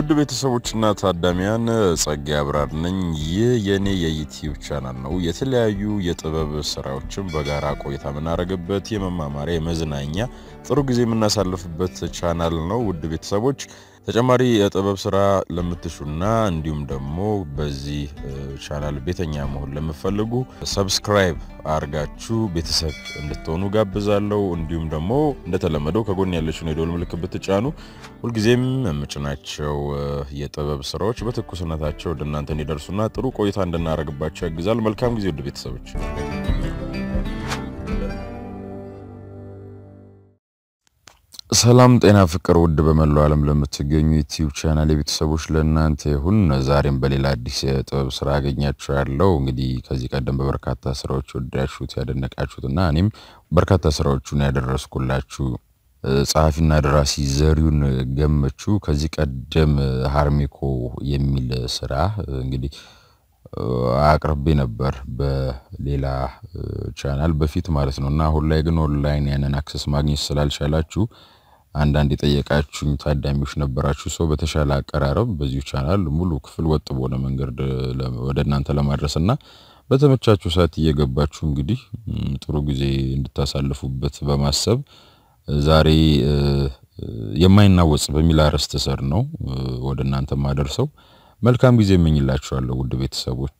ውድ ቤተሰቦችና ታዳሚያን ጸጋ አብራር ነኝ የኔ የዩቲዩብ ቻናል ነው የተለያዩ የጥበብ ስራዎችን በጋራ ቆይታ ምናረግበት የመማማሪያ የመዝናኛ ጥሩ ጊዜ ምናሳልፍበት ቻናል ነው ውድ ቤተሰቦች ተጨማሪ የጥበብ ስራ ለምትሹና እንዲሁም ደግሞ በዚህ ቻናል ቤተኛ መሆን ለምትፈልጉ ሰብስክራይብ አርጋችሁ ቤተሰብ እንድትሆኑ ጋብዛለሁ እንዲሁም ደግሞ እንደተለመደው ከጎን ያለችውን የዶል ምልክት ብትጫኑ ሁሉ ጊዜም ምጭናቸው የጥበብ ስራዎች በትኩስነታቸው ለእናንተ እንዲደርሱና ጥሩ ቆይታ እንድናረግባችሁ ያግዛል መልካም ጊዜ ውድ ቤተሰቦች ሰላም ጤና ፍቅር ውድ በመላው ዓለም ለምትገኙ YouTube ቻናል የቤተሰቦች ለእናንተ ይሁን ዛሬም በሌላ አዲስ ጥበብ ስራ አገኛችኋለሁ እንግዲህ ከዚህ ቀደም በበርካታ ስራዎች ወዳችሁት ያደነቃችሁትና እኔም በርካታ ስራዎችን ያደረስኩላችሁ ጻፊና ደራሲ ዘሪውን ገመቹ ከዚህ ቀደም ሀርሜኮ የሚል ስራ እንግዲህ አቅርቤ ነበር በሌላ ቻናል በፊት ማለት ነውና አሁን ላይ ግን ኦንላይን ያንን አክሰስ ማግኘት ስላልቻላችሁ አንድ አንድ ጠየቃችሁኝ ታዳሚዎች ነበራችሁ ሰው በተሻለ አቀራረብ በዚሁ ቻናል ሙሉ ክፍል ወጥ በሆነ መንገድ ወደናንተ ለማድረስና በተመቻችሁ ሰዓት እየገባችሁ እንግዲህ ጥሩ ጊዜ እንድታሳልፉበት በማሰብ ዛሬ የማይናወጽ በሚል ርዕስ ተሰር ነው ወደናንተ ማደርሰው መልካም ጊዜ እመኝላችኋለሁ ውድ ቤተሰቦች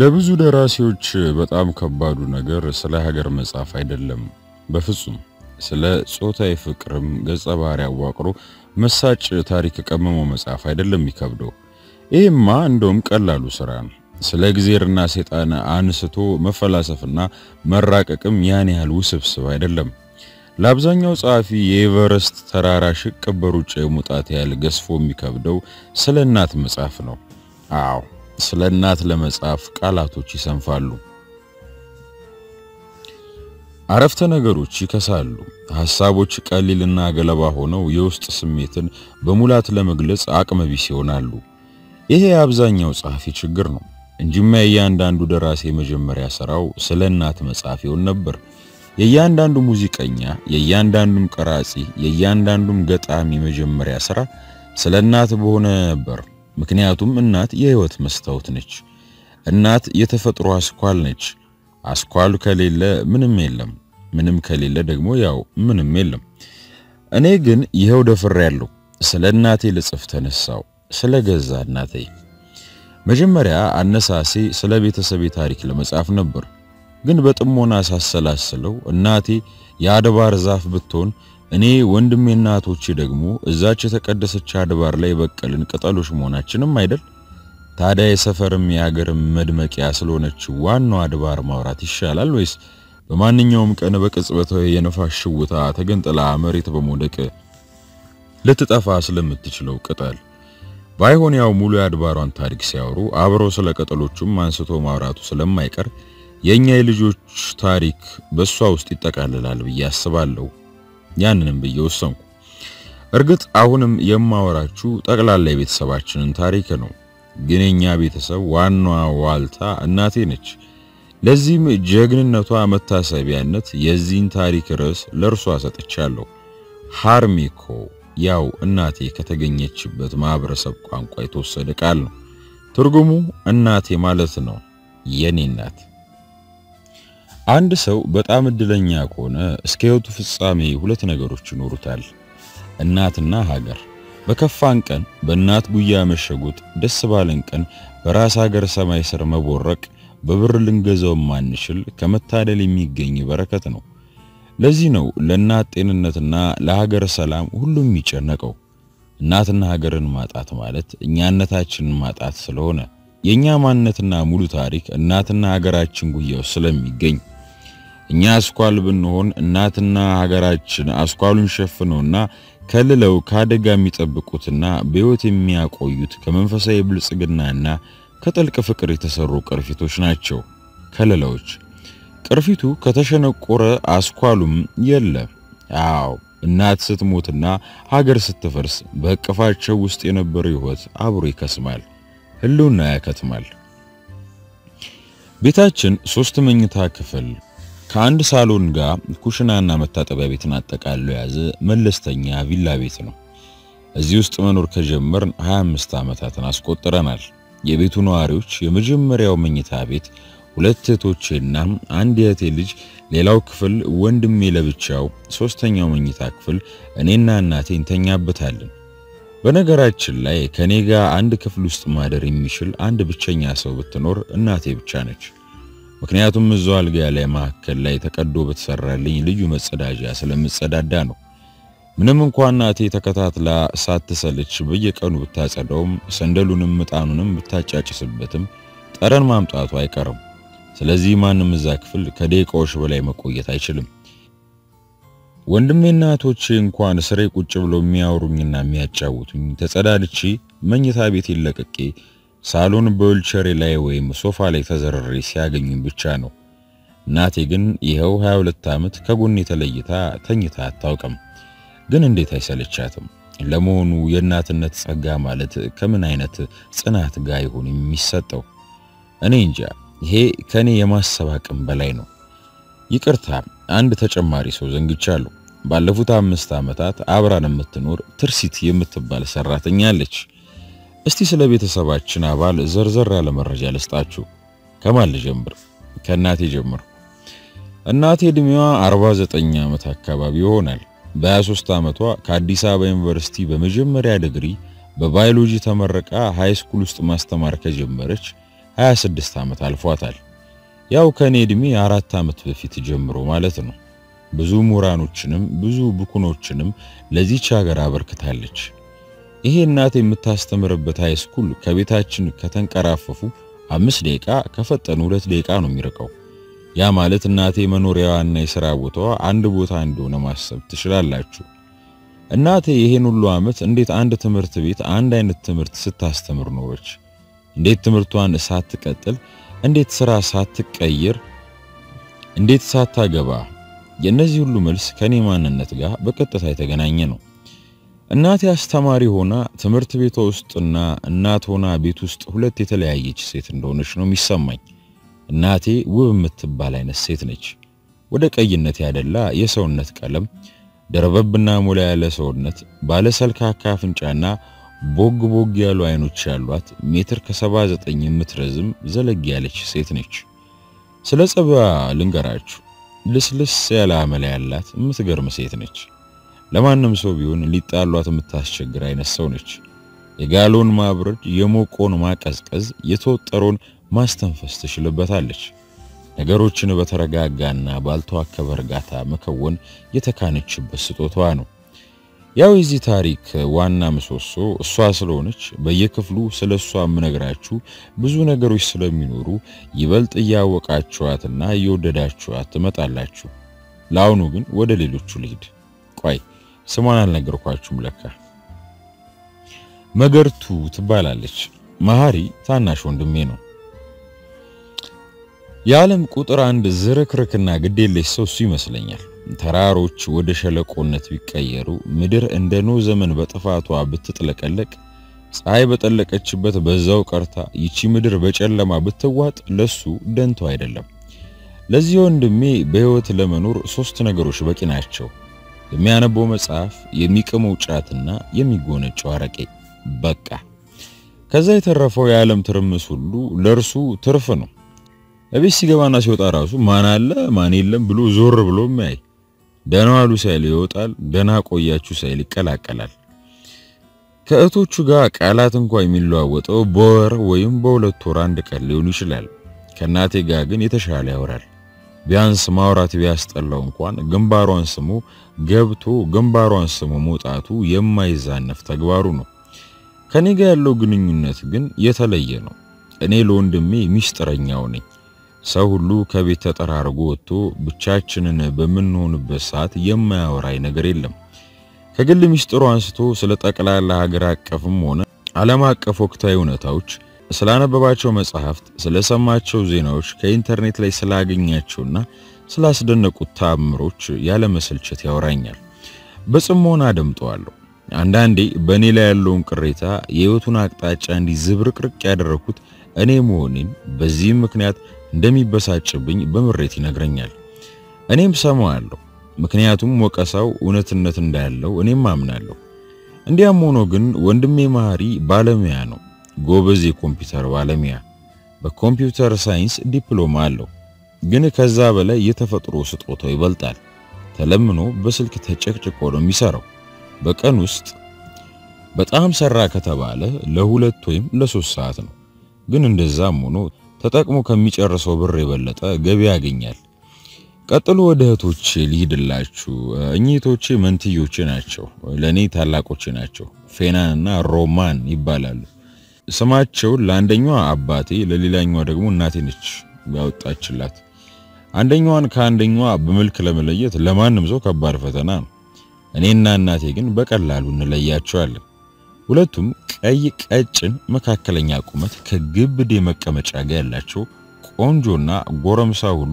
ለብዙ ደራሲዎች በጣም ከባዱ ነገር ስለ ሀገር መጻፍ አይደለም በፍጹም ስለ ጾታዊ ፍቅርም ገጸ ባህሪ ያዋቅሩ መሳጭ ታሪክ ቀመሞ መጻፍ አይደለም ይከብደው ይሄማ እንደውም ቀላሉ ስራ ነው ስለ ግዜርና ሰይጣን አንስቶ መፈላሰፍና መራቀቅም ያን ያህል ውስብስብ አይደለም ለአብዛኛው ጻፊ የኤቨረስት ተራራ ሽቅበሩጭ የሙጣት ያህል ገስፎ የሚከብደው ስለ እናት መጻፍ ነው አዎ ስለ እናት ለመጻፍ ቃላቶች ይሰንፋሉ አረፍተ ነገሮች ይከሳሉ ሐሳቦች ቀሊልና ገለባ ሆነው የውስጥ ስሜትን በሙላት ለመግለጽ አቅመቢስ ይሆናሉ ይሄ አብዛኛው ጻፊ ችግር ነው እንጂማ የያንዳንዱ ደራሲ መጀመሪያ ስራው ስለ እናት መጻፍ ይሆን ነበር የያንዳንዱ ሙዚቀኛ የያንዳንዱም ቀራጺ የያንዳንዱም ገጣሚ መጀመሪያ ስራ ስለ እናት በሆነ ነበር ምክንያቱም እናት የህይወት መስታወት ነች እናት የተፈጥሮ አስኳል ነች አስኳል ከሌለ ምንም የለም ምንም ከሌለ ደግሞ ያው ምንም የለም እኔ ግን ይሄው ደፍሬ ያለው ስለ እናቴ ለጽፍ ተነሳው ስለ ገዛ እናቴ መጀመሪያ አነሳሴ ስለ ቤተሰቤ ታሪክ ለመጻፍ ነበር ግን በጥሞና ሳሰላስለው እናቴ ያድባር ዛፍ ብትሆን እኔ ወንድሜና አቶቼ ደግሞ እዛች የተቀደሰች አድባር ላይ በቀልን ቀጠሎች መሆናችንም አይደል ታዲያ የሰፈርም ያገርም መድመቂያ ስለሆነች ዋናው አድባር ማውራት ይሻላል ወይስ በማንኛውም ቀን በቅጽበታዊ የነፋስ ሽውታ ተገንጥላ መሬት በመውደቅ ለተጣፋ ስለምትችለው ቀጠል ባይሆን ያው ሙሉ ያድባሯን ታሪክ ሲያወሩ አብሮ ስለ ቀጠሎቹም አንስቶ ማውራቱ ስለማይቀር የኛ የልጆች ታሪክ በሷ ውስጥ ይተካለላል በያስባለሁ ያንንም በየወሰንኩ እርግጥ አሁንም የማወራጩ ጠቅላላ የቤተሰባችንን ታሪክ ነው ግን የኛ ቤተሰብ ዋናዋ ዋልታ እናቴ ነች ለዚህም ጀግንነቷ መታሰቢያነት የዚህን ታሪክ ርዕስ ለርሷ ሰጥቻለሁ ሀርሜኮ ያው እናቴ ከተገኘችበት ማብረሰብ ቋንቋ የተወሰደ ቃል ነው ትርጉሙ እናቴ ማለት ነው የኔ እናት አንድ ሰው በጣም እድለኛ ሆነ እስከ ህይወቱ ፍጻሜ ሁለት ነገሮች ይኖሩታል እናትና ሀገር በከፋን ቀን በእናት ጉያ መሸጉት ደስ ባለን ቀን በራስ ሀገር ሰማይ ስር መቦረቅ በብር ልንገዛው ማንችል ከመታደል የሚገኝ በረከት ነው ለዚህ ነው ለእናት ጤንነትና ለሀገር ሰላም ሁሉም ይጨነቀው እናትና ሀገርን ማጣት ማለት እኛነታችንን ማጣት ስለሆነ የኛ ማንነትና ሙሉ ታሪክ እናትና ሀገራችን ጉያው ስለሚገኝ እኛ አስኳል ብንሆን እናትና ሀገራችን አስኳሉን ሸፍነውና ከልለው ካደጋ የሚጠብቁትና በህይወት የሚያቆዩት ከመንፈሳዊ ብልጽግናና ከጥልቅ ፍቅር የተሰሩ ቅርፊቶች ናቸው ከልለዎች ቅርፊቱ ከተሸነቆረ አስኳሉም የለም አዎ እናት ስትሞትና ሀገር ስትፈርስ በቀፋቸው ውስጥ የነበረው ህይወት አብሮ ይከስማል ህልውና ያከትማል ቤታችን 3 መኝታ ክፍል ከአንድ ሳሎን ጋር ኩሽናና መታጠቢያ ቤትን አጠቃሎ ያዘ መለስተኛ ቪላ ቤት ነው እዚህ ውስጥ መኖር ከጀመርን 25 አመታትን አስቆጥረናል የቤቱ ነዋሪዎች የመጀመሪያው መኝታ ቤት ሁለት እህቶችና አንድ የእህቴ ልጅ ሌላው ክፍል ወንድሜ ለብቻው ሶስተኛው መኝታ ክፍል እኔና እናቴ እንተኛበታለን በነገራችን ላይ ከኔ ጋር አንድ ክፍል ውስጥ ማደር የሚችል አንድ ብቸኛ ሰው ብትኖር እናቴ ብቻ ነች ምክንያቱም እዛው አልጋ ላይ ማከለ ላይ ተቀዶ በተሰራልኝ ልዩ መጸዳጃ ስለምጸዳዳ ነው ምንም እንኳን እናቴ ተከታትላ ሳትሰለች በየቀኑ ብታጸዳውም ሰንደሉንም ጣኑንም ብታጫጭስበትም ጠረን ማምጣቱ አይቀርም ስለዚህ ማንም እዛ ክፍል ከደቂቃዎች በላይ መቆየት አይችልም ወንድሜና አቶቼ እንኳን ስሬ ቁጭ ብሎ የሚያወሩኝና የሚያጫውቱኝ ተጸዳድቼ መኝታ ቤት ይለቀቄ ሳሎን በወልቸሪ ላይ ወይም ሶፋ ላይ ተዘርሬ ሲያገኙኝ ብቻ ነው እናቴ ግን ይሄው 22 አመት ከጎኔ ተለይታ ተኝታ አታውቅም ግን እንዴት አይሰለቻትም ለመሆኑ የእናትነት ጸጋ ማለት ከምን አይነት ጽናት ጋር ይሆን የሚሰጠው እኔ እንጃ ይሄ ከኔ የማሰባቅም በላይ ነው ይቅርታ አንድ ተጨማሪ ሰው ዘንግቻለሁ ባለፉት 5 አመታት አብራን የምትኖር ትርሲት የምትባል ሰራተኛ አለች እስቲ ስለ ቤተሰባችን አባል ዘርዘር ያለ መረጃ ልስጣችሁ ከማል ጀምር ከናቴ ጀምር እናቴ እድሜዋ 49 አመት አካባቢ ይሆናል በ23 አመቷ ከአዲስ አበባ ዩኒቨርሲቲ በመጀመሪያ ዲግሪ በባዮሎጂ ተመረቃ ሃይስኩል ውስጥ ማስተማር ከጀመረች 26 አመት አልፏታል ያው ከኔ እድሜ 4 አመት በፊት ጀምሮ ማለት ነው ብዙ ሙራኖችንም ብዙ ቡኩኖችንም ለዚህ ቻገር አበርክታለች ይሄ እናቴ የምታስተምርበት ሃይስኩል ከቤታችን ከተንቀራፈፉ 5 ደቂቃ ከፈጠኑ 2 ደቂቃ ነው የሚርቀው ያ ማለት እናቴ መኖሪያዋና የሥራ ቦታዋ አንድ ቦታ እንደሆነ ማሰብ ትችላላችሁ እናቴ ይሄን ሁሉ አመት እንዴት አንድ ትምህርት ቤት አንድ አይነት ትምህርት ስታስተምር ኖረች እንዴት ትምርቷን ሳትቀጥል እንዴት ስራ ሳትቀየር እንዴት ሳታገባ የነዚህ ሁሉ መልስ ከኔ ማንነት ጋር በቀጥታ የተገናኘ ነው እናቴ አስተማሪ ሆና ትምርት ቤቷ ውስጥና እናት ሆና ቤት ውስጥ ሁለት የተለያየች ሴት እንደሆነች ነው የሚሰማኝ እናቴ ውብ የምትባል አይነት ሴት ነች ወደ ቀይነት ያደላ የሰውነት ቀለም ደረበብና ሙላ ያለ ሰውነት ባለ ሰልካካ አፍንጫና ቦግ ቦግ ያሉ አይኖች ያሏት ሜትር ከ79 የምትረዝም ዘለግ ያለች ሴት ነች ስለ ጸባዋ ልንገራችሁ ልስልስ ያለ አመል ያላት የምትገርም ሴት ነች ለማንም ሰው ቢሆን ሊጣሏት የምታስቸግር አይነት ሰው ነች የጋሎን ማብረድ የሞቆን ማቀዝቀዝ የተወጠሩን ማስተንፈስ ትችልበታለች ነገሮችን በተረጋጋና ባልተዋከበ እርጋታ መከወን የተካነችበት ስጦታዋ ነው ያው እዚህ ታሪክ ዋና ምሰሶ እሷ ስለሆነች በየክፍሉ ስለሷ ምነግራችሁ ብዙ ነገሮች ስለሚኖሩ ይበልጥ ያወቃችኋትና ይወደዳችኋት ተመጣላችሁ ላውኑ ግን ወደ ሌሎቹ ልሂድ ቆይ ስሟን አልነገርኳችሁም ለካ መገርቱ ትባላለች ማህሪ ታናሽ ወንድሜ ነው የዓለም ቁጥር አንድ ዝርክርክና ግዴለሽ ሰው ይመስለኛል ተራሮች ወደ ሸለቆነት ቢቀየሩ ምድር እንደኖ ዘመን በጥፋቷ ብትጥለቀለቅ ፀሐይ በጠለቀችበት በዛው ቀርታ ይቺ ምድር በጨለማ ብትዋጥ ለሱ ደንቶ አይደለም ለዚህ ወንድሜ በህይወት ለመኖር 3 ነገሮች በቂ ናቸው የሚያነበው መጽሐፍ የሚቀመው ጫትና የሚጎነጨው አረቄ በቃ ከዛ የተረፈው የዓለም ትርምስ ሁሉ ለርሱ ትርፍ ነው አብይ ሲገባና ሲወጣ ራሱ ማን አለ ማን የለም ብሎ ዞር ብሎ ማይ ደናዋሉ ሳይል ይወጣል ደና ቆያችሁ ሳይል ይቀላቀላል ከእህቶቹ ጋር ቃላት እንኳን የሚለዋወጠው በወር ወይም በሁለት ወር አንድ ቀን ሊሆን ይችላል ከናቴ ጋር ግን የተሻለ ያወራል ቢያንስ ማውራት ቢያስጠላው እንኳን ግንባሯን ስሙ ገብቶ ግንባሯን ስሙ መውጣቱ የማይዛነፍ ተግባሩ ነው ከኔ ጋር ያለው ግንኙነት ግን የተለየ ነው እኔ ለወንድሜ ሚስጥረኛው ነኝ ሰው ሁሉ ከቤት ተጠራርጎ ወጥቶ ብቻችንን በመሆንበት ሰዓት የማያወራይ ነገር የለም ከግል ሚስጥሩ አንስቶ ስለ ጠቅላላ ሀገር አቀፍም ሆነ ዓለም አቀፍ ወቅታዊ ሁኔታዎች ስላነበባቸው መጽሐፍት ስለሰማቸው ዜናዎች ከኢንተርኔት ላይ ስላገኛቸውና ስላስደነቁት ታምሮች ያለ መሰልቸት ያወራኛል በስሞና አደምጠዋለሁ አንዳንዴ በኔ ላይ ያለውን ቅሬታ የህይወቱን አቅጣጫ እንዲዝብርቅርቅ ያደረኩት እኔ መሆኔን በዚህ ምክንያት እንደሚበሳጭብኝ በመሬት ይነግረኛል እኔም ሰማዋለሁ ምክንያቱም ወቀሳው እውነትነት እንዳለው እኔም ማምናለሁ እንዲያም ሆኖ ግን ወንድሜ ማህሪ ባለሙያ ነው ጎበዝ የኮምፒውተር ባለሙያ በኮምፒውተር ሳይንስ ዲፕሎማ አለው ግን ከዛ በላይ የተፈጥሮ ስጦታው ይበልጣል ተለምኖ በስልክ ተጨቅጭቆ ነው የሚሰራው በቀን ውስጥ በጣም ሰራ ከተባለ ለሁለት ወይም ለሶስት ሰዓት ነው ግን እንደዛም ሆኖ ተጠቅሞ ከሚጨርሰው ብር የበለጠ ገቢ ያገኛል ቀጥሎ ወደህቶች ሊድላችሁ እኚህቶች መንትዮች ናቸው ለኔ ታላቆች ናቸው ፌናንና ሮማን ይባላሉ ስማቸው ለአንደኛው አባቴ ለሌላኛው ደግሞ እናቴ ነች ያወጣችላት አንደኛውን ካንደኛው በመልክ ለመለየት ለማንም ሰው ከባድ ፈተና ነው እኔና እናቴ ግን በቀላሉ እንለያቸዋለን ሁለቱም ቀይ ቀጭን መካከለኛ ቁመት ከግብድ የመቀመጫ ጋር ያላቸው ቆንጆና ጎረምሳ ሁሉ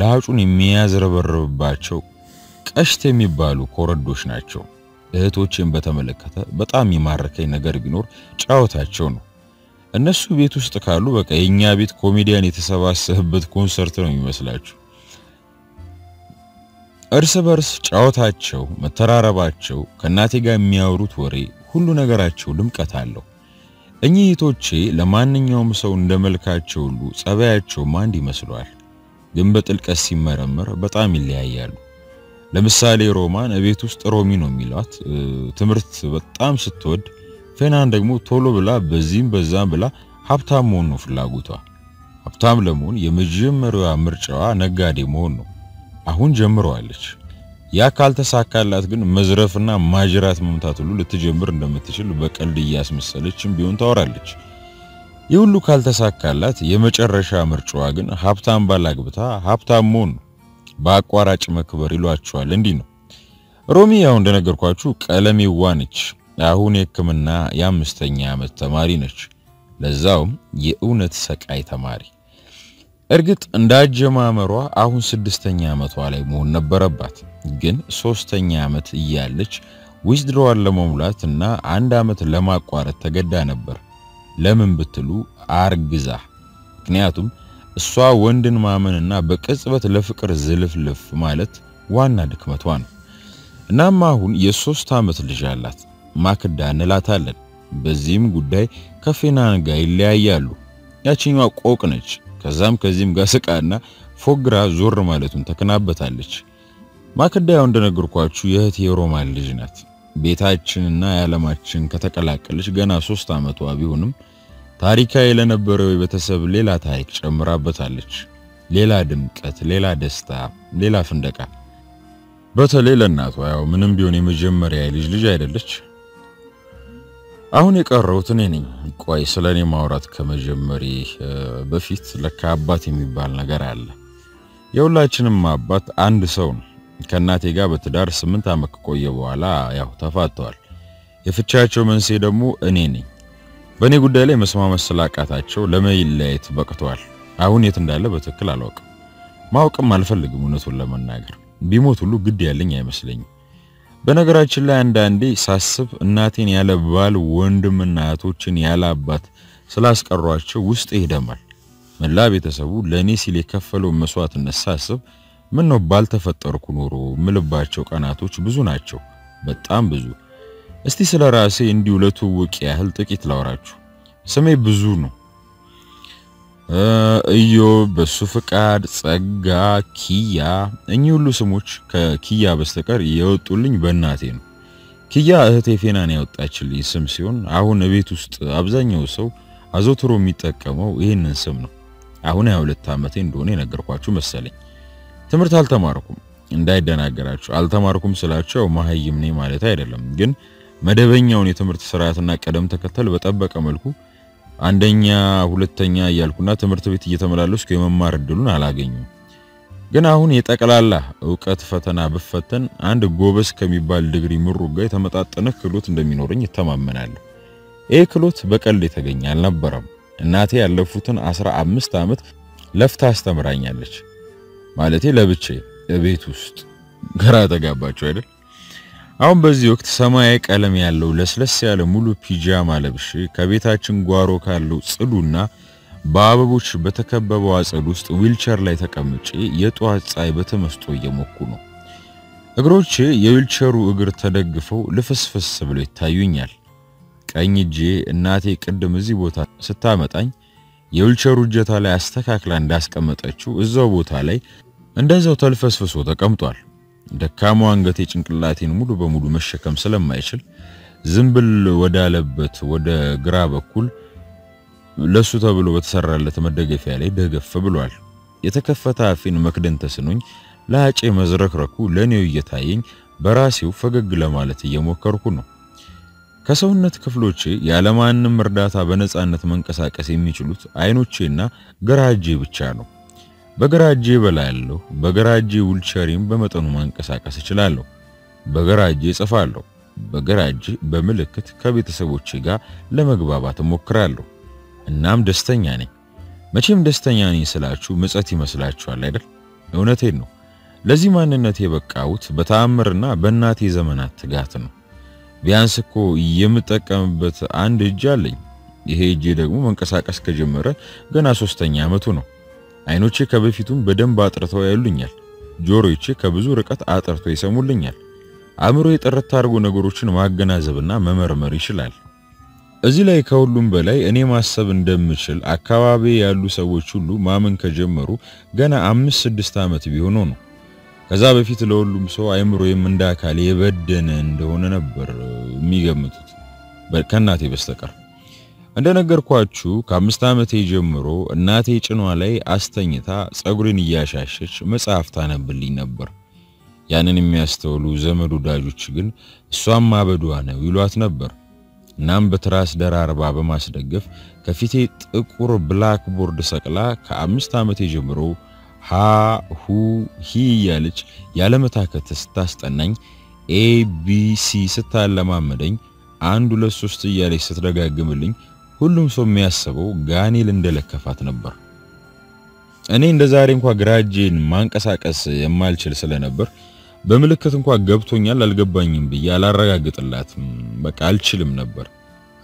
ለአጩን የሚያዝረበረብባቸው ቀሽት የሚባሉ ኮረዶች ናቸው እህቶችን በተመለከተ በጣም ይማርከኝ ነገር ቢኖር ጫወታቸው ነው እነሱ ቤት ውስጥ ካሉ በቃ የኛ ቤት ኮሜዲያን የተሰባሰበበት ኮንሰርት ነው የሚመስላችሁ እርስ በርስ ጫወታቸው መተራረባቸው ከናቴ ጋር የሚያወሩት ወሬ ሁሉ ነገራቸው ድምቀት አለው እኚህ እህቶቼ ለማንኛውም ሰው እንደመልካቸው ሁሉ ጸባያቸው ማንድ ይመስላል ግን በጥልቀት ሲመረመር በጣም ይለያያሉ ለምሳሌ ሮማን ቤት ውስጥ ሮሚ ነው የሚሏት ትምርት በጣም ስትወድ ፌናን ደግሞ ቶሎ ብላ በዚህም በዛም ብላ ሀብታም መሆን ነው ፍላጎቷ ሀብታም ለመሆን የመጀመሪያዋ ምርጫዋ ነጋዴ መሆን ነው አሁን ጀምሯለች ያ ካልተሳካላት ግን መዝረፍና ማጅራት መምታት ሁሉ ልትጀምር እንደምትችል በቀልድ ያስመሰለችም ቢሆን ታወራለች ይሁሉ ካልተሳካላት የመጨረሻ ምርጫዋ ግን ሀብታም ባላግብታ ሀብታም መሆን ባቋራጭ መክበር ይሏቸዋል እንዴ ነው ሮሚ ያው እንደነገርኳችሁ ቀለሜ ዋንች አሁን የክምና የ5ኛ ዓመት ተማሪ ነች ለዛው የኡነት ሰቃይ ተማሪ እርግጥ እንዳጀማመሯ አሁን 6ኛ ዓመቷ ላይ መሆን ነበረባት ግን 3ኛ ዓመት ይያለች ዊዝድሮዋል ለመሙላትና አንድ ዓመት ለማቋረጥ ተገዳ ነበር ለምን ብትሉ አርግዛ ምክንያቱም እሷ ወንድን ማመንና በቅጽበት ለፍቅር ዝልፍልፍ ማለት ዋና ድክመቷ ነው እናም አሁን የ3 ዓመት ልጅ አላት ማክዳ እንላታለን በዚህም ጉዳይ ከፌናን ጋር ይለያያሉ ያቺኛው ቆቅ ነች ከዛም ከዚህም ጋር ስቃና ፎግራ ዞር ማለቱን ተከናበታለች ማክዳ ያው እንደነገርኳችሁ የእህቴ ሮማን ልጅ ናት ቤታችንና ያለማችን ከተቀላቀለች ገና 3 ዓመቷ ቢሆንም ታሪካዊ ለነበረው የቤተሰብ ሌላ ታሪክ ጨምራበታለች ሌላ ድምቀት ሌላ ደስታ ሌላ ፍንደቃ በተለይ ለእናቷ ያው ምንም ቢሆን የመጀመሪያ ልጅ አይደለች አሁን የቀረውት እኔ ነኝ ቆይ ስለኔ ማውራት ከመጀመሪ በፊት ለካ አባት የሚባል ነገር አለ የሁላችንም አባት አንድ ሰው ነው ከናቴ ጋር በትዳር 8 ዓመት ቆየ በኋላ ያው ተፋቷል የፍቻቸው መንስኤ ደግሞ እኔ ነኝ በእኔ ጉዳይ ላይ መስማማት ስላቃታቸው ለመይለያየት በቅቷል አሁን የት እንዳለ በትክክል አላውቅም ማውቅም አልፈልግም እነሱን ለመናገር ቢሞት ሁሉ ግድ ያለኝ አይመስለኝም በነገራችን ላይ አንዳንዴ ሳስብ እናቴን ያለ ባል ወንድምና አያቶችን ያለ አባት ስላስቀሯቸው ውስጥ ይደማል መላ ቤተሰቡ ለኔ ሲል የከፈለው መስዋዕትነት ሳስብ ምን ነው ባልተፈጠርኩ ኖሮ ምልባቸው ቀናቶች ብዙ ናቸው በጣም ብዙ እስቲ ስለ ራሴ እንዲሁ ለትውውቅ ያህል ጥቂት ላወራችሁ ስሜ ብዙ ነው እዮ በሱ ፍቃድ ጸጋ ኪያ እኚህ ሁሉ ስሞች ከኪያ በስተቀር የወጡልኝ በእናቴ ነው ኪያ እህቴ ፌናን ያወጣችልኝ ስም ሲሆን አሁን ቤት ውስጥ አብዛኛው ሰው አዘውትሮ የሚጠቀመው ይሄንን ስም ነው አሁን 22 ዓመቴ እንደሆነ ነገርኳችሁ መሰለኝ ትምርት አልተማርኩም እንዳይደናገራችሁ አልተማርኩም ስላችሁ ማህይም ነኝ ማለት አይደለም ግን መደበኛውን የትምርት ስርዓትና ቀደም ተከተል በጠበቀ መልኩ አንደኛ ሁለተኛ ያልኩና ትምርት ቤት እየተመላለስኩ የመማር ድሉን አላገኙ ግን አሁን የጠቅላላ ዕውቀት ፈተና በፈተን አንድ ጎበስ ከሚባል ዲግሪ ምሩጋ የተመጣጠነ ክህሎት እንደሚኖርኝ ተማመናለሁ ይህ ክህሎት በቀልድ የተገኘ አልነበረም እናቴ ያለፉትን 15 ዓመት ለፍታ አስተምራኛለች ማለቴ ለብቻዬ ቤት ውስጥ ግራ ተጋባችሁ አይደል አሁን በዚህ ወቅት ሰማያዊ ቀለም ያለው ለስለስ ያለ ሙሉ ፒጃማ ለብሼ ከቤታችን ጓሮ ካለው ጽዱና ባበቦች በተከበበው አጽድ ውስጥ ዊልቸር ላይ ተቀምጬ የጧት ፀሐይ በተመስጦ እየሞኩ ነው። እግሮቼ የዊልቸሩ እግር ተደግፈው ልፍስፍስ ብለው ይታዩኛል። ቀኝ እጄ እናቴ ቅድም እዚህ ቦታ ስታመጣኝ የዊልቸሩ እጀታ ላይ አስተካክላ እንዳስቀመጠችው እዛው ቦታ ላይ እንደዛው ተልፈስፍሶ ተቀምጧል። ደካማው አንገቴ ጭንቅላቴን ሙሉ በሙሉ መሸከም ስለማይችል ዝምብል ወዳለበት ወደ ግራ በኩል ለሱ ተብሎ በተሰራለት መደገፊያ ላይ ደገፍ ብሏል። የተከፈተ አፊን መክደን ተስኖኝ ላጬ መዝረክረኩ ለኔው እየታየኝ በራሴው ፈገግ ለማለት እየሞከርኩ ነው። ከሰውነት ክፍሎቼ ያለማንም እርዳታ በነጻነት መንቀሳቀስ የሚችሉት አይኖቼና ግራጄ ብቻ ነው። በግራጄ በላለሁ፣ በግራጄ ዊልቸሪን በመጠኑ ማንቀሳቀስ እችላለሁ፣ በግራጄ ጽፋለሁ፣ በግራጄ በመልክት ከቤተሰቦቼ ጋር ለመግባባት ሞክራለሁ። እናም ደስተኛ ነኝ። መቼም ደስተኛ ነኝ ስላችሁ መጽሐፍ ይመስላችኋል አይደል? እውነቴን ነው። ለዚህ ማንነት የበቃሁት በታምርና በእናቴ ዘመናት ትጋት ነው። ቢያንስ እኮ የምጠቀምበት አንድ እጅ አለኝ። ይሄ እጅ ደግሞ መንቀሳቀስ ከጀመረ ገና 3ኛ አመቱ ነው። አይኖቼ ከበፊቱም በደንብ አጥርተው ያሉኛል። ጆሮዬ ከብዙ ርቀት አጥርተው ይሰሙልኛል። አእምሮዬ ጥርት አድርጎ ነገሮችን ማገናዘብና መመርመር ይችላል። እዚህ ላይ ከሁሉም በላይ እኔ ማሰብ እንደምችል አካባቢ ያሉ ሰዎች ሁሉ ማመን ከጀመሩ ገና 5-6 አመት ቢሆን ነው። ከዛ በፊት ለሁሉም ሰው አይምሮዬም እንዳካል የበደነ እንደሆነ ነበር የሚገምቱት ከናቴ በስተቀር። እንደነገርኳችሁ ከ5 አመቴ ጀምሮ እናቴ ጭኗ ላይ አስተኝታ ጸጉሬን ያሻሸች መጽሐፍ ታነብልኝ ነበር። ያንን የሚያስተውሉ ዘመድ ወዳጆች ግን እሷም ማበዷ ነው ይሏት ነበር። እናም በትራስ ደራርባ በማስደገፍ ከፊቴ ጥቁር ብላክ ቦርድ ሰቅላ ከ5 አመቴ ጀምሮ ሃ ሁ ሂ ያለች ያለመታከት ስታስጠናኝ ኤ ቢ ሲ ስታለማመደኝ 1 2 3 ያለች ስትደጋግምልኝ ሁሉም ሰው የሚያስበው ጋኔል እንደለከፋት ነበር። እኔ እንደዛሬ እንኳን ግራጄን ማንቀሳቀስ የማልችል ስለነበር በመልከት እንኳን ገብቶኛል አልገባኝም ብዬ አላረጋግጥላትም። በቃ አልችልም ነበር።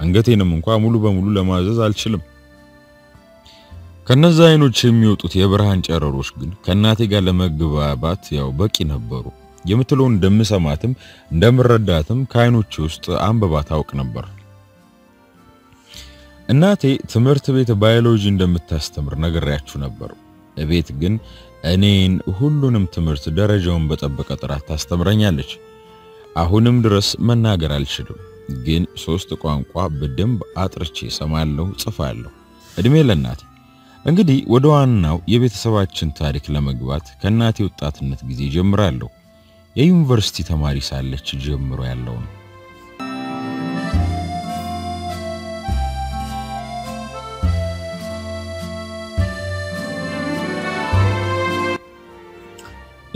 አንገቴንም እንኳን ሙሉ በሙሉ ለማዘዝ አልችልም። ከነዛ አይኖች የሚወጡት የብርሃን ጨረሮች ግን ከናቴ ጋር ለመግባባት ያው በቂ ነበሩ። የምትለውን እንደምሰማትም እንደምረዳትም ከአይኖች ውስጥ አንብባ ታውቅ ነበር። እናቴ ትምህርት ቤት ባዮሎጂ እንደምታስተምር ነግሬያችሁ ነበር። እቤት ግን እኔን ሁሉንም ትምህርት ደረጃውን በጠበቀ ጥራት ታስተምረኛለች። አሁንም ድረስ መናገር አልችልም፣ ግን 3 ቋንቋ በደንብ አጥርቼ ሰማለሁ፣ ጽፋለሁ። እድሜ ለእናቴ። እንግዲህ ወደ ዋናው የቤተሰባችን ታሪክ ለመግባት ከናቴ ወጣትነት ጊዜ ጀምራለሁ። የዩኒቨርሲቲ ተማሪ ሳለች ጀምሮ ያለው ነው።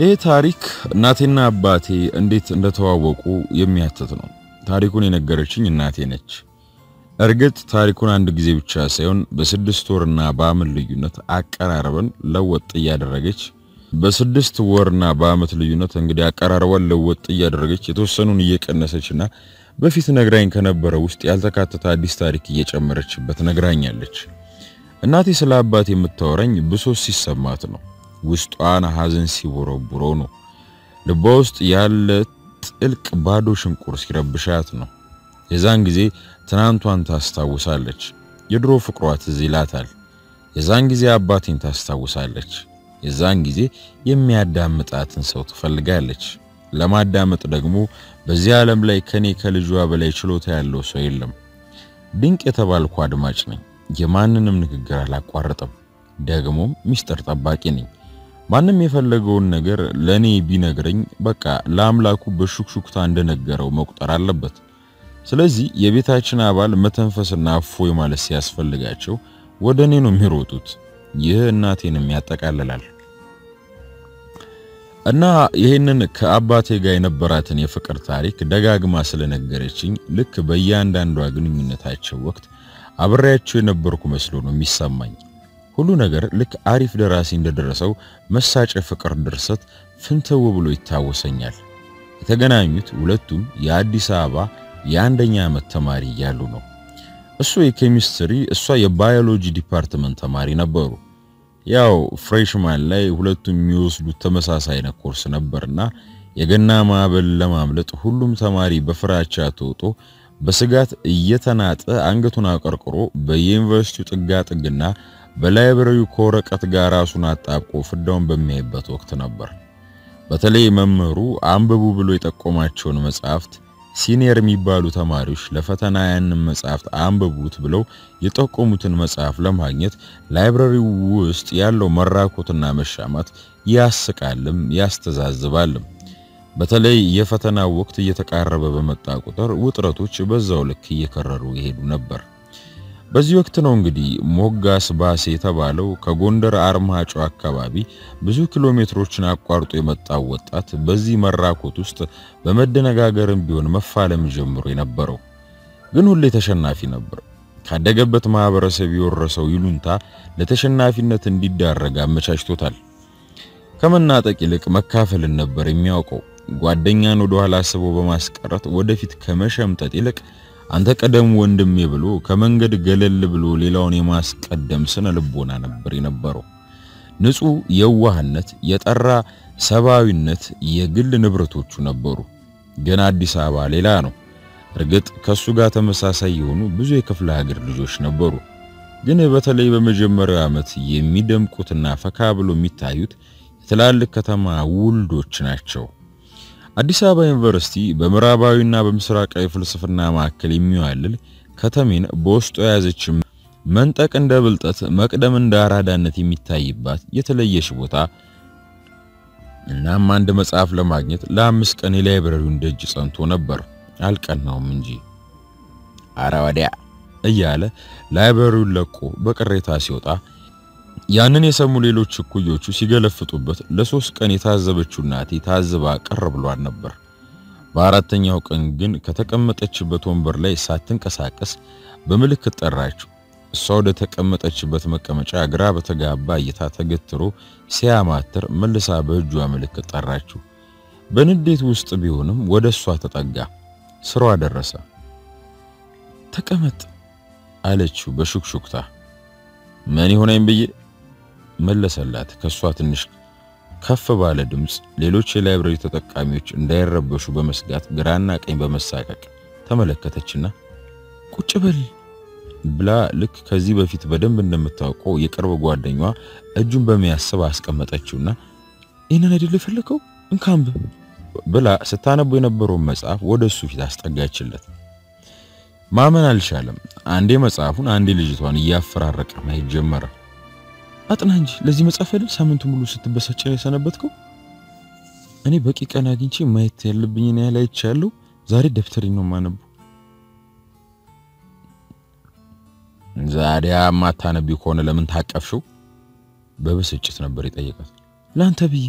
ይህ ታሪክ እናቴና አባቴ እንዴት እንደተዋወቁ የሚያትት ነው። ታሪኩን የነገረችኝ እናቴ ነች። እርግጥ ታሪኩን አንድ ጊዜ ብቻ ሳይሆን በ6 ወርና በአመት ልዩነት አቀራረበን ለወጥ ያደረገች በ6 ወርና በአመት ልዩነት እንግዲህ አቀራረበን ለወጥ ያደረገች የተወሰኑን እየቀነሰችና በፊት ነግራኝ ከነበረው ውስጥ ያልተካተተ አዲስ ታሪክ እየጨመረችበት ነግራኛለች። እናቴ ስለ አባቴ የምታወራኝ ብሶስ ሲሰማት ነው። ውስጧን ሀዘን ሲቦረብሮ ነው። ልቧ ውስጥ ያለ ጥልቅ ባዶ ሽንቁር ሲረብሻት ነው። የዛን ጊዜ ትናንቷን ታስታውሳለች። የድሮ ፍቅሯ ትዝ ይላታል። የዛን ጊዜ አባቴን ታስታውሳለች። የዛን ጊዜ የሚያዳምጣትን ሰው ትፈልጋለች። ለማዳመጥ ደግሞ በዚህ ዓለም ላይ ከኔ ከልጇ በላይ ችሎታ ያለው ሰው የለም። ድንቅ የተባልኩ አድማጭ ነኝ። የማንንም ንግግር አላቋርጥም። ደግሞ ሚስጥር ጠባቂ ነኝ። ማንም የፈለገውን ነገር ለኔ ቢነግረኝ በቃ ለአምላኩ በሹክሹክታ እንደነገረው መቁጠር አለበት። ስለዚህ የቤታችን አባል መተንፈስና አፎይ ማለት ሲያስፈልጋቸው ወደኔ ነው የሚሮጡት። ይሄ እናቴንም ያጠቃልላል። እና ይሄንን ከአባቴ ጋር የነበራትን የፍቅር ታሪክ ደጋግማ ስለነገረችኝ ልክ በእያንዳንዷ ግንኙነታቸው ወቅት አብሬያቸው የነበርኩ መስሎ ነው የሚሰማኝ። ሁሉ ነገር ልክ አሪፍ ደራሲ እንደደረሰው መሳጨ ፍቅር ድርሰት ፍንተው ብሎ ይታወሰኛል። የተገናኙት ሁለቱም የአዲስ አበባ የአንደኛ ዓመት ተማሪ ያሉ ነው እሱ የኬሚስትሪ እሷ የባዮሎጂ ዲፓርትመንት ተማሪ ነበሩ ያው ፍሬሽማን ላይ ሁለቱም የሚወስዱት ተመሳሳይ አይነት ኮርስ ነበርና የገና ማዕበል ለማምለጥ ሁሉም ተማሪ በፍራቻ ተውጦ በስጋት እየተናጠ አንገቱን አቀርቅሮ በዩኒቨርሲቲው ጥጋጥግና በላይብረሪው ኮረቀት ጋር ራሱን አጣብቆ ፍዳውን በሚያይበት ወቅት ነበር በተለይ መምህሩ አንብቡ ብሎ የጠቆማቸውን መጽሐፍት ሲኒየር የሚባሉ ተማሪዎች ለፈተና ያን መጽሐፍት አንብቡት ብለው የጠቆሙትን መጽሐፍ ለማግኘት ላይብረሪው ውስጥ ያለው መራቆትና መሻማት ያስቃልም ያስተዛዝባልም በተለይ የፈተናው ወቅት እየተቃረበ በመጣ ቁጥር ውጥረቶች በዛው ልክ እየከረሩ ይሄዱ ነበር በዚህ ወቅት ነው እንግዲህ ሞጋስ ባሴ የተባለው ከጎንደር አርማጮ አካባቢ ብዙ ኪሎ ሜትሮችን አቋርጦ የመጣው ወጣት በዚህ መራቆት ውስጥ በመደነጋገርም ቢሆን መፋለም ጀምሮ የነበረው ግን ሁሌ ተሸናፊ ነበር ካደገበት ማህበረሰብ ይወረሰው ይሉንታ ለተሸናፊነት እንዲዳረጋ መቻችቶታል ከመናጠቅ ይልቅ መካፈል ነበር የሚያውቀው ጓደኛን ወደ ኋላ አስቦ በማስቀረት ወደፊት ከመሸምጠጥ ይልቅ አንተ ቀደም ወንድሜ ብሎ ከመንገድ ገለል ብሎ ሌላውን የማስቀደም ስነ ልቦና ነበር የነበረው ንጹህ የዋህነት የጠራ ሰባዊነት የግል ንብረቶቹ ነበሩ ገና አዲስ አበባ ሌላ ነው እርግጥ ከሱ ጋር ተመሳሳይ የሆኑ ብዙ የክፍለ ሀገር ልጆች ነበሩ ግን በተለይ በመጀመሪያው አመት የሚደምቁትና ፈካ ብሎ የሚታዩት ትላልቅ ከተማ ውልዶች ናቸው አዲስ አበባ ዩኒቨርሲቲ በመራባዊና በምስራቃዊ ፍልስፍና ማዕከል የሚያልል ከተሜን ቦስቶ ያዘች መንጠቅ እንደ ብልጠት መቅደም እንደ አራዳነት የሚታይባት የተለየሽ ቦታ እና አንድ መጽሐፍ ለማግኘት ለአምስት ቀን ላይብረሪውን ደጅ ጸንቶ ነበር አልቀናውም እንጂ አራዋዲያ እያለ ላይብረሪውን ለቆ በቅሬታ ሲወጣ ያንን የሰሙ ሌሎች ኩዮቹ ሲገለፍጡበት ለሶስት ቀን የታዘበችው እናቴ ታዝባ ቀር ብሏል ነበር በአራተኛው ቀን ግን ከተቀመጠችበት ወንበር ላይ ሳትንቀሳቀስ በመልክት ጠራችው እሷ ወደ ተቀመጠችበት መቀመጫ ግራ በተጋባ እይታ ተገትሮ ሲያማትር መልሳ በእጇ መልክት ጠራችው በንዴት ውስጥ ቢሆንም ወደሷ ተጠጋ ስሯ ደረሰ ተቀመጥ አለችው በሹክሹክታ ማን ይሆነኝ ብዬ መለሰላት ከሷ ትንሽ ከፍ ባለ ድምጽ ሌሎች የላይብረሪ ተጠቃሚዎች እንዳይረበሹ በመስጋት ግራና ቀኝ በመሳቀቅ ተመለከተችና ቁጭ በል ብላ ልክ ከዚህ በፊት በደንብ እንደምታውቀው የቅርብ ጓደኛዋ እጁን በሚያስብ አስቀመጠችውና እነን አይደል ፈልከው እንካምብ ብላ ስታነቦ የነበረው መጽሐፍ ወደሱ ፊት አስጠጋችለት ማመን አልቻለም አንዴ መጽሐፉን አንዴ ልጅቷን ያፈራረቀ ማየት ጀመረ አጥና እንጂ ለዚህ መጽሐፍ አይደል ሳምንቱ ሙሉ ስትበሳጭ የሰነበትከው እኔ በቂ ቀን አግኝቼ ማየት ያለብኝ ነው ያላይቻለሁ ዛሬ ደብተሪ ነው ማነብ ዛሬ አማታነብ ይኮነ ለምን ታቀፍሽው በብስጭት ነበር የጠየቀው ላንተ ብዬ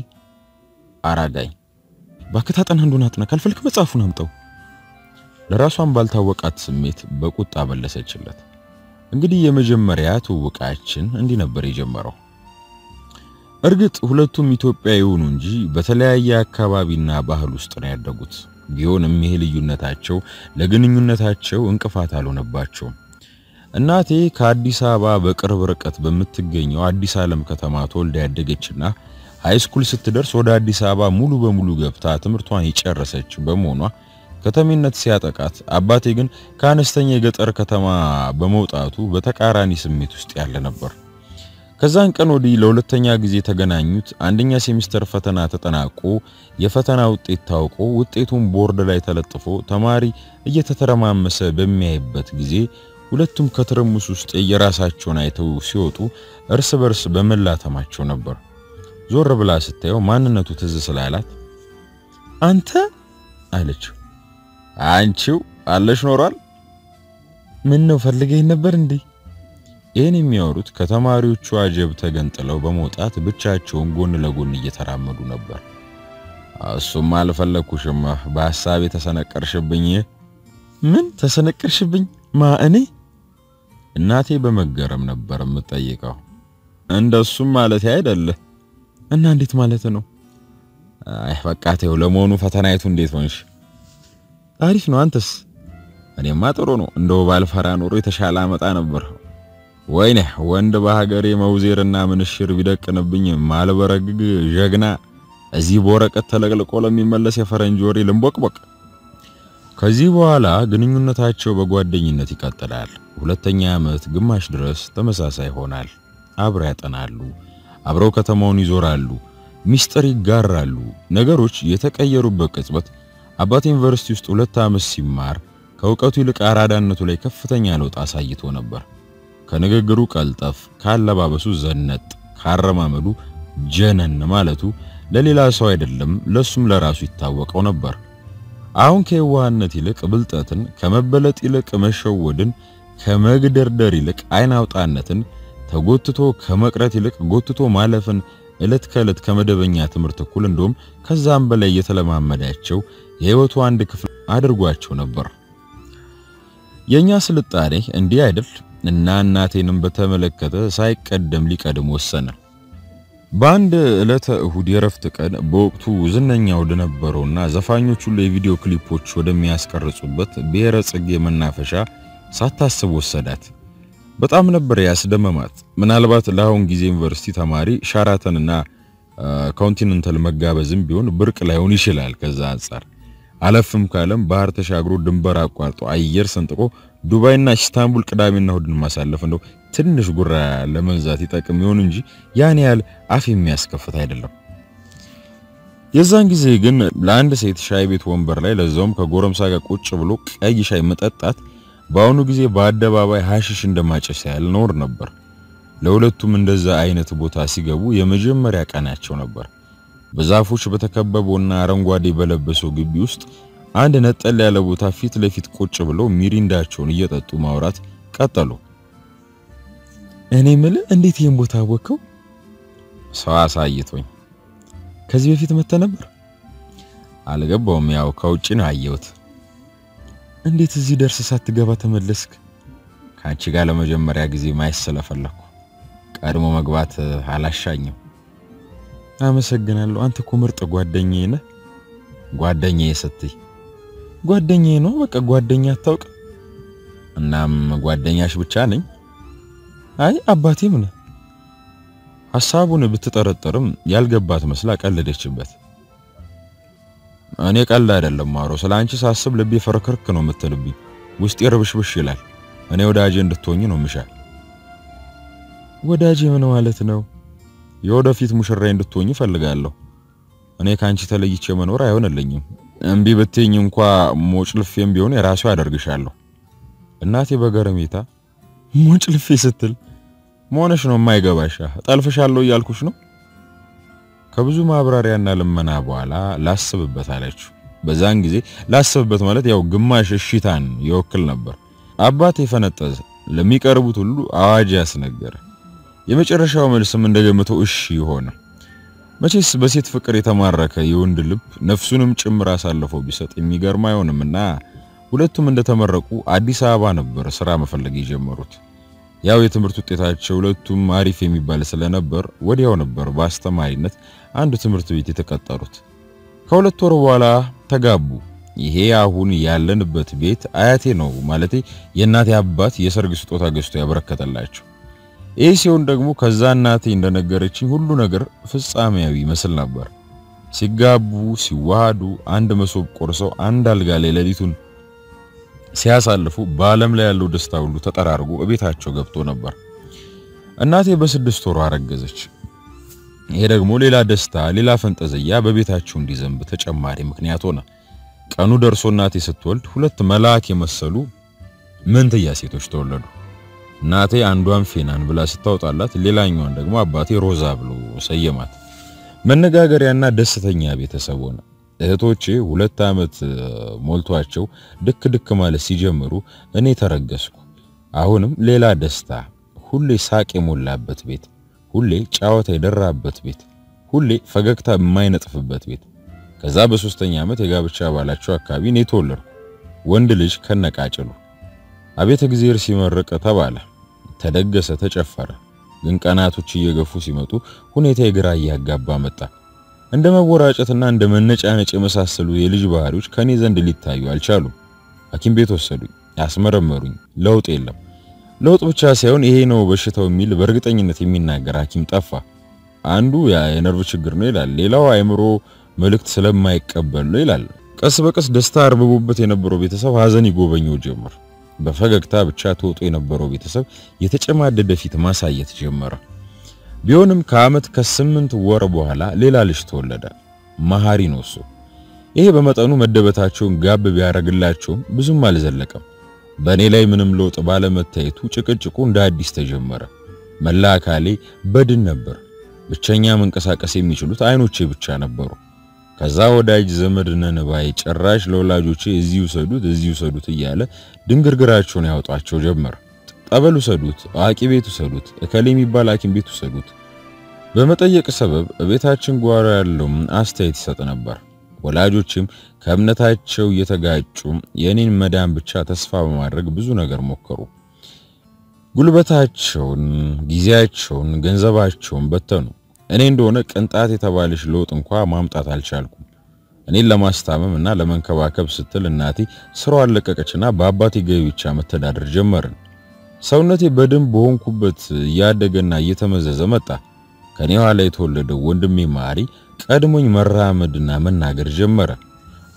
አራጋይ ባከታጠና እንደሆነ አጥና ካልፈልክ መጽሐፉን አምጣው ለራሷን ባልታወቃት ስሜት በቁጣ በለሰችለት እንግዲህ የመጀመሪያ ተውቃችን እንዲህ ነበር የጀመረው እርግጥ ሁለቱም ኢትዮጵያዊ ሆኑ እንጂ በተለያየ አካባቢና ባህል ውስጥ ነው ያደጉት ቢሆንም ይሄ ልዩነታቸው ለግንኙነታቸው እንቅፋት አልሆነባቸው እናቴ ከአዲስ አበባ በቅርብ ርቀት በምትገኘው አዲስ ዓለም ከተማ ተወልዳ ያደገችና ሃይስኩል ስትደርስ ወደ አዲስ አበባ ሙሉ በሙሉ ገብታ ትምህርቷን የጨረሰች በመሆኗ ከተሜነት ሲያጠቃት አባቴ ግን ካነስተኛ የገጠር ከተማ በመውጣቱ በተቃራኒ ስሜት ውስጥ ያለ ነበር ከዛን ቀን ወዲህ ለሁለተኛ ጊዜ ተገናኙት አንደኛ ሴሚስተር ፈተና ተጠናቆ የፈተና ውጤት ታውቆ ውጤቱን ቦርድ ላይ ተለጥፎ ተማሪ እየተተረማመሰ በሚያይበት ጊዜ ሁለቱም ከትርምስ ውስጥ የራሳቸውን አይተው ሲወጡ እርስ በርስ በመላተማቸው ነበር ዞር ብላ ስታየው ማንነቱ ትዝ ስላላት አንተ አለች አንቺው አለሽ ኖራል ምን ነው ፈልገይ ነበር እንዴ እኔ የሚያወሩት ከተማሪዎቹ አጀብ ተገንጥለው በመውጣት ብቻቸውን ጎን ለጎን እየተራመዱ ነበር አሱም አልፈለኩሽም በሐሳብ ተሰነቀርሽብኝ ምን ተሰነቀርሽብኝ ማእኔ እናቴ በመገረም ነበር የምጠይቀው እንደሱም ማለት አይደለ እና እንዴት ማለት ነው أحبكاته ولا مونو فتنايتون ديتونش. أعرف إنه أنتس. أنا ما ترونه إنه بالفران وريت شعلامة أنا بره. وينه وند بهجري موزيرنا من الشرب دك أنا بيني مال برق ججنا. أزي بورك أتلاقى القلم من ملص فرنجوري لمبك بك. كزيبو على جنيننا تاچو بقواد ديننا تكتلال. ولا تنيامت جماش درس تمساسي هونال. عبرت أنالو. عبرو كتموني زورالو. ሚስጥር ይጋራሉ ነገሮች የተቀየሩበት ቅጽበት አባት ዩኒቨርሲቲ ውስጥ ሁለት ዓመት ሲማር ከውቀቱ ይልቅ አራዳነቱ ላይ ከፍተኛ ለውጥ አሳይቶ ነበር ከንግግሩ ቀልጠፍ ካለባበሱ ዘነት ካረማመዱ ጀነን ማለቱ ለሌላ ሰው አይደለም ለሱም ለራሱ ይታወቀው ነበር አሁን ከዋህነት ይልቅ ብልጠትን ከመበለጥ ይልቅ መሸወድን ከመግደርደር ይልቅ አይናውጣነትን ተጎትቶ ከመቅረት ይልቅ ጎትቶ ማለፍን እለት ከእለት ከመደበኛ ትምርት ኩል እንደም ከዛም በላይ የተለማመዳቸው የህይወቱ አንድ ክፍል አድርጓቸው ነበር የኛ ስልጣኔ እንዲህ አይደል እና እናቴንም በተመለከተ ሳይቀደም ሊቀደም ወሰነ ባንድ እለት እሁድ የረፍት ቀን በወቅቱ ዝነኛው ደነበረውና ዘፋኞቹ ለቪዲዮ ክሊፖች ወደሚያስቀርጹበት በየረጽግ የመናፈሻ ሳታስብ ወሰዳት በጣም ነበር ያስደመማት ምናልባት ለአሁን ጊዜ ዩኒቨርሲቲ ተማሪ ሻራተንና ኮንቲኔንታል መጋበዝም ቢሆን ብርቅ ላይሆን ይችላል ከዛ አንፃር አለፍም ካለም ባህር ተሻግሮ ድንበር አቋርጦ አየር ሰንጥቆ ዱባይና ኢስታንቡል ቅዳሜና እሁድን ማሳለፍ ነው ትንሽ ጉራ ለመንዛት ይጣቀም ይሆን እንጂ ያን ያህል አፍ የሚያስከፍት አይደለም የዛን ጊዜ ግን ለአንድ ሴት ሻይ ቤት ወንበር ላይ ለዛውም ከጎረምሳ ጋር ቁጭ ብሎ ቀይ ሻይ መጠጣት ባውኑ ጊዜ በአደባባይ ሐሽሽ እንደማጨስ ያለ ኖር ነበር ለሁለቱም እንደዛ አይነት ቦታ ሲገቡ የመጀመሪያ ቀናቸው ነበር በዛፎች በተከበበውና አረንጓዴ በለበሰው ግቢ ውስጥ አንድ ነጠል ያለ ቦታ ፊት ለፊት ቁጭ ብሎ ሚሪንዳቸውን እየጠጡ ማውራት ቀጠሉ እኔ ምል እንዴት ይሄን ቦታ አወቀው ሰው አሳይቶኝ ከዚህ በፊት መጥተህ ነበር አልገባውም ያው ከውጪ ነው አየሁት እንዴት እዚህ درس ሳትገባ ተመለስክ ካንቺ ጋር ለመጀመሪያ ጊዜ ማይስ ስለፈለኩ ቀድሞ መግባት አላሻኝም አመሰግናለሁ አንተ እኮ ምርጥ ጓደኛዬ ነህ ጓደኛዬ ስትይ ጓደኛዬ ነው በቃ ጓደኛ አታውቅ እናም ጓደኛሽ ብቻ ነኝ አይ አባቴም ነህ ሐሳቡን ብትጠረጠርም ያልገባት መስላ ቀለደችበት እኔ ቀላል አይደለም ማሮ ስላንቺ ሳስብ ልብ ይፈረከርክ ነው መተልብ ውስጥ ይርብሽብሽ ይላል እኔ ወዳጄ እንድትሆኚ ነው ምሻል ወዳጄ ምን ማለት ነው የወደፊት ሙሽራዬ እንድትሆኚ ፈልጋለሁ እኔ ካንቺ ተለይቼ መኖር አይሆንልኝም እንቢ ብትኝ እንኳን ሞጭልፌም ቢሆን የራሱ ያደርግሻለሁ እናቴ በገረሜታ ሞጭልፌ ስትል ሞነሽ ነው የማይገባሽ ጣልፈሻለሁ ያልኩሽ ነው ከብዙ ማብራሪያና ለመና በኋላ ላስብበት አለች በዛን ጊዜ ላስብበት ማለት ያው ግማሽ እሽታን ይወክል ነበር አባቴ ፈነጠዘ ለሚቀርቡት ሁሉ አዋጅ ያስነገረ የመጨረሻው መልስም እንደገመተው እሺ ሆነ መቼስ በሴት ፍቅር የተማረከ የወንድ ልብ ነፍሱንም ጭምራ አሳልፎ ቢሰጥ የሚገርም አይሆንምና ሁለቱም እንደተመረቁ አዲስ አበባ ነበር ስራ መፈለግ የጀመሩት ያው የትምርት ውጤታቸው ሁለቱም አሪፍ የሚባል ስለነበር ወዲያው ነበር በአስተማሪነት አንድ ትምርት ቤት የተቀጠሩት ከሁለት ወር በኋላ ተጋቡ ይሄ አሁን ያለንበት ቤት አያቴ ነው ማለት የናቴ አባት የሰርግ ስጦታ ገዝቶ ያበረከተላቸው እሲውን ደግሞ ከዛ እናቴ እንደነገረችኝ ሁሉ ነገር ፍጻሜያዊ መስል ነበር ሲጋቡ ሲዋሃዱ አንድ መሶብ ቆርሰው አንድ አልጋ ላይ ለሊቱን ሲያሳልፉ ባለም ላይ ያለው ደስታ ሁሉ ተጠራርጎ እቤታቸው ገብቶ ነበር እናቴ በ6 ወር አረገዘች ይሄ ደግሞ ሌላ ደስታ ሌላ ፈንጠዘያ በቤታቸው እንዲዘንብ ተጨማሪ ምክንያት ሆነ ቀኑ ደርሶ እናቴ ስትወልድ ሁለት መልአክ የመሰሉ መንትያ ሴቶች ተወለዱ እናቴ አንዷን ፌናን ብላ ስታውጣላት ሌላኛዋን ደግሞ አባቴ ሮዛ ብሎ ሰየማት መነጋገሪያና ደስተኛ ቤተሰብ ሆነ እህቶቼ 2 አመት ሞልቷቸው ድክ ድክ ማለት ሲጀምሩ እኔ ተረገስኩ አሁንም ሌላ ደስታ ሁሌ ሳቅ የሞላበት ቤት ሁሌ ጫወታ የደራበት ቤት ሁሌ ፈገግታ የማይነጥፍበት ቤት ከዛ በ3ኛ አመት የጋብቻ ባላቸው አካባቢ እኔ ተወለድኩ ወንድ ልጅ ከነቃጭሉ አቤት እግዚአብሔር ሲመረቀ ተባለ ተደገሰ ተጨፈረ ግን ቀናቶች እየገፉ ሲመጡ ሁኔታ የግራ ያጋባ መጣ عندما وراشتنا عندما نجانج مساسلو يلج باروش كاني زندليت تايو الشالو. أكيم بيتو سلو. عسمر مرون. لوت إلهم. لوت بتشاسيون إيه نو بشتاو ميل برقت أني نتيمين ناجر أكيم تافا. عنده يا نرفش جرنيلا ليلا وعمره ملكت سلام ما يكبر ليلا. كسبكس دستار ببوبتي نبرو بيتساو هذاني جوبنيو جمر. بفجأة كتاب تشاتو توي نبرو بيتساو يتجمع دب في تماسة يتجمر. بيونم كامت كسمنت وربوها لا ليلا لشتول لدا مهاري نوسو إيه بمتانو مدبتاتشون جاب بيارجلاتشون بزوم مالزلكم بني لاي منم لوت بالمتايتو تشكل تكون داد ديستجمرة ملاك علي بدن نبر بتشنيا من كساك سيميشلو تعينو تشي بتشان نبرو كزاو داج زمرنا نبايج الراش لولا جوتشي زيو سدوت ياله دنجرجراتشون يهوت عشوا جمر أبلو سدوت، آكي بيتو سدوت، أكلمي بالاكين بيتو سدوت. بمتأيك السبب بيتهاتشم قاراللهم أستيت ستنبر، ولا جوتشم كم نتهاتشوا يتجاجشم يعني مدام بتشات أسفا ومارق بزونا غير مكرو. قل بتهاتشون، جزاتشون، جنزباتشون بتنو. أنا إندونك أنت أتي تبالش لوتن قا ما متعال شالكم. أنا إلا ما استعمل منا لمن كواكب ستل الناتي سروا لك كأشنا باباتي جاي وتشام تدار جمرن. ساونتی بدن بهم کوبت یاد گناییت مززمتا کنی حالایت ولد وند میماری کدومی مرامد نامن نگر جمره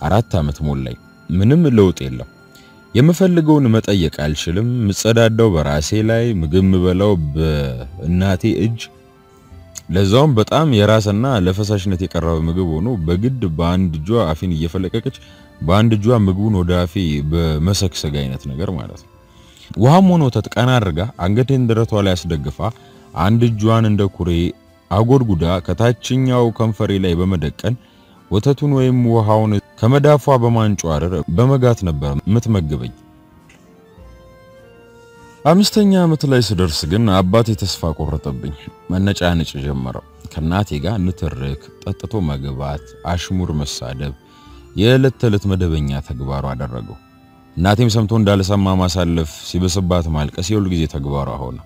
عرضتامت مولای منم لوت ایلا یه مفلجون متأیک علشلم مصدق دو براسیلای مجمع بلاب ناتیج لزوم بتأم یراسنا لفظش نتی کرده مجبونو بجد باند جو عفینی یه فلککش باند جو مجبونو دافی به مسک سجینت نگر مارد. وهمونو تتكنا رجع عنجتين درت ولا يصدقفا عند الجوان عند كوري أقول جدا كتاتشين أو كم فريلة بمدكن وتتنوي موهاون كم دافع بمان شعر بمجات نبر متمجبي أمستنيا مثل يصدر سجن عباتي تصفى كورتبين من نجانج جمرة كناتيجا نترك تتو مجبات عشمور مساعدب يلتلت مدبينيا تجبار على الرجو ناتیم سمتون دال سما مسالف سیبسبات مال کسیول گزی تگواره هونا.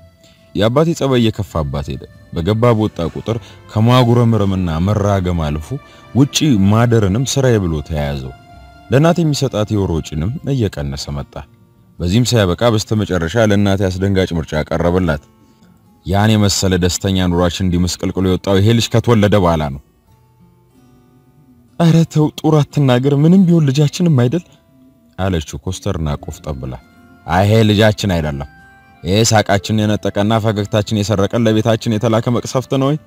یا باتی تا باید کفاب باتی ده. بگباب و تاکوتر کماغورا مرمن نامر راجع مالفو وچی مادرنم سرایبلو تهازو. دناتیم میشد آتی و روچینم نیکن نسمتا. بازیم سه بکاب استمچ ارشال ناتی از دنگاچ مرچاک اربلات. یعنی مساله دستانیان راشن دی مسکل کلیو تا هیلش کتول دو علانو. آره تو طورات نگر منم بیول لجاتشن میدل. عالشو کستر ناکوفت ابله. عهل جاتشن ایرلا. یه ساک آتشنی نتکن نافک تاچنی سرکل لبی تاچنی تلاکم اکسافت نوی.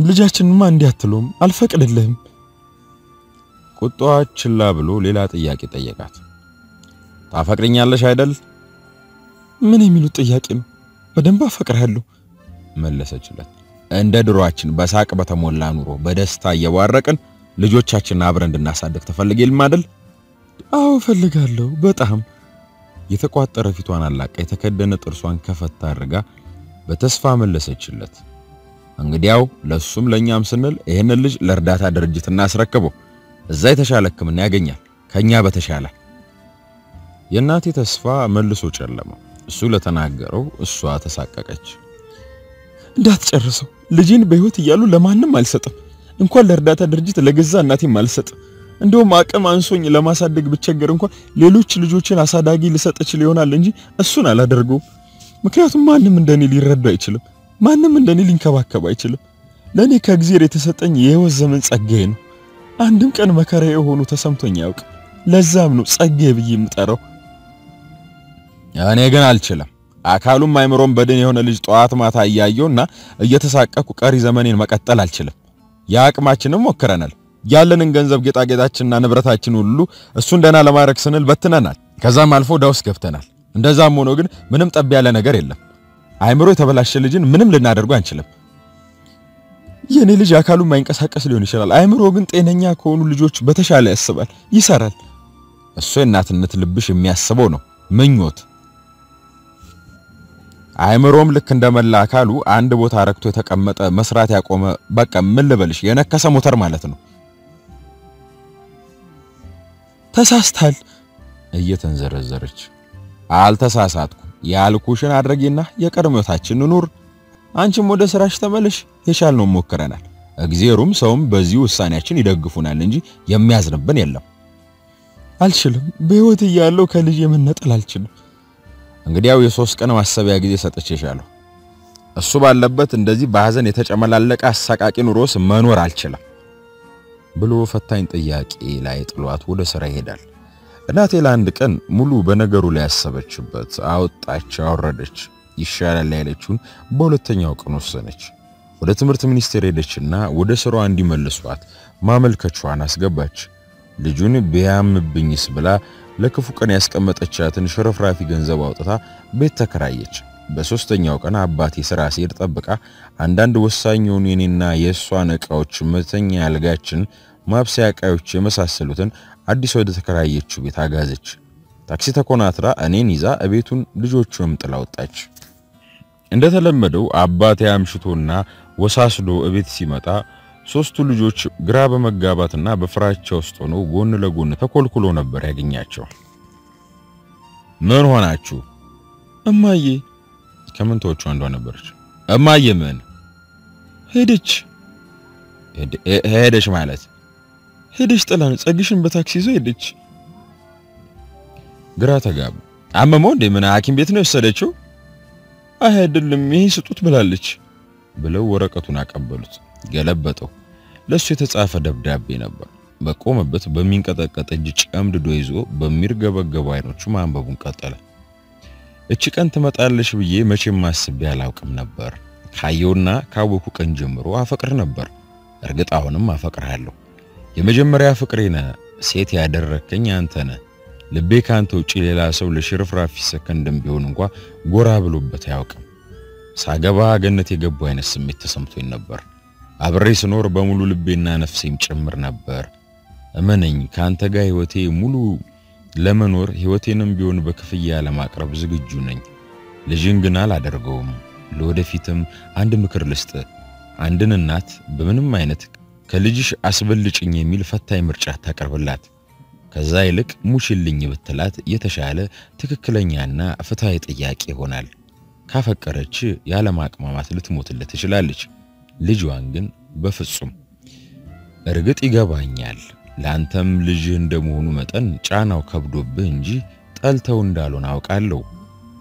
لجاتشن من دیاتلوم. الفکر دلهم. کتوات چلابلو لیلات ایاکی تیکات. تا فکری نیالش ایرل. منی میلو تیکیم. بدن با فکر هلو. مل سجلت. انداد رواتشن بساک باتمول لانورو. بدست ایوارکن. لجو تشاچن نابرند الناس عندك تفلق المادل؟ أو فلق هلو بتهم. يثقوا تعرفيتو عن اللك يتكدن ترسوان كفة ترجع بتسفهم اللي سجلت. هنقدياو للسوم لنيام سنمل هنا اللج لردات على درجة الناس ركبوا. إزاي تشعلك كمن ياجنيا؟ كنيا بتشعله. يناتي تسفا من اللي سوتشلمه. السولة تناجروا السوات ساككش. ده تشرسوا لجين بيوتي يالو لما هنم الستم. انکو لردات درجت لگزان ناتی مال ست. اندو ماکم آنسونی لاماساد دگ بچگر انکو لیلوچ لجوچ ناساداگی لست اچلیونا لنجی اسونا لدرگو. مکراتم مانم من دانی لی رد بایچلم. مانم من دانی لینکا واکا بایچلم. دانی کاغزیری تساتن یه و زمان سعیانو. آندم کن مکاره اوهنو تسمتن یاوک. لزامنو سعی بییم ترو. آنیگان آلچلم. آکالوم مایمرون بدنی هونا لجت آتم آتاییایون نه یه تساق اکو کاری زمانی مکاتل آلچلم. یاک ماشینم مکرانال. یالن انجام گیت آگه داشتن نبرت هاشنولو. سوندن علما رکسنال بتنانال. کزام الفو داوس کفتنال. اندزامونوگن منم تبیال نگریلم. عمروی تبلاششلیجین منم لنارگوانشلم. یه نیلی جاکالو من کس هکسلیونیشلال. عمروگن تنهنیا کونو لجوچ بتشاله اسبال. یسارال. سوی ناتن نتلبیش میاسبونو. منیوت. عمرهم لکندم لعکالو عند بو ترکتو تکمت مسرات اقوام بکمل لبلش یه نکس مترمالتنو. تساست هل؟ ایه تنزر زرچ. عال تساسات کن. یال کوشن عرقی نه یکرمیت هچن نور. آنچه مدرس رشته ملش یشال نمک کرنال. እግዚአብሔርም ሰውም በዚህ ውሳኔያችን ይደግፉናል እንጂ የሚያዝንብን የለም አልችልም በህይወት ያለው ከልጅ የምንጠል አልችልም እንግዲያው የሶስት ቀን ማሰቢያ ጊዜ ሰጥቼሻለሁ እሱ ባለበት እንደዚህ በአዘን የተጨመላለቀ አሳቃቂ ኑሮስ መኖር አልችልም ብሎ ፈታኝ ጥያቄ ላይ ጥሏት ወደ ስራ ይሄዳል እናቴ ለአንድ ቀን ሙሉ በነገሩ ላይ ያሰበችበት አውጣች አወረደች ይሻላል ያለችውን በሁለተኛው ቀን ወሰነች ወደ ትምህርት ሚኒስቴር ሄደችና ወደ ስራዋ እንዲመለሷት ማመልከቻዋን አስገባች ልጁን ቢያምብኝስ ብላ ለክፉ ቀን ያስቀመጠቻትን ሽርፍራፊ ገንዘብ አውጥታ ቤት ተከራየች በሶስተኛው ቀን አባቴ ስራ ሲሄድ ጠብቃ አንዳንድ ወሳኝ የሆኑ የኔና የሷን እቃዎች መተኛ ያልጋችን ማብሰያ እቃዎች የመሳሰሉትን አዲስ ወደ ተከራየችው ቤት አጋዘች ታክሲ ተኮናትራ እኔን ይዛ ቤቱን ልጆቹም ጥላ ወጣች እንደተለመደው አባቴ አምሽቶና ወሳስዶ ቤት ሲመጣ ሶስቱ ልጆች ግራ በመጋባትና በፍራቻ ውስጥ ሆነው ጎን ለጎን ተኮልኩሎ ነበር ያገኛቸው ምን ሆናችሁ እማዬ ከመንቶቹ አንዷ ነበርች እማዬ ምን ሄደች ማለት ሄደች ጥላን ጸግሽን በታክሲ ይዞ ሄደች ግራ ተጋቡ አመመው እንደ ምን ሐኪም ቤት ነው የሰደችው አይደለም ይሄን ስጡት ብላለች ብለው ወረቀቱን አቀበሉት ገለበጠው ለሱ የተጻፈ ደብዳቤ ነበር በቆመበት በሚንቀጠቀጥ እጅ ጨምድዶ ይዞ በሚርገበገቡ አይኖቹ ማንበቡን ቀጠለ እቺ ቀን ተመጣለሽ ብዬ መቼም ማስብ ያላውቅም ነበር ካየውና ካወኩ ቀን ጀምሮ አፈቅር ነበር እርግጥ አሁንም አፈቅራለሁ የመጀመሪያ ፍቅሬና ሴት ያደረከኝ አንተ ነህ ልቤ ካንተ ውጪ ሌላ ሰው ለሽርፍራፊ ሰከንድም ቢሆን እንኳን ጎራ ብሎበት ያውቅም ሳገባ ገነት የገባው አይነት ስሜት ተሰምቶኝ ነበር አብሬ ስኖር በሙሉ ልቤና ነፍሴም ጭምር ነበር እመነኝ ካንተ ጋር ህይወቴ ሙሉ ለመኖር ህይወቴንም ቢሆን በክፍያ ለማቅረብ ዝግጁ ነኝ ልጅን ግን አላደርገውም ለወደፊትም አንድ ምክር ልስጥ አንድን እናት በምንም አይነት ከልጅሽ አስበልጭኝ የሚል ፈታይ ምርጫ ታቀርብላት ከዛ ይልቅ ሙሽልኝ ብትላት የተሻለ ትክክለኛና ፍትሃዊ ጥያቄ ይሆናል ካፈቀረች ያለ ማቅማማት ልትሞትለት ትችላለች ልጅዋን ግን በፍጹም እርግጥ ይገባኛል ላንተም ልጅ እንደመሆኑ መጠን ጫናው ከብዶብህ እንጂ ጠልተው እንዳልሆነ አውቃለሁ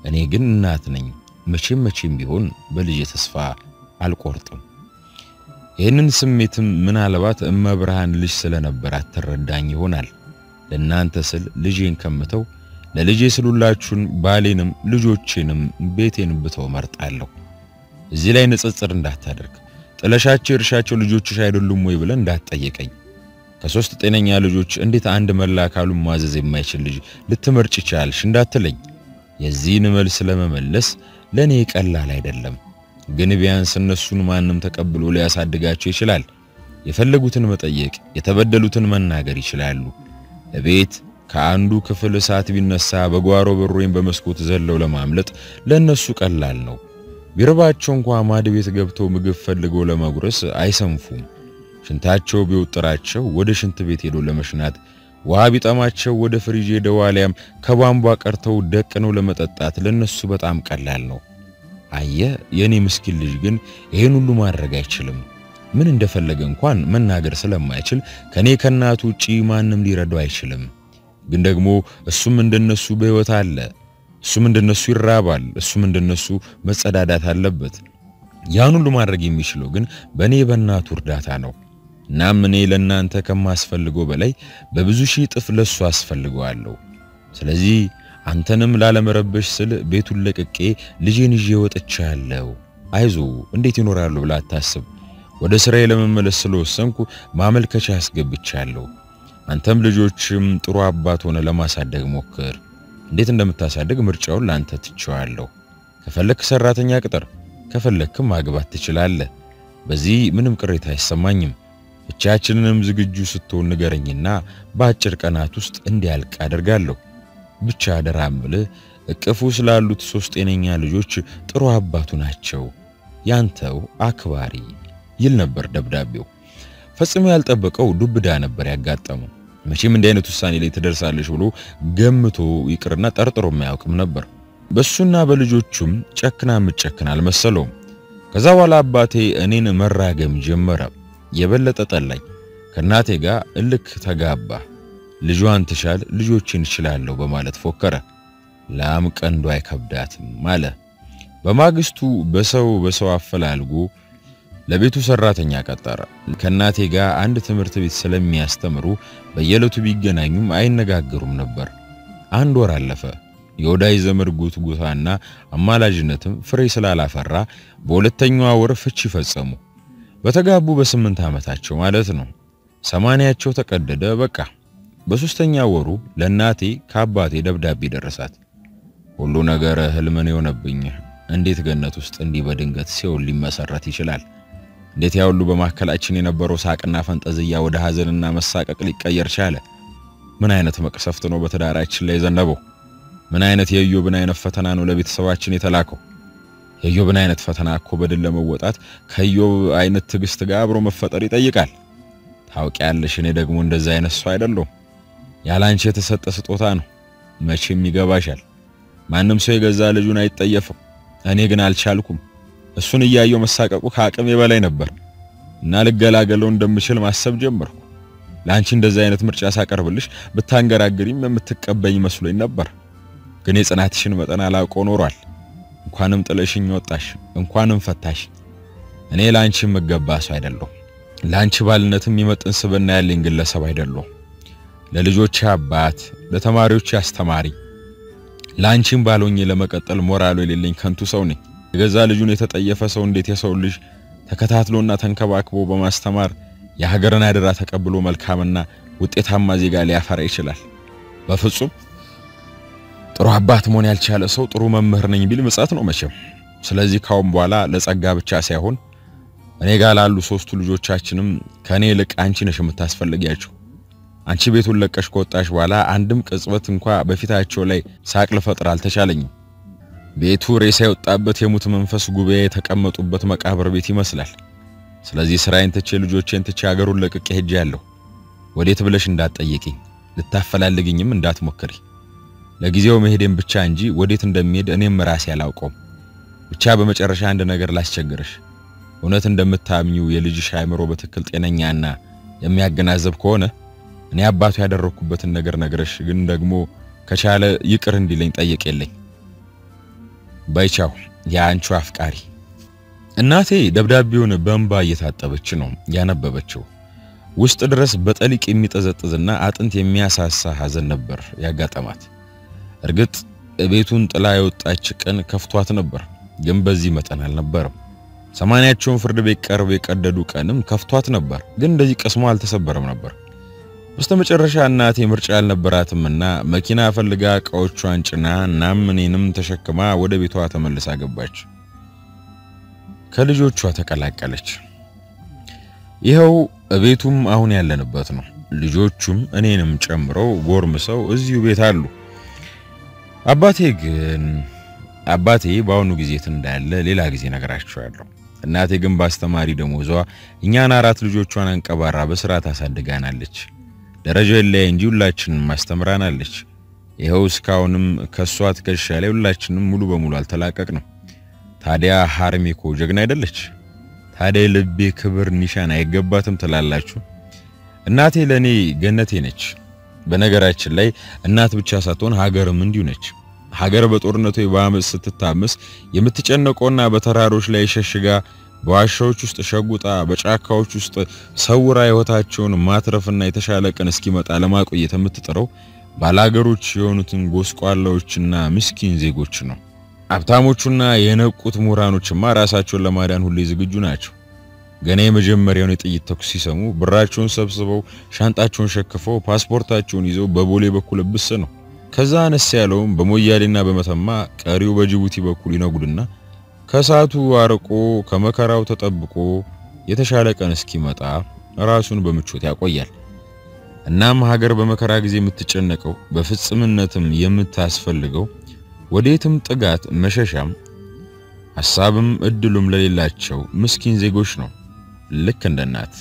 እኔ ግን እናት ነኝ መቼም ቢሆን በልጅ ተስፋ አልቆርጥም የነን ስሜትም ምናልባት እመብርሃን ልጅ ስለነበራት ተረዳኝ ይሆናል ለናንተ ስል ልጄን ከመተው ለልጄ ስሉላችሁን ባሌንም ልጆቼንም ቤቴን ብተው መርጣለሁ እዚህ ላይ ንጽጽር እንዳታደርግ ጥለሻቸው እርሻቸው ልጆችሽ አይደሉም ወይ ብለን እንዳትጠየቀኝ ከሶስት ጤነኛ ልጆች እንዴት አንድ መላካሉ ማዘዝ የማይችል ልጅ ልትመርጭ ይችላልሽ እንዳትለኝ የዚህን መልስ ለመመለስ ለኔ ቀላል አይደለም ግን ቢያንስ እነሱን ማንም ተቀብሎ ሊያሳድጋቸው ይችላል የፈለጉትን መጠየቅ የተበደሉትን መናገር ይችላሉ ቤት ካንዱ ክፍል ሰዓት ቢነሳ በጓሮ ብሩን በመስኮት ዘለው ለማምለጥ ለነሱ ቀላል ነው ቢርባቸው እንኳን ማድ ቤት ገብተው ምግብ ፈልገው ለማጉረስ አይሰንፉም ሽንታቸው ቢውጥራቸው ወደ ሽንት ቤት ሄዶ ለመሽናት ውሃ ቢጠማቸው ወደ ፍሪጅ ሄደው አሊያም ከቧንቧ ቀርተው ደቅነው ለመጠጣት ለነሱ በጣም ቀላል ነው አየ የኔ ምስኪን ልጅ ግን ይሄን ሁሉ ማድረግ አይችልም ምን እንደፈለገ እንኳን መናገር ስለማይችል ከኔ ከናቱ ጪ ማንም ሊረዳው አይችልም ግን ደግሞ እሱም እንደነሱ በህይወት አለ እሱም እንደነሱ ይራባል እሱም እንደነሱ መጸዳዳት አለበት ያን ሁሉ ማድረግ የሚችለው ግን በኔ በእናቱ እርዳታ ነው እናም እኔ ለናንተ ከማስፈልገው በላይ በብዙ ሺህ ጥፍ ለሱ አስፈልገዋለሁ ስለዚህ አንተንም ላለመረበሽ ስል ቤቱን ለቅቄ ልጄን ይዤ ወጥቻለሁ አይዞ እንዴት ይኖራሉ ብላ አታስብ ወደ እስራኤል ለመመለስ ስለወሰንኩ ማመልከቻ አስገብቻለሁ አንተም ልጆችም ጥሩ አባት ሆነ ለማሳደግ ሞክር እንዴት እንደምታሳደግ ምርጫውን ላንተ ትቻለሁ ከፈለክ ሰራተኛ ቅጥር ከፈለክም ማግባት ትችላለህ በዚህ ምንም ቅሬታ አይሰማኝም እቻችንንም ዝግጁ ስትሆን ንገረኝና በአጭር ቀናት ውስጥ እንዲያልቅ አደርጋለሁ ብቻ አደራምል እቅፉ ስላሉት ሶስት ጤነኛ ልጆች ጥሩ አባቱ ናቸው ያንተው አክባሪ ይል ነበር ደብዳቤው ፈጽሞ ያልጠበቀው ዱብዳ ነበር ያጋጠመው መቼም እንደ አይነት ውሳኔ ላይ ተደርሳለሽ ብሎ ገምቶ ይቅርና ጠርጥሮ ማያውቅም ነበር በሱና በልጆቹም ጨክና መጨክናል መሰለው ከዛ በኋላ አባቴ እኔን መራገም ጀመረ የበለጠ ጠላኝ ከናቴ ጋር እልክ ተጋባ ልጇን ተሻል ልጆችን ይችላል በማለት ፎከረ ላም ቀንዶ አይከብዳትም ማለ በማግስቱ በሰው አፈላልጎ ለቤቱ ሰራተኛ ቀጠረ ከናቴ ጋር አንድ ትምርት ቤት ስለሚያስተምሩ በየለቱ ቢገናኙም አይነጋገሩም ነበር አንድ ወር አለፈ የወዳይ ዘመድ ጉትጉታና አማላጅነትም ፍሬ ስላላፈራ በሁለተኛው ወር ፍቺ ፈጸሙ በተጋቡ በ8 አመታቸው ማለት ነው ሰማንያቸው ተቀደደ በቃ በሶስተኛው ወሩ ለናቴ ካባቴ ደብዳቤ ደረሳት ሁሉ ነገር ህልም ነው ሆነብኝ እንዴት ገነት ውስጥ እንዲ በድንገት ሲውል ሊመሰረት ይችላል እንዴት ያውሉ በማከላችን የነበረው ሳቅና ፈንጠዝያ ወደ ሀዘንና መሳቀቅ ሊቀየር ቻለ ምን አይነት መቅሰፍት ነው በተዳራችን ላይ ዘነበው ምን አይነት የዮብን አይነት ፈተና ነው ለቤተሰባችን የተላከው የዮብን አይነት ፈተና እኮ በደል ለመወጣት ከዮብ አይነት ትግስት ጋር አብሮ መፈጠር ይጠይቃል ታውቂያለሽ እኔ ደግሞ እንደዛ አይነት ሰው አይደለሁም ያላንቺ የተሰጠ ስጦታ ነው መቼም ይገባሻል ማንም ሰው የገዛ ልጁን አይጠየፈው እኔ ግን አልቻልኩም እሱን ይያየው መሳቀቁ ከአቅም የበላይ ነበር እና ለገላገለው እንደምችል ማሰብ ጀመርኩ ላንቺ እንደዛ አይነት ምርጫ ሳቀርብልሽ በታንገራግሪም የምትቀበኝ መስሎኝ ነበር ግን የጽናትሽን መጠና ላቆ ኖሯል እንኳንም ጥለሽኝ ወጣሽ እንኳንም ፈታሽ እኔ ላንቺ መገባሽ አይደለሁ ላንቺ ባልነትም ይመጥን ስብና ያለኝ ግለሰብ አይደለሁ ለልጆች አባት ለተማሪዎች አስተማሪ ላንቺም ባልሆኝ ለመቀጠል ሞራሉ የሌለኝ ከንቱ ሰው ነኝ የገዛ ልጁን የተጠየፈ ሰው እንዴት የሰው ልጅ ተከታትሎና ተንከባክቦ በማስተማር የሀገርን አደራ ተቀብሎ መልካምና ውጤታማ ዜጋ ሊያፈራ ይችላል በፍጹም ጥሩ አባት መሆን ያልቻለ ሰው ጥሩ መምህር ነኝ ቢል መጻት ነው መቼም ስለዚህ ካሁን በኋላ ለጸጋ ብቻ ሳይሆን እኔ ጋር ላሉ 3 ልጆቻችንም ከኔ ልቅ አንቺ ነሽ የምታስፈልጊያቸው አንቺ ቤቱን ለቀሽ ቆጣሽ በኋላ አንድም ቅጽበት እንኳን በፊታቸው ላይ ሳቅል ፈጥራ አልተቻለኝም ቤቱ ሬሳ ያወጣበት የሙት መንፈስ ጉባኤ ተቀመጡበት መቃብር ቤት ይመስላል ስለዚህ ስራዬን ተቼ ልጆቼን ተቼ ሀገሩን ለቅቄ ሄጃለሁ ወዴት ብለሽ እንዳትጠይቂኝ ልታፈላልግኝም እንዳትሞክሪ ለጊዜው መሄድም ብቻ እንጂ ወዴት እንደሚሄድ እኔም ራሴ አላውቀው ብቻ በመጨረሻ አንድ ነገር ላስቸግርሽ እውነት እንደምታምኚው የልጅሽ አይምሮ በትክክል ጤነኛና የሚያገናዘብ ከሆነ እኔ አባቱ ያደረኩበትን ነገር ነግረሽ ግን ደግሞ ከቻለ ይቅር እንዲለኝ ጠየቀልኝ ባይቻው ያንቹ አፍቃሪ እናቴ ደብዳቤውን በእንባ እየታጠበች ነው ያነበበችው ውስጥ ድረስ በጠሊቅ የሚጠዘጥዝና አጥንት የሚያሳሳ ሀዘን ነበር ያጋጠማት እርግጥ ቤቱን ጥላ ያወጣች ቀን ከፍቷት ነበር ግን በዚህ መጠን አልነበረም ሰማንያቸውን ፍርድ ቤት ቀርበው የቀደዱ ቀንም ከፍቷት ነበር ግን እንደዚህ ቀስሞ አልተሰበረም ነበር በስተመጨረሻ እናቴ ምርጫ አልነበራትምና መኪና ፈልጋ እቃዎቿን ጭና ናምኔንም ተሸክማ ወደ ቤቷ ተመልሳ ገባች ከልጆቿ ተቀላቀለች ይሄው ቤቱም አሁን ያለንበት ነው ልጆቹም እኔንም ጨምሮ ጎርምሰው እዚሁ ቤት አሉ አባቴ ባውኑ ጊዜ እንዳለ ሌላ ጊዜ ነግራችኋለሁ እናቴ ግን ባስተማሪ ደሞዟ እኛን 4 ልጆቿን አንቀባራ በስራት አሳድጋናለች ደረጃ ላይ እንጂ ሁላችንም ማስተምራናለች ይሄው ስካውንም ከሷት ከሻለ ሁላችንም ሙሉ በሙሉ አልተላቀቅንም ታዲያ ሀርሜኮ ጀግና አይደለች ታዲያ ልቤ ክብር ኒሻን አይገባትም ትላላችሁ እናቴ ለኔ ገነቴ ነች በነገራችን ላይ እናት ብቻ ሳትሆን ሀገርም እንዲሁ ነች ሀገር በጦርነቱ ይባምስ ስትታምስ የምትጨነቀውና በተራሮች ላይ ሸሽጋ በዋሻዎች ውስጥ ሸጉጣ በጫካዎች ውስጥ ሰውራ ህይወታቸውን ማትረፍና የተሻለ ቀን እስኪመጣ ለማቆየት የምትጠረው ባላገሮች የሆኑትን ጎስቋላዎችና ምስኪን ዜጎች ነው አብታሞቹና የነቁት ሙራኖችማ ራሳቸውን ለማዳን ሁሉ ዝግጁ ናቸው ገና የመጀመሪያውን የጥይት ተኩስ ሲሰሙ ብራቸውን ሰብስበው ሻንጣቸውን ሸክፈው ፓስፖርታቸውን ይዘው በቦሌ በኩል ብስ ነው ከዛ አነስ ያለውም በሞያሌና በመተማ ቀሪው በጅቡቲ በኩል ይነጉድና ከሳቱ አርቆ ከመከራው ተጠብቆ የተሻለ ቀን እስኪመጣ ራሱን በመቾት ያቆያል እናም ሀገር በመከራ ጊዜ የምትጨነቀው በፍጽምነትም የምታስፈልገው ወዴትም ጥጋት መሸሻም ሐሳብም እድሉም ለሌላቸው ምስኪን ዜጎች ነው ልክ እንደናት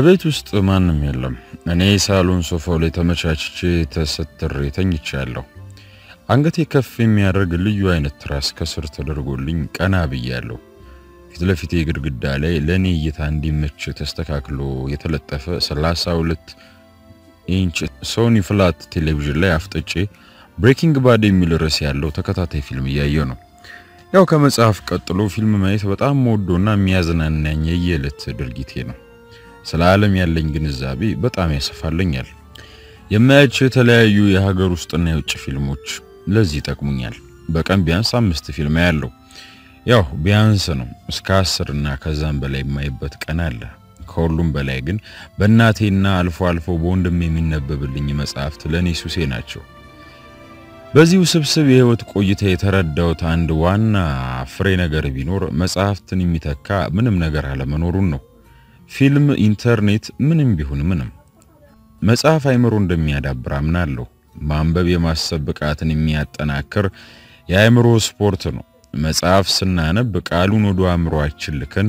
أبيت وستمان ميلم أني سالون صفولي تمشاشي تسترري تنجيشالو أنغتي كفي ميارغ ليوين التراس كسرت الرغول لينك أنا بيالو يتلفتي يقرقد علي لاني يتاندي متش تستكاكلو يتلتف سلاسة ولت إنش سوني فلات تلفزيون لي أفتشي بريكينج باد ميل رسيالو تكتاتي فيلم يايونو يو كمساف كتلو فيلم ما يثبت عم مودونا ميازنا نانيي لتدرجيتينو سلالم يالين جنزابي بطعم يسفالنيال يماج تلايو يهاجر وسطنا وتش فيلموتش لزي تكمونيال بكم بيانس 5 فيلم يالو يو بيانس نو اسكاسرنا كزان بلاي ما يبت كناله كولوم بلاي جن بناتينا الفو بوندمي مننببلني مساف تلاني سوسي ناتشو بزيو سبسب يهوت قويته يترداوت عند وانا فري نغر بينور مسافتن يمتكا منم نغر على منورنو فيلم انترنت منم بيهون منم مساف ايمرون دميادبر امنالو مانبب يماسبقاتن يمياتناكر يايمرو سبورتنو مساف سنانب قالون ودو امرواچن لكن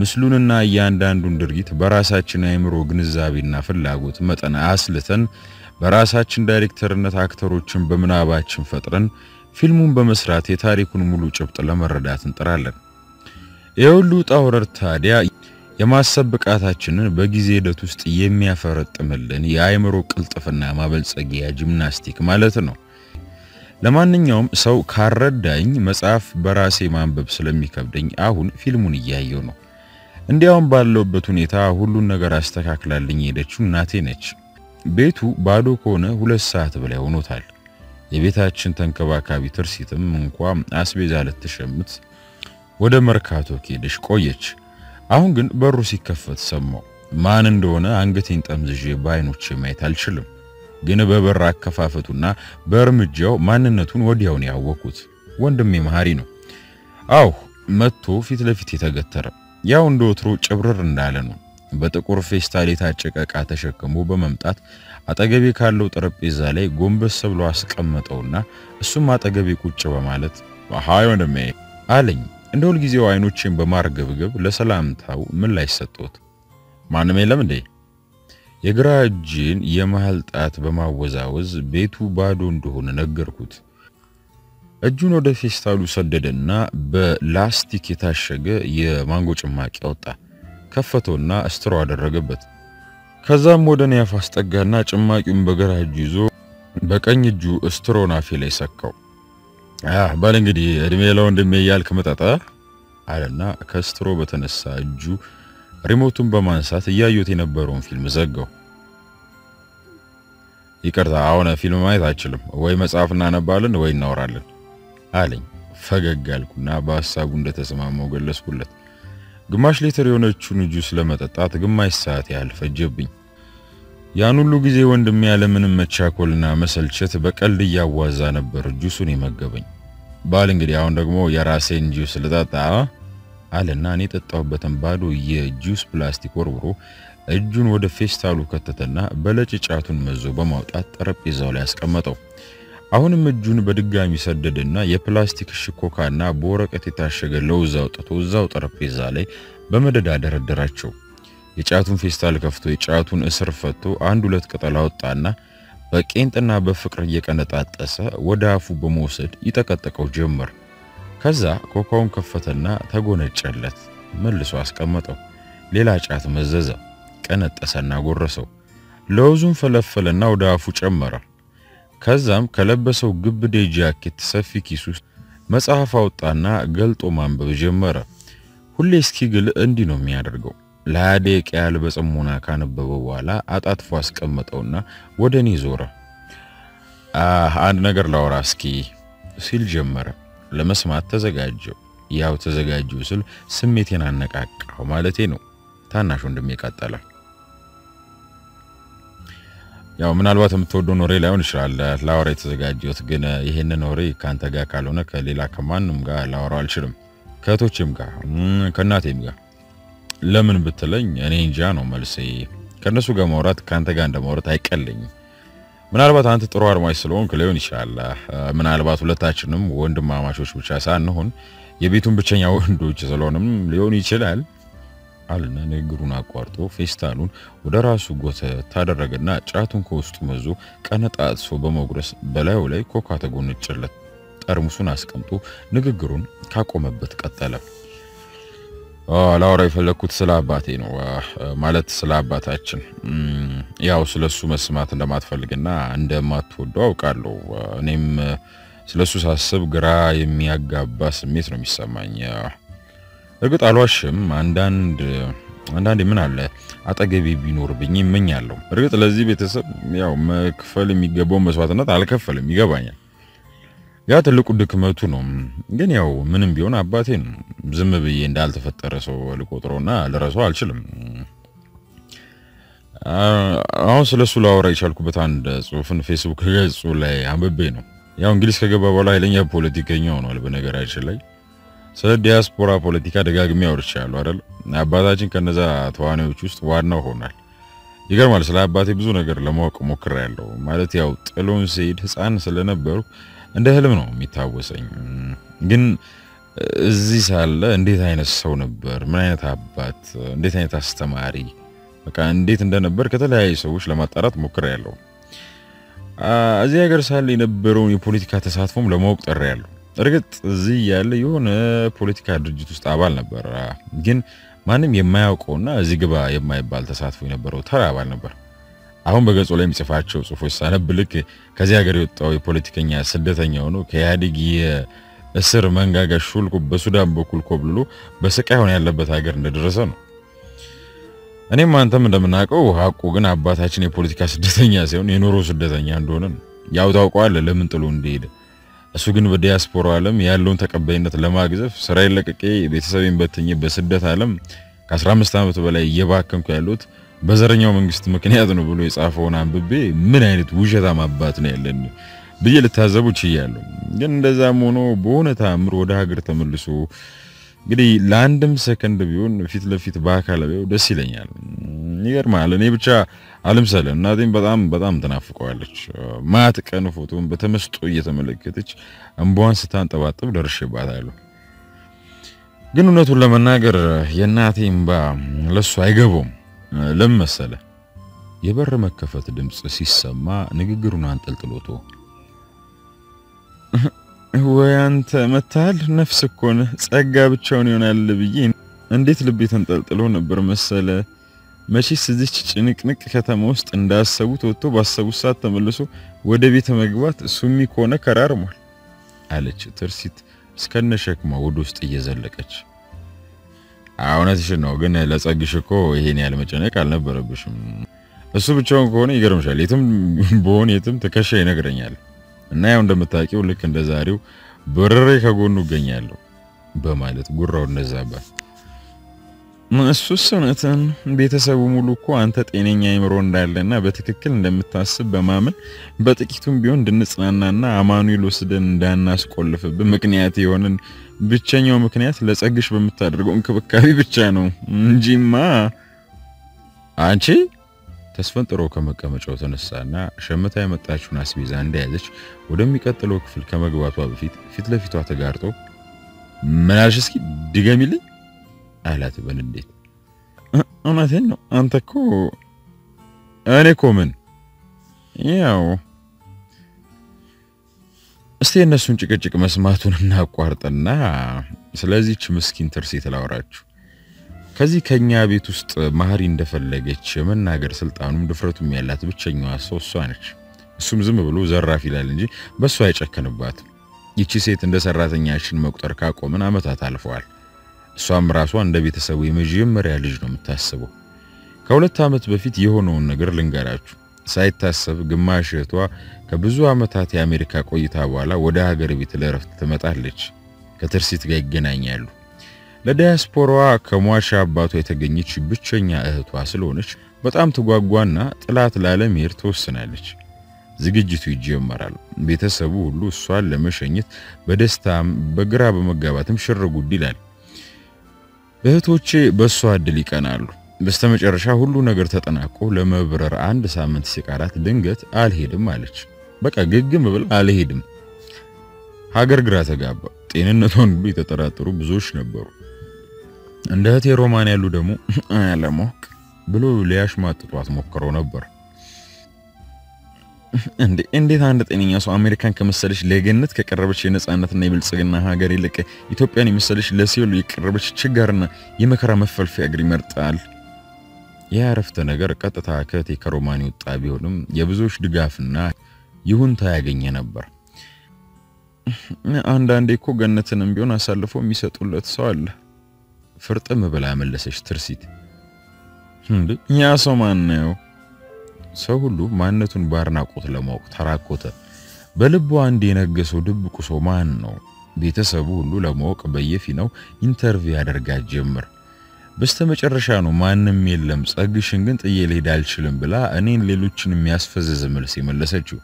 مسلوننا يانداندون درغيت براساچن ايمرو غنزابينا فلاغوت متن اسلتن براساچن دایرکترነት አክተሮችን በመናባችን ፈጥረን ፊልሙን በመስራት የታሪኩን ሙሉ ጭብጥ ለመረዳት እንጥራለን የሁሉ ጣውረር ታዲያ የማሰብቃታችንን በጊዜ ሂደት ውስጥ የሚያፈረጥምልን የአይምሮ ቅልጥፍና ማበልጸጊያ ጂምናስቲክ ማለት ነው ለማንኛውም ሰው ካረዳኝ መጽሐፍ በራሴ ማንበብ ስለሚከብደኝ አሁን ፊልሙን እያየሁ ነው እንዲያውም ባለውበት ሁኔታ ሁሉን ነገር አስተካክላልኝ ሄደችው እናቴ ነች ቤቱ ባዶ ሆነ 2 ሰዓት በላይ ሆኖታል የቤታችን ተንከባካቢ ትርሲትም እንኳን አስቤዛ ለተሸምት ወደ መርካቶ ሄደሽ ቆየች አሁን ግን በሩ ሲከፈት ሰማው ማን እንደሆነ አንገቴን ጠምዝጄ ባይኖቼ ማየት አልችልም ግን በበር አከፋፈቱና በርምጃው ማንነቱን ወዲያው ነው ያወቁት ወንድሜ መሐሪ ነው አው መጥቶ ፊት ለፊት ተገተረ ያው እንደወትሮ ጭብርር እንዳለ ነው በጥቁር ፌስታል የታጨቀቃ ተሸከሙ በመምጣት አጠገቤ ካለው ጠረጴዛ ላይ ጎንበስ ብሎ አስቀመጠውና እሱም አጠገቤ ቁጭ በማለት "አሃይ ወንድሜ" አለኝ እንደሁል ጊዜው አይኖቼን በማርገብገብ ለሰላምታው ምን ላይ ሰጠሁት ማንም የለም እንዴ የግራ እጅን የመሃል ጣት በማወዛወዝ ቤቱ ባዶ እንደሆነ ነገርኩት እጁን ወደ ፌስታሉ ሰደደና በላስቲክ የታሸገ የማንጎ ጭማቂ አወጣ ከፈቶና አስተሮ አደረገበት ከዛም ወደኔ ያፋስጠጋና ጭማቂውን በግራ እጁ ይዞ በቀኝ እጁ አስተሮና ፊሌ ሰከው አህ ባለንግዲ እድሜ ለወንድሜ ያልክ መጣጣ አለና ከአስተሮ በተነሳ እጁ ሪሞቱን በማንሳት ያዩት የነበረውን ፊልም ዘጋው ይቀርታ አሁን ፊልም ማየት አይችልም ወይ መጽሐፍና ነባልን ወይ እናወራለን አለኝ ፈገግ አልኩና በሐሳቡ እንደተስማማው ገለጽኩለት ግማሽ ሊትር የሆነችውን ጁስ ለመጠጣት ግማሽ ሰዓት ያህል ፈጀብኝ ያን ሁሉ ጊዜ ወንድም ያለ ምንም መቻኮልና መሰልቸት በቀልድ ያዋዛ ነበር ጁሱን ይመገበኝ ባል እንግዲህ አሁን ደግሞ የራሴን ጁስ ልጠጣ አለና እኔ ጠጣሁበትን ባዶ የጁስ ፕላስቲክ ወርውሮ እጁን ወደ ፌስታሉ ከተተና በለጭጫቱን መዞ በማውጣት ጠረጴዛው ላይ አስቀመጠው አሁንም እጁን በድጋሚ ሰደደና የፕላስቲክ ሽኮካና በወረቀት የታሸገ ለውዝ አውጥቶ እዛው ጠረጴዛ ላይ በመደዳደር ደረደራቸው የጫቱን ፌስታል ከፍቶ የጫቱን እስር ፈቶ አንድ ሁለት ቅጠል አወጣና በቄንጥና በፍቅር እየቀነጣጠሰ ወደ አፉ በመውሰድ ይተከተከው ጀመር ከዛ ኮካውን ከፈተና ተጎነጨለት መልሶ አስቀመጠው ሌላ ጫት መዘዘ ቀነጠሰና ጎረሰው ለውዙን ፈለፈለና ወደ አፉ ጨመረ ከዛም ከለበሰው ግብዴ ጃኬት ሰፊ ኪስ ውስጥ መጽሐፍ አውጣና ገልጦ ማንበብ ጀመረ ሁሌ እስኪግል እንዲ ነው የሚያደርገው ለአዴቅ ያለ በጽሞና ካነበበው በኋላ አጣጥፎ አስቀመጠውና ወደኔ ዞረ አንድ ነገር ላውራ እስኪ ሲል ጀመረ ለመስማት ተዘጋጀው ያው ተዘጋጀው ስል ስሜቴን አነቃቃው ማለቴ ነው ታናሽ ወንድሜ ቀጠለ ያው ምናልባት የምትወደው ኖሬ ላይሆን ይችላል ላውራ የተዘጋጀሁት ግን ይሄንን ኖሬ ካንተ ጋር ካልሆነ ከሌላ ከማንም ጋር ላውራው አልችልም ከቶችም ጋር ከናቴም ጋር ለምን ብትለኝ እኔ እንጃ ነው መልሴ ከነሱ ጋር ማውራት ካንተ ጋር እንደማውራት አይቀልኝ ምናልባት አንተ ጥሩ አድማጭ ስለሆንክ ላይሆን ይችላል ምናልባት ሁለታችንም ወንድማማቾች ብቻ ሳንሆን የቤቱን ብቸኛ ወንዶች ስለሆነም ሊሆን ይችላል علنا نجرنا قارتو فيستانون ودراسو قوة تدرجنا جاتون كوستمزو كانت أصفو بموجرس بلاولي كوكاتجون الجلة أرمسون أسكنتو نججرون كاكو مبتك التلف لا أعرف إلا كنت سلاباتين ومالت سلابات أجن ياو سلسو مسمات عندما تفلقنا عندما تودو كارلو نيم سلسو ساسب قراي ميقابا سميت نمي سامانيا لقد ألوشم عندان دي من على أتعجبي بنور بني من يالهم لقد لازي بيتسب ياو ما كفالي ميقابون بسواتنا تعالى كفالي ميقابانيا يات اللي كودك موتونهم جنياو من بيون عباتين زم بيين دالت فترسو لكوترونا لرسو عالشلم عاوز لسولا وريشالكو بتاند صوفن فيسبوك غيزو لي عم ببينو ياو انجلس كجبا والله لين يا بوليتيكينيون ولا بنجرايش لي سلا دياسبورا بوليتيكا دقاق ميورشال ورل عباتاجين كان نزا تواني وشوست وارنا هونال يقرمال سلا عباتي بزو نجر لموك مكرالو مالتي ياو تقلون سيد هسان سلا نبرو عند هلم نو ميتاوس جن زيسال عندي ثاني السونبر من أين تعبت عندي ثاني تستماري فكان عندي تندن بر كتلا يسويش لما ترات مكرالو زي أجر سالي نبروني بوليتيكا تساعدهم لما وقت الرالو رجت زي اللي يون بوليتيكا درجته استقبال نبر جن ما نم يماع كونا زي جبا يماع بال تساعدهم نبرو ترى بال نبر أهم بجلس ولا مسافات شوف السنة بلك كذي أقرأ توي بوليتيكيا سدتني عنو كهادي جي السر منجا جشول كوب بسودام بكل كوبلو بس كهون يلا بتأجر ندرسانه أنا ما أنت من دمناك أوه هاكو جن عباد هاتشني بوليتيكيا سدتني عسون ينورو سدتني عن دونن ياو تاوكو على لمن تلون ديد السوقين بدياسبورا علم يالون تكبينة لما جزف سرائيل كي بيتسابين بتني بسدت علم كسرام استعملت ولا يباكم كالوت بزرنيو منجست مكنياتنو بلو يصافون عن ببي من عينت وجهة ما باتني لأن بيجل تهذبوا شيالو جند زامونو بونه تامر وده قرت ملسو قدي لاندم سكند بيون فيت باكاله بيو دسي لينيال نيجر معلن يبتشا علم سلام نادين بدأم تنافقوا علش ما تكانوا فوتون بتمستو يتملكتش أمبوان ستان تبعتو درش بعدالو جنونته لما ناجر ينعتين با لسه عجبهم لما السلا يبر مكفة دمس سيسا ما نججرون عن تلتلوتو هو أنت متعال نفسك كون سأجاب تشونيون اللي بيجين انديت لبيت تلتلون برمسلا ماشي سديش نك كتموست انداس سوتو تو بس سوسات تملسو وده بيت مجوات سمي كونه كرار مول علش ترسيت سكان شك ما ودوست يزلكش عوناتش نوعنا لا تأجشكو هيني على متجنك على نبرة بشم الصبح شون كوني يقرم شاليتهم بونيتهم تكشى نقرنيال نايم دم تاكي ولا كندا زاريو برري كقولوا جنيالو بمالت قرر نزابة من السوسنة بيتساوي ملوكو أنت تيني يا مرون دارلنا بتككل دم تاسب بمامن بتكتم بيون دنس لنا نعماني لوسدن داناس كله فبمكنياتي ونن بتشان يوم مكنيات لا تأجش بمتدرج وإنك بكافي بتشانو جيما أنتي تسفنت روكا مكمة شوطن السنة شمتها متعش وناس ميزان دادش ودمي كتلوك في الكاميرا جوات وابفيت فتلة في توعت جارتو مناشسكي دجاميلي أهلا تبنديت أنا ثنو أنت كو أنا كومن ياو استي الناس من جك ما سمعتونا قارتنا سلازيتش مسكين ترسيت لاوراچو كزي كنيا بيت وسط مهاري اندفلجتش مناجر سلطانو دفرتو يالات بچنوا سوسوانچ اسوم زم بلو زراف ይላል እንጂ በሷ አይጨከንባት ይቺ ሴት እንደ ሰራተኛችን መቁጠር ካቆምን አመታት አልፈዋል እሷም ራሷ እንደ ቤተሰቡ የመጀመሪያ ልጅ ነው የምታስበው ከሁለት አመት በፊት የሆነውን ነገር ልንገራችሁ ሳይታሰብ ግማሽ እቷ ከብዙ አመታት የአሜሪካ ቆይታ በኋላ ወደ ሀገር ቤት ለረፍት ተመጣለች ከተርሲት ጋር ይገናኛሉ ለዲያስፖራዋ ከሟሻ አባቷ የተገኘች ብቸኛ እህቷ ስለሆነች በጣም ተጓጓና ጥላት ለዓለምየር ተወሰናለች ዝግጅቱ ይጀምራል ቤተሰቡ ሁሉ እሷን ለመሸኘት በደስታም በግራ በመጋባትም ሽርጉድ ይላል እህቶቼ በሷ አድል ይቀናሉ በስተመጨረሻ ሁሉ ነገር ተጠናቆ ለመብረር አንድ ሳምንት ሲቃራት ድንገት አልሄድም አለች በቃ ግግም ብል አልሄድም ሀገር ግራ ተጋባ ጤንነቱን ሁሉ ተጠራጥሩ ብዙዎች ነበሩ عندها رومان يلو دمو على موك بلو ليش ما تطواس موكرون أبر عندي ثاندت إني ياسو أمريكان كمساليش ليجنت كقربتش ينس أنت نيبل سجنها هاجري لك يتوب يعني مساليش لسيولو يقربتش تشجرنا يمكرا مفل في أجري مرتعل يعرفت نجار كتتها كاتي كروماني وتعبيهم يبزوش دقافنا يهون تاجيني نبر عندنا ديكو جنتنا بيونا سالفو ميسات ولا تسال فرت أما بالعمل لسش ترسيت يا سمانه سهولو مانتون بارنا قتل ما اقتراقته بلبو عندي نجسو دبكو سمانه بيتسبولو لما قبيه فينا انترفي على رجال جمر بستمش الرشانو مان ميلمس أجشنجنت أيلي دالشلم بلا أنين ليلوتشن مياسفز زملسي ملساتشو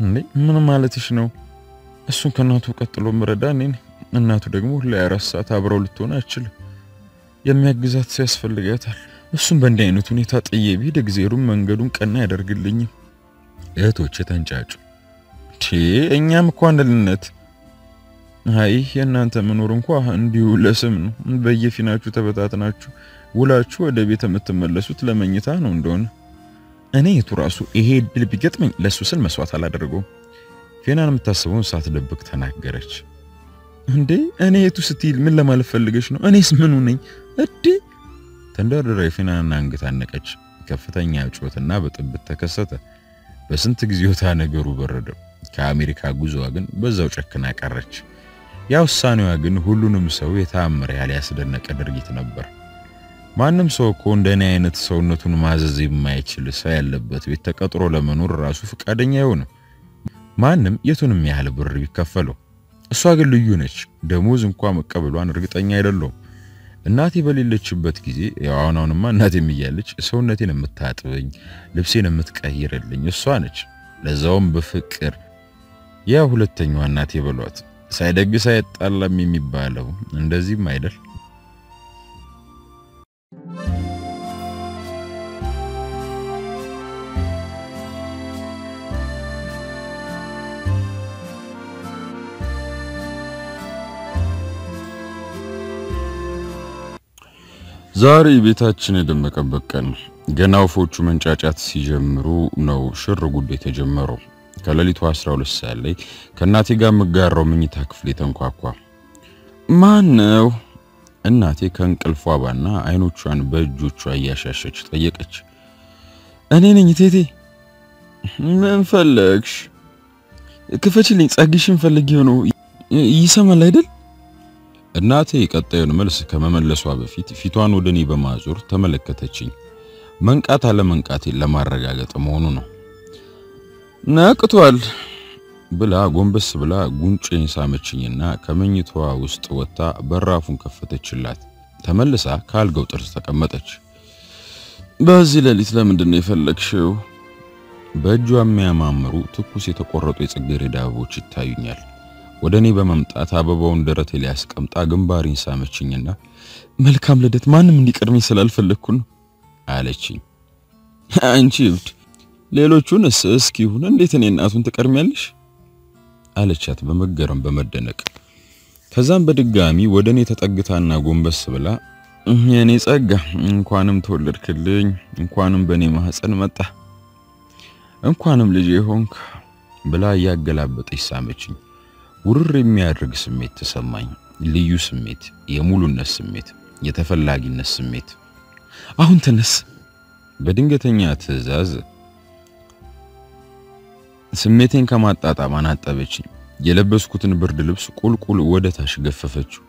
من مالتشنو السون كناتو قتلو مردانين እናቱ ደግሞ ለራሳት አብረው ልትሆን አችል የሚያግዛት ሲያስፈልጋታል እሱም በእንዲህ አይነት ሁኔታ ጠየብ ሄደ ግዜሩም መንገዱን ቀና ያደርግልኝ እህቶች ተንጫጩ ቺ እኛም እንኳን ለነት አይ የናንተ መኖር እንኳን እንዲሁ ለስም ነው በየፊናቹ ተበታተናቹ ውላቹ ወደ ቤት የምትመለሱት ለመኝታ ነው እንደሆነ እኔ የቱራሱ ይሄ ድል ቢገጥመኝ ለሱ ስል መስዋዕት አላደርገው ፊናንም ተሰቡን ሰዓት ልብክ ተናገረች እንዴ እኔ የቱ ስትል ምን ለማለፍ ፈልገሽ ነው እኔስ ምኑ ነኝ እዲ ተንደረረ ፊናና አንገት አነቀች ከፍተኛ ጩኸትና በጥብት ተከሰተ በስንት ግዚዮታ ነገሩ በረደ ከአሜሪካ ጉዞዋ ግን በዛው ጨክና ቀረች ያው ሳኒዋ ግን ሁሉንም ሰው የታመረ ያለ ያስደነቀ ድርጊት ነበር ማንም ሰው እኮ እንደኔ አይነት ሰውነቱን ማዘዝ የማይችል ሰው ያለበት ቤት ተቀጥሮ ለመኖር ራሱ ፍቃደኛ ይሆነ ማንም የቱንም ያህል ብር ቢከፈለው እሷ ግን ልዩ ነች ደሞዝ እንኳን መቀበሏን እርግጠኛ አይደለም እናቴ በሌለችበት ጊዜ ያው አሁንማ እናቴም ይያለች ሰውነቴን የምታጥበኝ ልብሴን የምትቀይርልኝ እሷ ነች ለዛውም በፍቅር ያ ሁለተኛው እናቴ በሏት ሳይደግ ሳይጣላም የሚባለው እንደዚህም አይደል ዛሬ ቤታችን የደመቀበት ቀን ገና ወፎቹ መንጫጫት ሲጀምሩ ነው ሽር ጉድ የተጀመረው ከለሊቱ 12 ሰዓት ላይ ከናቴ ጋር መጋራው ምኝታ ክፍሌ ተንኳኳ ማን ነው እናቴ ከንቅልፏ ባና አይኖቿን በእጆቿ ያሻሸች ጠየቀች እኔ ነኝ ቴቴ ምን ፈልግሽ ክፈችልኝ ጻግሽን ፈልጊው ነው ይሰማል አይደል እናቴ ቀጣዩን መልስ ከመመለሷ በፊት ፊቷን ወደኔ በማዞር ተመለከተችኝ መንቃት አለ መንቃት ለማረጋጋት መሆኑ ነው ናቅቷል ብላ ጎንበስ ብላ ጉንጬን ሳመችኝና ከመኝቷዋ ውስጥ ወጣ በራፉን ከፈተችላት ተመልሳ ካልጋው ጥርስ ተቀመጠች በዚህ ለሊት ለምንድነው የፈለክሽው በእጇ የሚያማምሩ ትኩስ የተቆረጡ የጽጌረዳ አበቦች ይታዩኛል ወደኔ በመምጣት አበባውን ድረቴ ላይ አስቀምጣ ግንባሪን ሳመችኝና መልካም ለደት ማንም እንዲቀርመኝ ስላልፈለኩ ነው አለችኝ አንቺ እብድ ሌሎቹን እስኪ ሁን እንዴት እኔ እናቱን ተቀርሚያለሽ አለቻት በመገረም በመደነቅ ከዛም በድጋሚ ወደኔ ተጠግታና ጎንበስ ብላ የኔ ጸጋ እንኳንም ተወለድክልኝ እንኳንም በኔ ማህፀን መጣ እንኳንም ልጅ ሆንክ ብላ ያገላበጠች ሳመችኝ ውርር የሚያድርግ ስሜት ተሰማኝ ልዩ ስሜት የሙሉነት ስሜት የተፈላጊነት ስሜት አሁን ተነስ በድንገተኛ ትዕዛዝ ስሜቴን ከመጣጣም አናጠበችኝ የለበስኩትን ብርድ ልብስ ቁልቁል ወደ ታች ገፈፈችው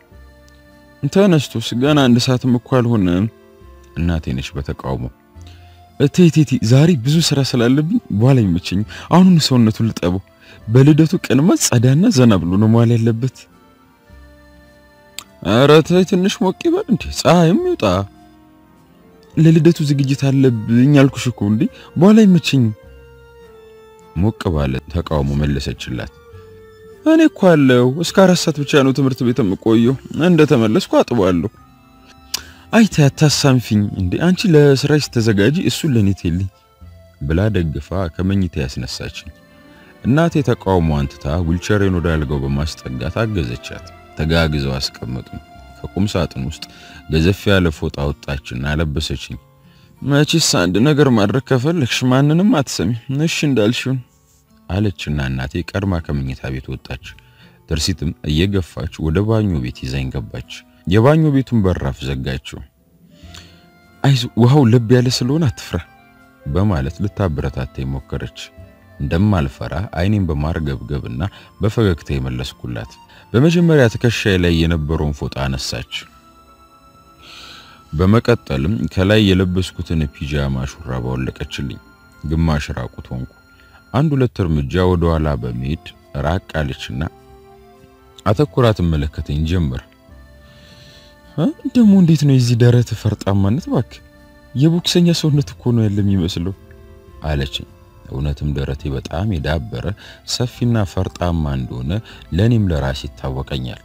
እንተነስቶ ስጋና እንደሳትም እኳል ሆነ እናቴ ነሽ በተቃውሞ እቴቴቲ ዛሬ ብዙ ስራ ስላለብኝ በኋላ ይመችኝ አሁን ሰውነቱን ልጠበው በልደቱ ቀንማ ጻዳና ዘና ብሎ ነው ማለት ያለበት አራተ ትንሽ ሞቅ ይባል እንዴ ጻይም ይውጣ ለልደቱ ዝግጅት አለብኝ አልኩሽ እኮ እንዴ በኋላ ይመችኝ ሞቅ ባለ ተቃውሞ መለሰችላት እኔ እኮ አለው እስከ 4 ሰዓት ብቻ ነው ትምርት ቤትም ቆየው እንደ ተመለስኩ አጥባለሁ አይታ ተሳምፊኝ እንዴ አንቺ ለስራሽ ተዘጋጂ እሱ ለኔ ትልኝ ብላ ደግፋ ከመኝታ ያስነሳችኝ እናቴ ተቃውሞ አንተታ ዊልቸሬን ወደ አልጋው በማስጠጋት አገዘቻት ተጋግዘው አስቀመጡ فكم ساعتن وسط لزفيا لفوت او طاچن علبسچني ماشي ساند ነገር ማድረግ ከፈለክሽ ማንንም አትሰሚ እሺ እንዳልሽው አለችና እናቴ ቀርማ ከመኝታ ቤት ወጣች ድርሲትም እየገፋች ወደ ባኞ ቤት ይዘኝ ገባች የባኞ ቤቱን በራፍ ዘጋችው አይዞ ውሃው ልብ ያለ ስለሆነ አትፍራ በማለት ልታብረታታይ ሞከረች እንደማልፈራ አይኔን በማርገብገብና በፈገግታ የመለስኩላት በመጀመሪያ ተከሻይ ላይ የነበረውን ፎጣ አነሳች በመቀጠልም ከላይ የለበስኩትን ፒጃማ ሹራብ ወለቀችልኝ ግማሽ ራቁት ሆንኩ አንድ ሁለት እርምጃ ወደ ኋላ በመሄድ ራቅ አለችና አተኩራት መለከተኝ ጀመር ደሞ እንዴት ነው እዚህ ደረተ ፈርጣማነት ባክ የቦክሰኛ ሰውነት እኮ ነው ያለም ይመስለው አለችኝ እውነትም ደረቴ በጣም ይዳበረ ሰፊና ፈርጣማ እንደሆነ ለኔም ለራሴ ይታወቀኛል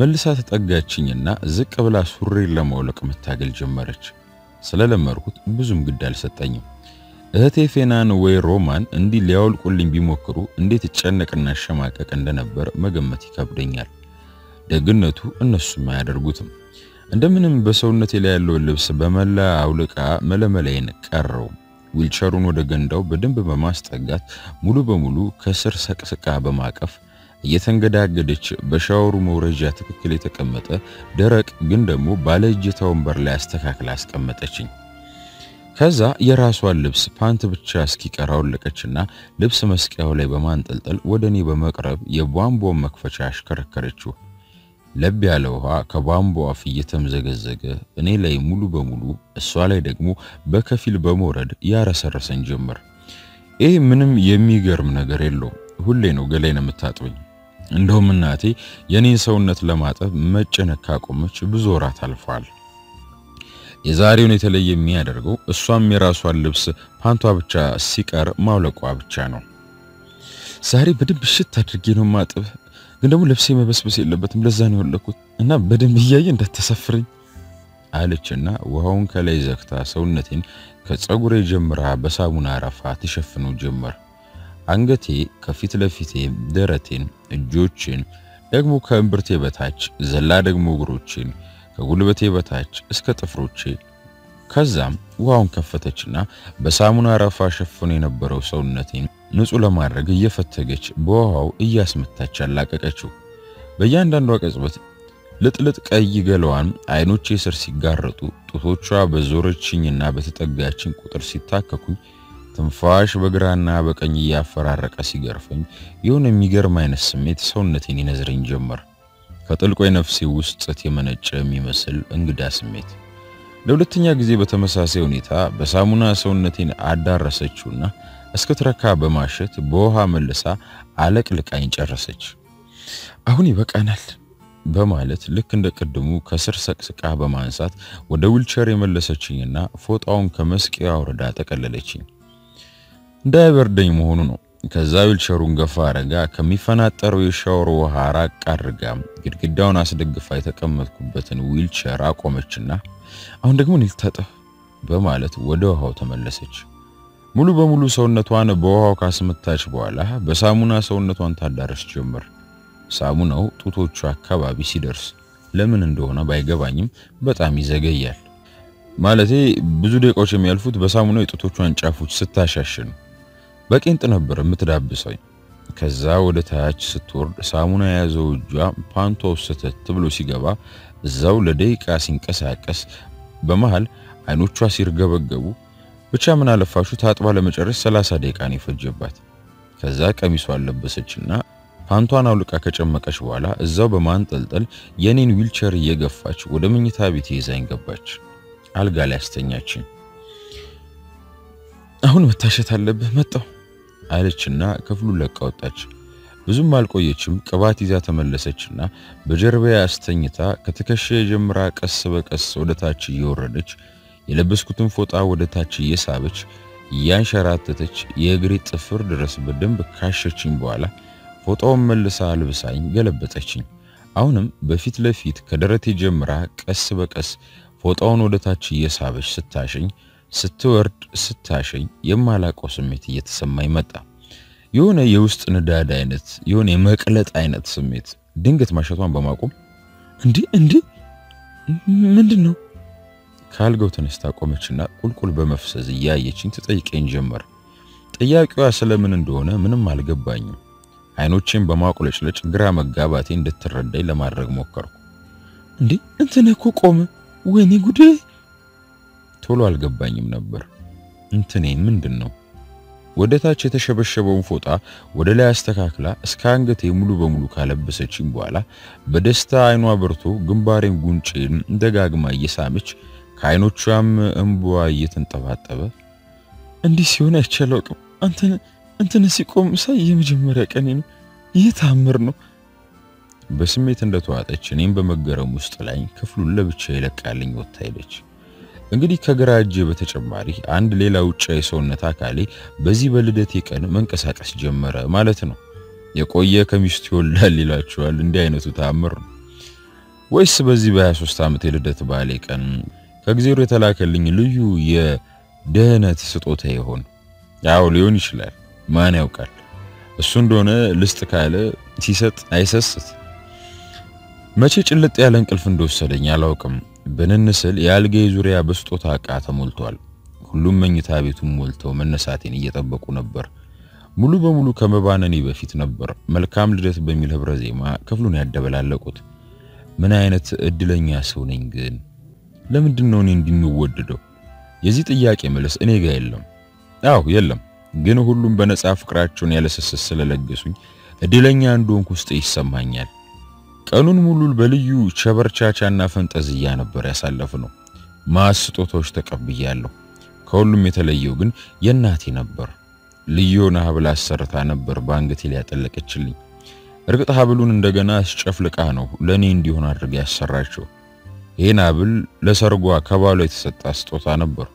መልሳ ተጠጋችኝና ዝቅ ብላ ሱሪ ለማውለቅ መታገል ጀመረች ስለለመርኩት ብዙም ግድ አልሰጠኝም እህቴ ፌናን ወይ ሮማን እንዲ ሊያውልቁልኝ ቢሞክሩ እንዴት ተጨነቅና ሸማቀቅ እንደነበር መገመት ይከብደኛል ደግነቱ እነሱ ማያደርጉትም እንደምንም በሰውነቴ ላይ ያለው ልብስ በመላ አውልቃ መለመለይን ቀረው ዊልቸሩን ወደ ገንዳው በደንብ በማስጠጋት ሙሉ በሙሉ ከስር ሰቅስቃ በማቀፍ እየተንገዳገደች በሻወሩ መውረጃ ትክክል የተቀመጠ ደረቅ ግን ደግሞ ባለጅታው ወንበር ላይ አስተካክላ አስቀመጠችኝ ከዛ የራሷን ልብስ ፓንት ብቻ እስኪቀራው ለቀችና ልብስ መስቀያው ላይ በማንጠልጠል ወደኔ በመቅረብ የቧንቧ መክፈቻ አሽከረከረችው ለብ ያለው ውሃ ከባምቦ አፍ እየተምዘገዘገ እኔ ላይ ሙሉ በሙሉ እሷ ላይ ደግሞ በከፊል በመወረድ ያረሰረሰን ጀመር ይሄ ምንም የሚገርም ነገር የለው ሁሌ ነው ገላይን መታጠብኝ እንደውም እናቴ የኔን ሰውነት ለማጠብ መጨነቅ አቆመች ብዙ ወራት አልፏል የዛሬውን የተለየ የሚያደርገው እሷም የራሷን ልብስ ፓንቷ ብቻ ሲቀር ማውለቋ ብቻ ነው ዛሬ በደንብ ሽት አድርጌ ነው ማጠብ ግን ደግሞ ልብሴ መበስበስ የለበትም ለዛ ነው ያለኩት እና በደም ይያይ እንደተሰፍረኝ አለችና ውሃውን ከላይ ዘክታ ሰውነቴን ከጸጉሬ ጀምራ በሳሙና አረፋ ተሸፍኖ ጀመር አንገቴ ከፊት ለፊቴ ደረቴን እጆቼን ደግሞ ከእምብርቴ በታች ዘላ ደግሞ እግሮቼን ከጉልበቴ በታች እስከ ጥፍሮቼ ከዛም ውሃውን ከፈተችና በሳሙና አረፋ ሸፍኖ የነበረው ሰውነቴን ንጹህ ለማድረግ እየፈተገች በውሃው እያስመታች አላቀቀችው በእያንዳንዱ አቀጽበት ለጥልጥ ቀይ ገለዋን አይኖቼ ስር ሲጋረጡ ጡቶቿ በዞረችኝና በተጠጋችኝ ቁጥር ሲታከኩኝ ትንፋሽ በግራና በቀኝ ያፈራረቀ ሲገርፈኝ የሆነ የሚገርም አይነት ስሜት ሰውነቴን ይነዝረኝ ጀመር ከጥልቆ የነፍሴ ውስጥ የመነጨ የሚመስል እንግዳ ስሜት ለሁለተኛ ጊዜ በተመሳሳይ ሁኔታ በሳሙና ሰውነቴን አዳረሰችውና እስከትረካ በማሽት በውሃ መልሳ አለቅልቃኝ ጨረሰች አሁን ይበቃናል በማለት ልክ እንደ ቀድሙ ከስር ሰቅስቃ በማንሳት ወደ ዊልቸር የመለሰችኝና ፎጣውን ከመስቀያ አውርዳ ተቀለለችኝ እንዳይበርደኝ መሆኑ ነው ከዛ ዊልቸሩን ገፋ አረጋ ከሚፈናጠረው የሻወር ውሃ ራቅ አድርጋ ግድግዳውን አስደግፋ የተቀመጥኩበትን ዊልቸር አቆመችና አሁን ደግሞ ልታጠብ በማለት ወደ ውሃው ተመለሰች ሙሉ በሙሉ ሰውነቷን በውሃው ካስመታች በኋላ በሳሙና ሰውነቷን ታዳርስ ጀመር ሳሙናው ጡቶቿ አካባቢ ሲደርስ ለምን እንደሆነ ባይገባኝም በጣም ይዘገያል ማለቴ ብዙ ደቂቃዎች የሚያልፉት በሳሙናው የጡቶቿን ጫፎች ስታሻሽን በቂንጥ ነበር የምትዳብሰኝ ከዛ ወደ ታች ስትወርድ ሳሙና ያዘው እጇ ፓንቶው ስትት ብሎ ሲገባ እዛው ለደቂቃ ሲንቀሳቀስ በመሃል አይኖቿ ሲርገበገቡ ብቻ ምን አለፋሹ ታጥባ ለመጨረስ 30 ደቂቃን ይፈጀባት ከዛ ቀሚሷን ለበሰችና ፓንቷን አውልቃ ከጨመቀች በኋላ እዛው በማንጠልጠል የኔን ዊልቸር እየገፋች ወደ መኝታ ቤት ይዛኝ ገባች አልጋ ላይ አስተኛችኝ አሁን መታሸት አለብህ መጣው አለችና ክፍሉ ለቃ ወጣች ብዙም አልቆየችም ቅባት ይዛ ተመለሰችና በጀርባዬ አስተኝታ ከትከሻዬ ጀምራ ቀስ በቀስ ወደ ታች እየወረደች የለበስኩትን ፎጣ ወደ ታች እየሳበች ያንሸራተተች የእግሬ ጥፍር ድረስ በደንብ ካሸችኝ በኋላ ፎጣውን መልሳ አልብሳኝ ገለበጠችኝ አሁንም በፊት ለፊት ከደረቴ ጀምራ ቀስ በቀስ ፎጣውን ወደ ታች እየሳበች ስታሸኝ ስትወርድ ስታሸኝ የማላቀው ስሜት እየተሰማኝ መጣ የሆነ የውስጥ ንዳድ አይነት የሆነ የመቅለጥ አይነት ስሜት ድንገት ማሸቷን በማቆም እንዴ مندنو؟ كالجو تنستاقومتشنا كل بمفسز يايتشين تطيق انجمر تياكو عسل من اندونا من مالقبانيو عينوتشين بماقولش لتش غرام القاباتين دتردي لما الرقموكركو اندي انتنا كوكوم ويني قدي تولو القبانيو منبر انتنين مندنو ودتاچ የተሸበሸበውን ፎጣ ወደ ላይ አስተካክላ እስከ አንገቴ ሙሉ በሙሉ ካለበሰችኝ በኋላ በደስታ አይኗ ብርቱ ግንባሬን ጉንጬን እንደጋግማ እየሳመች ካይኖቿም እንቧ እየተንጠባጠበ እንዲህ ሲሆን አይቻለውቅ አንተን ሲቆም ሳይ የመጀመሪያ ቀን ነው ይታምር ነው በስሜት እንደተዋጠች እኔም በመገረም ውስጥ ላይ ክፍሉን ለብቻ ይለቃልኝ ወጣይለች እንግዲህ ከግራጄ በተጨማሪ አንድ ሌላ ውጫይ ሰውነት አካሌ በዚህ በልደቴ ቀን መንቀሳቀስ ጀመረ ማለት ነው የቆየ ከሚስት ይወልዳል ይላችኋል እንዴ አይነቱ ታምር ወይስ በዚህ በ23 አመት የልደት ባሌ ቀን ከግዚሩ የተላከልኝ ልዩ የደህነት ስጦታ ይሆን ያው ሊሆን ይችላል ማን ያውቃል እሱ እንደሆነ ልስጥ ካለ ሲሰጥ አይሰስት መቼ ጭልጥ ያለ እንቅልፍ እንደወሰደኝ አላውቅም በነነሰል ያልገ ይዙሪያ በስጦታ አቃ ተሞልቷል ሁሉም መኝታ ቤቱን ሞልተው መነሳቴን እየተጠበቁ ነበር ሙሉ በሙሉ ከመባነኔ በፊት ነበር መልካም ልደት በሚል ህብረ ዜማ ክፍሉን ያደበላለቁት ምን አይነት እድለኛ ሰው ነኝ ግን ለምንድን ነው እኔ እንድንወደደው የዚህ ጥያቄ መልስ እኔ ጋር የለም አው የለም ግን ሁሉም በነጻ ፍቅራቸውን ያለሰሰስ ስለለገሱኝ እድለኛ እንደሆንኩ ውስጥ ይሰማኛል ቀኑን ሙሉ በልዩ ቸበርቻቻና ፈንጠዝያ ነበር ያሳለፈነው ማስጦቶች ተቀብያለሁ ከሁሉም የተለየው ግን የናቴ ነበር ልዩና ሀብል አሰርታ ነበር ባንገቴ ላይ ያጠለቀችልኝ እርግጥ ሀብሉን እንደገና አስጨፍልቃ ነው ለኔ እንዲሆን አድርጋ ያሰራቸው ይሄን ሀብል ለሰርጓ ከባሉ የተሰጣ ስጦታ ነበር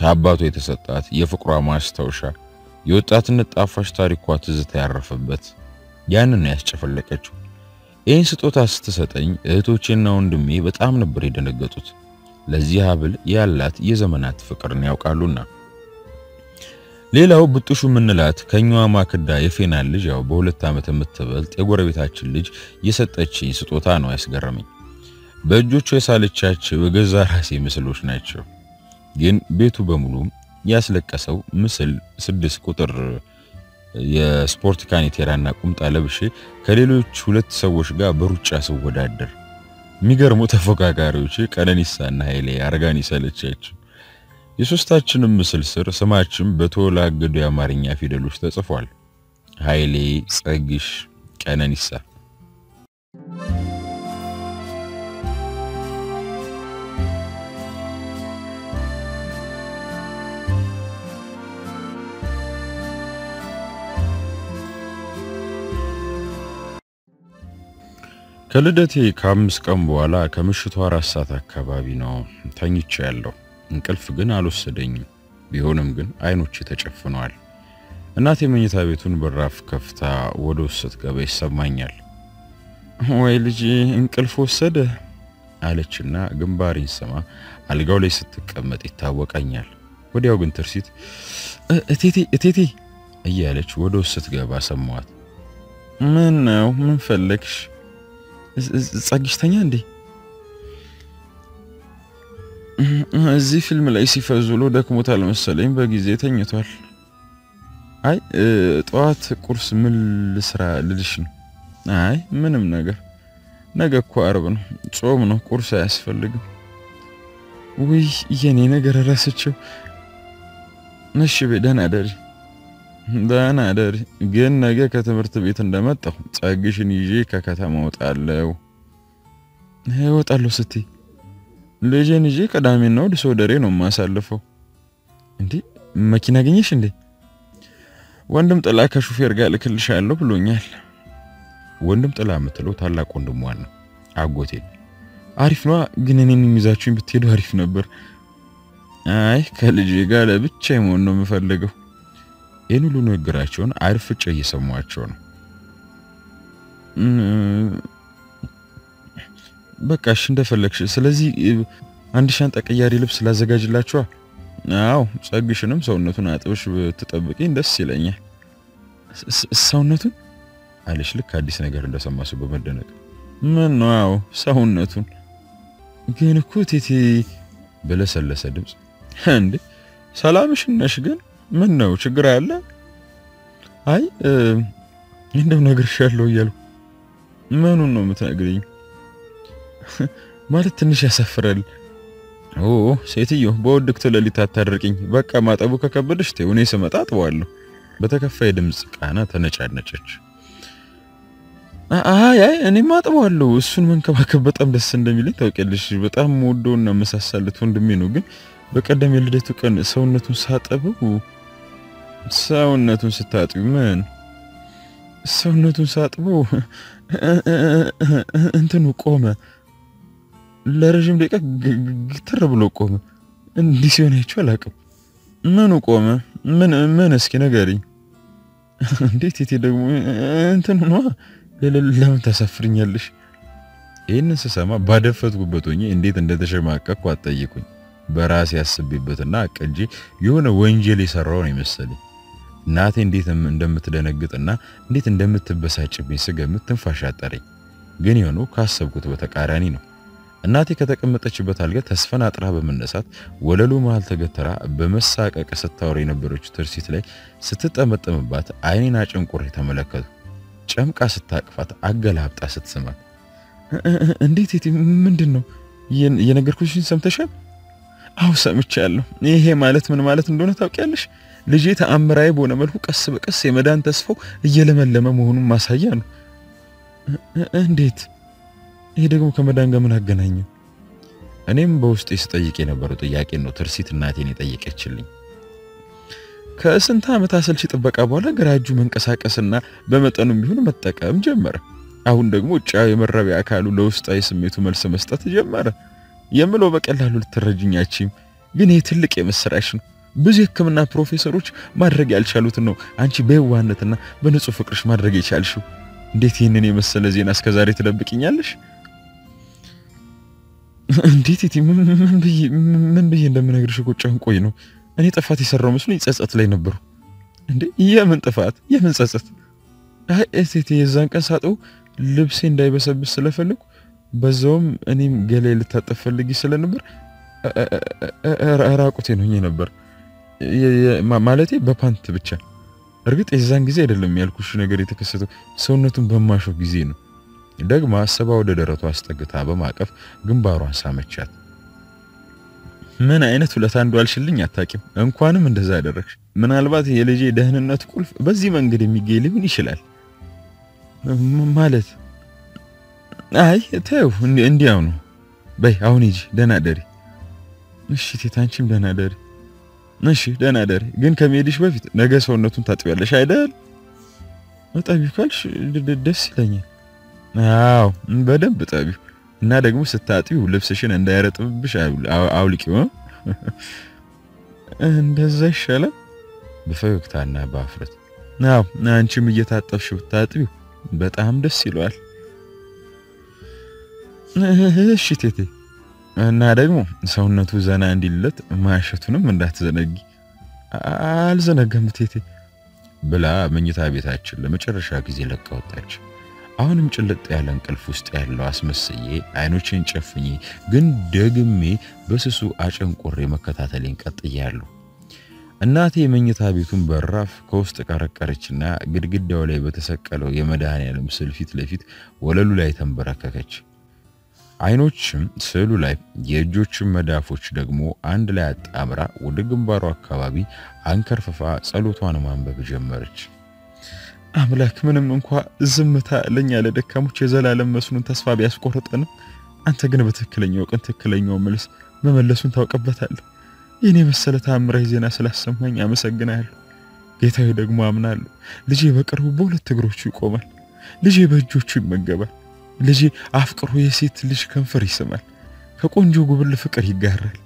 ከአባቱ የተሰጣት የፍቅሯ ማስተውሻ የወጣትነት ጣፋጭ ታሪኳ ትዝታ ያረፈበት ያንን ያስጨፍልቀችው ይህን ስጦታ ስትሰጠኝ እህቶቼና ወንድሜ በጣም ነበር የደነገጡት ለዚህ ሀብል ያላት የዘመናት ፍቅርን ያውቃሉና ሌላው ብጥሹ ምንላት ከኛዋ ማክዳ የፌና ልጅ ያው በሁለት አመት የምትበልጥ የጎረቤታችን ልጅ የሰጠችኝ ስጦታ ነው ያስገረመኝ በእጆቹ የሳለቻቸው በገዛ ራሴ ምስሎች ናቸው ግን ቤቱ በሙሉ ያስለቀሰው ምስል 6 ቁጥር የስፖርት ካኒቴራና ቁምጣ ለብሼ ከሌሎች ሁለት ሰዎች ጋር በሩጫ ስወዳደር ሚገርሙ ተፎካካሪዎች ቀነኒሳና ኃይሌ አርጋኒ ሰለቻቸው የሶስታችንም ምስል ስር ስማችን በተወላገዱ የአማርኛ ፊደሎች ተጽፏል ኃይሌ ጸግሽ ቀነኒሳ ከልደቴ ከአምስት ቀን በኋላ ከምሽቱ 4 ሰዓት አካባቢ ነው ተኝቻለሁ እንቅልፍ ግን አልወሰደኝም ቢሆንም ግን አይኖቼ ተጨፍነዋል እናቴ መኝታ ቤቱን በራፍ ከፍታ ወደ ውስጥ ስትገባ ይሰማኛል ወይ ልጅ እንቅልፍ ወሰደ አለችና ግንባሬን ስማ አልጋው ላይ ስትቀመጥ ይታወቀኛል ወዲያው ግን ትርሲት እቴቴ እያለች ወደ ውስጥ ስትገባ ሰማሁት ምን ነው ምን ፈለግሽ ጸግሽተኛ እንዴ እዚህ ፊልም ላይ ሲፈዙሎ ደክሞታል መሰለኝ በጊዜ ተኝቷል አይ ጧት ቁርስ ምን ልስራ ልልሽ ነው አይ ምንም ነገር ነገ እኮ አርብ ነው ጾም ነው ቁርስ አያስፈልግም ወይ የኔ ነገር ረስቼው ነሽ በደናደር ዳናደር ግን ነገ ከትምርት ቤት እንደመጣሁ ጸግሽን ይዤ ከከተማ ወጣለሁ ወጣለሁ ስቲ ለጀን ይዤ ቀዳሚን ነው ሶደሬ ነው ማሳለፈው እንዴ መኪና ገኘሽ እንዴ ወንድም ጥላ ከሹፌር ጋር ልክልሻለሁ ብሎኛል ወንድም ጥላ ምትለው ታላቅ ወንድም ዋና አጎቴ አሪፍ ነው ግን እኔን የሚዛችሁኝ ብትሄዱ አሪፍ ነበር አይ ከልጄ ጋር ለብቻዬ መሆን ነው የምፈልገው የኑሉ ነገራቸውን አርፍጨ እየሰማቸው ነው በቃሽ እንደፈለክሽ ስለዚህ አንድ ሻንጣ ቀያሪ ልብስ ላዘጋጅላችሁ አዎ ጸግሽንም ሰውነቱን አጥብሽ ተጠብቂኝ ደስ ይለኛል ሰውነቱን አለሽ ልክ አዲስ ነገር እንደሰማሽ በመደነቅ ምን ነው ሰውነቱን ግን እኮ ቴቴ በለሰለሰ ድምጽ አንዴ ሰላምሽ ነሽ ግን ምን ነው ችግር አለ አይ እንደው ነግርሻለሁ ይላል ምኑን ነው የምትነግሪኝ ማለት ትንሽ ያሳፍራል ኦ ሴትዮ በወድክ ተለሊት አታደርቂኝ በቃ ማጠቡ ከከበደሽ ተው እኔ ስመጣ አጥባለሁ በተከፋይ ድምጽ ቃና ተነጫነጨች አይ አይ እኔ ማጥባለሁ እሱን መንከባከብ በጣም ደስ እንደሚለኝ ታውቂያለሽ በጣም ወዶና መሳሳለት ወንድሜ ነው ግን በቀደም የልደቱ ቀን ሰውነቱን ሳጠበው ሰውነቱን ስታጥብ ምን ሰውነቱን ሳጥበው እንትኑ ቆመ ለረጅም ደቂቃ ግትር ብሎ ቆመ እንዲህ ሲሆን አይቼው አላውቅም ምኑ ቆመ ምን እስኪ ንገሪኝ እንዴት እቴ ደግሞ እንትኑ ነው ለምን ተሰፍሪኛልሽ ይሄንን ሰማ ባደፈትኩበት ሆኜ እንዴት እንደተሸማቀኩ አጠየቁኝ በራስ ያስብበትና አቀጂ የሆነ ወንጀል ይሰራው ነው የሚመስለኝ ናቴ እንዴት እንደምትደነግጥና እንዴት እንደምትበሳጭብኝ ስገምት ትንፋሽ አጠረኝ ግን የሆነው ካሰብኩት በተቃራኒ ነው እናቴ ከተቀመጠችበት አልጋ ተስፈና አጥራ በመነሳት ወለሉ መሃል ተገተራ በመሳቀቅ ስታወራ የነበረች ትርሲት ላይ ስትጠመጠምባት አይኔና ጭንቁሬ ተመለከቱ ጨምቃ ስታቅፋት አገላብጣ ስትስማት እንዴት እቴ ምንድነው የነገርኩሽን ሰምተሻል አው ሰምቻለሁ ይሄ ማለት ምን ማለት እንደሆነ ታውቂያለሽ ልጄ ተአምራይ ቦነ መልኩ ቀስ በቀስ የመዳን ተስፋው እየለመለመ መሆኑን ማሳያ ነው እንዴት ይሄ ደግሞ ከመዳን ጋር ምን አገናኘ እኔም በውስጤ ስጠይቅ የነበረው ጥያቄ ነው ትርሲት እናቴን የጠየቀችልኝ ከስንት አመት አሰልቺ ጥበቃ በኋላ ግራጁ መንቀሳቀስና በመጠኑም ቢሆን መጠቀም ጀመረ አሁን ደግሞ ጫው የመረቢያ አካሉ ለውስጣይ ስሜቱ መልስ መስጠት ጀመረ የምለው በቀላሉ ልትረጅኛችም ግን የትልቅ የመስራሽ ነው ብዙ ህክምና ፕሮፌሰሮች ማድረግ ያልቻሉት ነው አንቺ በዋነትና በንጹህ ፍቅርሽ ማድረግ ይቻልሽው እንዴት ይሄንን የመሰለ ዜና እስከዛሬ ተደብቅኛለሽ እንዴት እቴ ምን ብዬ እንደምነግርሽ ቆጫን ቆይ ነው እኔ ጥፋት ይሰራው መስሎ ይጸጸት ላይ ነበር እንዴ የምን ጥፋት የምን ጸጸት አይ እቴ የዛን ቀን ሳጠው ልብሴ እንዳይበሰብስ ስለፈለኩ በዛውም እኔም ገለል ተጣጥፈልጊ ስለነበር ራቁቴ ነኝ ነበር ማለቴ በፓንት ብቻ እርግጥ እዛን ጊዜ አይደለም ያልኩሽ ነገር የተከሰተው ሰውነቱን በማሾፍ ጊዜ ነው ደግማ አሰባ ወደ ደረቷ አስተግታ በማቀፍ ግንባሯን ሳመቻት ምን አይነት ሁለት አንዱ አልሽልኝ አታቂም እንኳንም እንደዛ አደረክሽ ምናልባት የልጄ ደህንነት ቁልፍ በዚህ መንገድ የሚገለብን ይችላል ማለት አይ ተው እንዲያው ነው በይ አሁን እጂ ደናደሪ እሺ ቴታንቺም ደናደሪ እሺ ደናደሪ ግን ከመሄድሽ በፊት ነገ ሰውነቱን ታጥቢያለሽ አይደል አጣቢው ካልሽ ደስ ይለኛል አዎ በደንብ ታጥቢው እና ደግሞ ስታጥቢው ልብስሽን እንዳይረጥብሽ አውልቂው እንደዛ ይሻላል በፈገግታና በአፍረት አዎ አንቺም እየታጠብሽ ታጥቢው በጣም ደስ ይለዋል እሺ ቴቴ እና ደግሞ ሰውነቱ ዘና እንዲልለት ማሸቱንም እንዳትዘነጊ አልዘነገም ቴቴ ብላ መኝታ ቤታችን ለመጨረሻ ጊዜ ለቃ ወጣች አሁንም ጭልጥ ያለ እንቅልፍ ውስጥ ያለው አስመስዬ አይኖቼን ጨፍኜ ግን ደግሜ በስሱ አጨንቆሬ መከታተልን ቀጥያለሁ እናቴ የመኝታ ቤቱን በራፍ ከውስጥ ቀረቀረችና ግድግዳው ላይ በተሰቀለው የመድኃኒዓለም ስዕል ፊት ለፊት ወለሉ ላይ ተንበረከከች አይኖችም ስዕሉ ላይ የእጆችም መዳፎች ደግሞ አንድ ላይ አጣምራ ወደ ግንባሯ አካባቢ አንከርፈፋ ጸሎቷን ማንበብ ጀመረች አምላክ ምንም እንኳን ዝምታ ለኛ ለደካሞች የዘላለም መስኑን ተስፋ ቢያስቆርጠንም አንተ ግን በትክክለኛው ቀን ትክክለኛው መልስ መመለሱን ታውቀበታለህ የኔ መሰለ ተአምራዊ ዜና ስላሰማኝ አመሰግናለሁ ጌታዬ ደግሞ አምናለሁ ልጄ በቅርቡ በሁለት እግሮቹ ይቆማል ልጄ በእጆቹ ይመገባል ልጄ አፍቅሮ የሴት ልጅ ከንፈር ይስማል ከቆንጆ ጉብል ፍቅር ይጋራል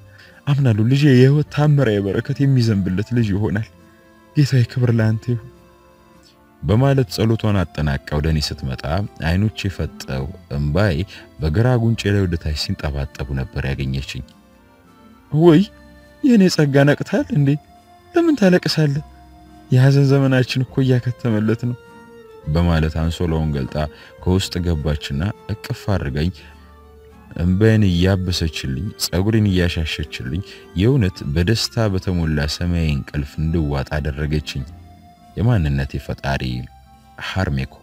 አምናለሁ ልጄ የህይወት ተአምራዊ በረከት የሚዘንብለት ልጅ ይሆናል ጌታዬ ክብር ላንተ ይሁን በማለት ጸሎቷን አጠናቀው ደኔ ስትመጣ አይኖቼ ፈጠው እንባይ በግራ ጉንጬ ላይ ወደታይ ሲንጣባጠቡ ነበር ያገኘችኝ ወይ የኔ ጸጋ ነቅታል እንዴ ለምን ታለቅሳለህ የሐዘን ዘመናችን እኮ ያከተመለት ነው በማለት አንሶላውን ገልጣ ከውስጥ ገባችና እቅፍ አድርገኝ أمباني يابساتشلي، أقولني ياشاشاتشلي، يونت بدستابة مولا سماينك الفندوات على الرجتشين، يمان النتيفة عريل، ሀርሜኮ.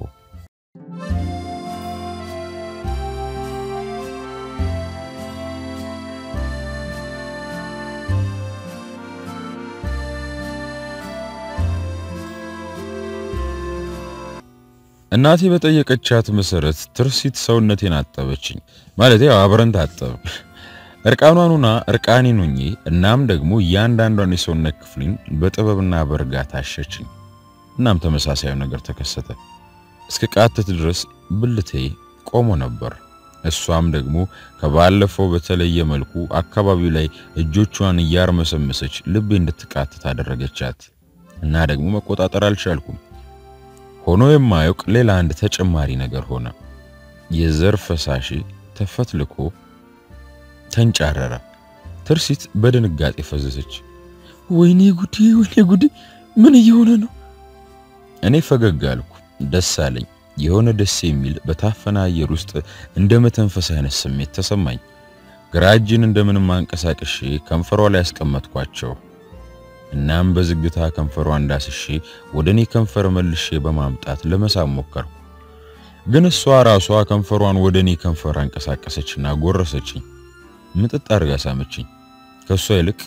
እናቴ በጠየቀቻት መሰረት ትርሲት ሰውነቴን አጠበችኝ ማለት ያው አብረን ታጠብ እርቃኗኑና እርቃኔን ሆኜ እናም ደግሞ ያንዳንዷን የሰውነት ክፍልን በጥበብና በርጋታ አሸችኝ እናም ተመሳሳዩ ነገር ተከሰተ እስከ ቃተት ድረስ ብልቴ ቆሞ ነበር እሷም ደግሞ ከባለፈው በተለየ መልኩ አካባቢው ላይ እጆቿን ያርመሰመሰች ልብ እንድትቃተት አደረገቻት እና ደግሞ መቆጣጠር አልቻልኩም ሆኖ የማይውቅ ሌላ አንድ ተጨማሪ ነገር ሆነ የዘር ፈሳሽ ተፈትልኮ ተንጫረረ ትርሲት በደንጋጤ ፈዘዘች ወይኔ ጉዲ ወይኔ ጉዲ ምን እየሆነ ነው እኔ ፈገግ አልኩ ደስ አለኝ የሆነ ደስ የሚል በታፈና አየር ውስጥ እንደመተንፈስ አይነት ስሜት ተሰማኝ ግራጅን እንደምንም አንቀሳቅሼ ከንፈሯ ላይ አስቀመጥኳቸው እናም በዝግታ ከንፈሯን ዳስሼ ወደኔ ከንፈር መልሼ በማምጣት ለመሳም ሞከርኩ ግን እሷ ራሷ ከንፈሯን ወደኔ ከንፈር አንቀሳቀሰችና ጎረሰችኝ ምጥጥ አርጋ ሳመችኝ ከሷ ይልቅ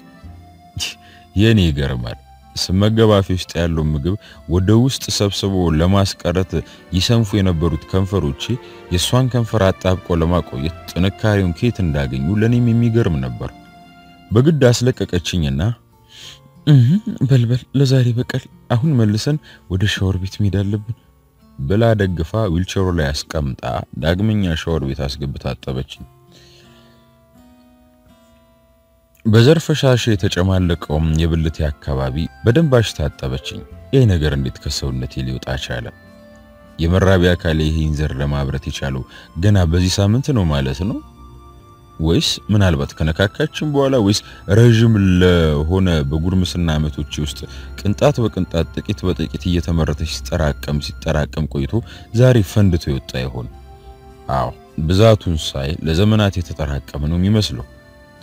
የኔ ገርማል ስመገባፊ ውስጥ ያለው ምግብ ወደ ውስጥ ሰብስቦ ለማስቀረት ይሰንፉ የነበሩት ከንፈሮች የሷን ከንፈር አጣብቆ ለማቆየት ጥንካሬውን ኬት እንዳገኙ ለኔም የሚገርም ነበር በግድ አስለቀቀችኝና በልበል ለዛሬ በቀል አሁን መልሰን ወደ ሻወር ቤት ሄዳለብን በላ ደግፋ ዊልቸሩ ላይ አስቀምጣ ዳግመኛ ሻወር ቤት አስገብታ አጠበችኝ በዘር ፈሳሽ የተጨማለቀው የብልቴ አካባቢ በደንባሽ ታጠበችኝ ይሄ ነገር እንዴት ከሰውነቴ ሊወጣ ቻለ የመራቢያ አካሌ ይሄን ዘር ለማብረት ይቻለው ገና በዚህ ሳምንት ነው ማለት ነው ወይስ ምናልባት ከነካካችን በኋላ ወይስ ረጅም ለሆነ በጉርምስና አመቶች ውስጥ ቅንጣት በቅንጣት ጥቂት በጥቂት እየተመረተች ሲጠራቀም ቆይቶ ዛሬ ፈንድቶ ይወጣ ይሆን አዎ ብዛቱን ሳይ ለዘመናት የተጠራቀመ ነው የሚመስለው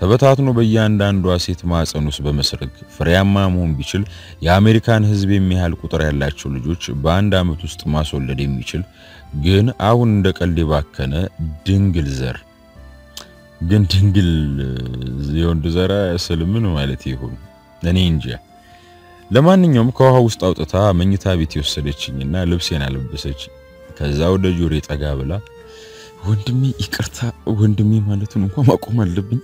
ተበታትኖ በእያንዳንዷ ሴት ማህፀን ውስጥ በመስረግ ፍሬያማ መሆን ቢችል የአሜሪካን ህዝብ የሚያህል ቁጥር ያላቸው ልጆች በአንድ አመት ውስጥ ማስወለድ የሚችል ግን አሁን እንደ ቀልድ ባከነ ድንግል ዘር ግን ድንግል የወንድ ዘራ ሰለምን ማለት ይሁን እኔ እንጂ ለማንኛውም ከውሃ ውስጥ አውጥታ መኝታ ቤት ወሰደችኝና ልብሴን አለበሰች ከዛው ደጆሬ ጠጋ ብላ ወንድሜ ይቅርታ ወንድሜ ማለት ነው እንኳን ማቆም አለብኝ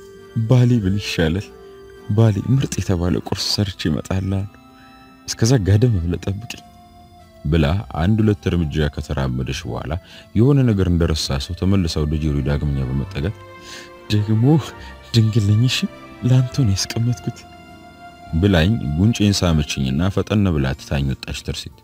ባሊ ብል ይሻላል ባሊ ምርጥ የተባለ ቁርስ ሰርቼ እመጣለሁ እስከዛ ጋደም ብለጠብቅ ብላ አንድ ሁለት እርምጃ ከተራመደሽ በኋላ የሆነ ነገር እንደረሳሰው ተመለሰው ደጆሬ ዳግምኛ በመጠጋት ደግሞ ድንግልኝሽ ላንቶን ያስቀመጥኩት ብላኝ ጉንጬን ሳመችኝና ፈጠን ብላ ትታኝ ወጣች ትርሲት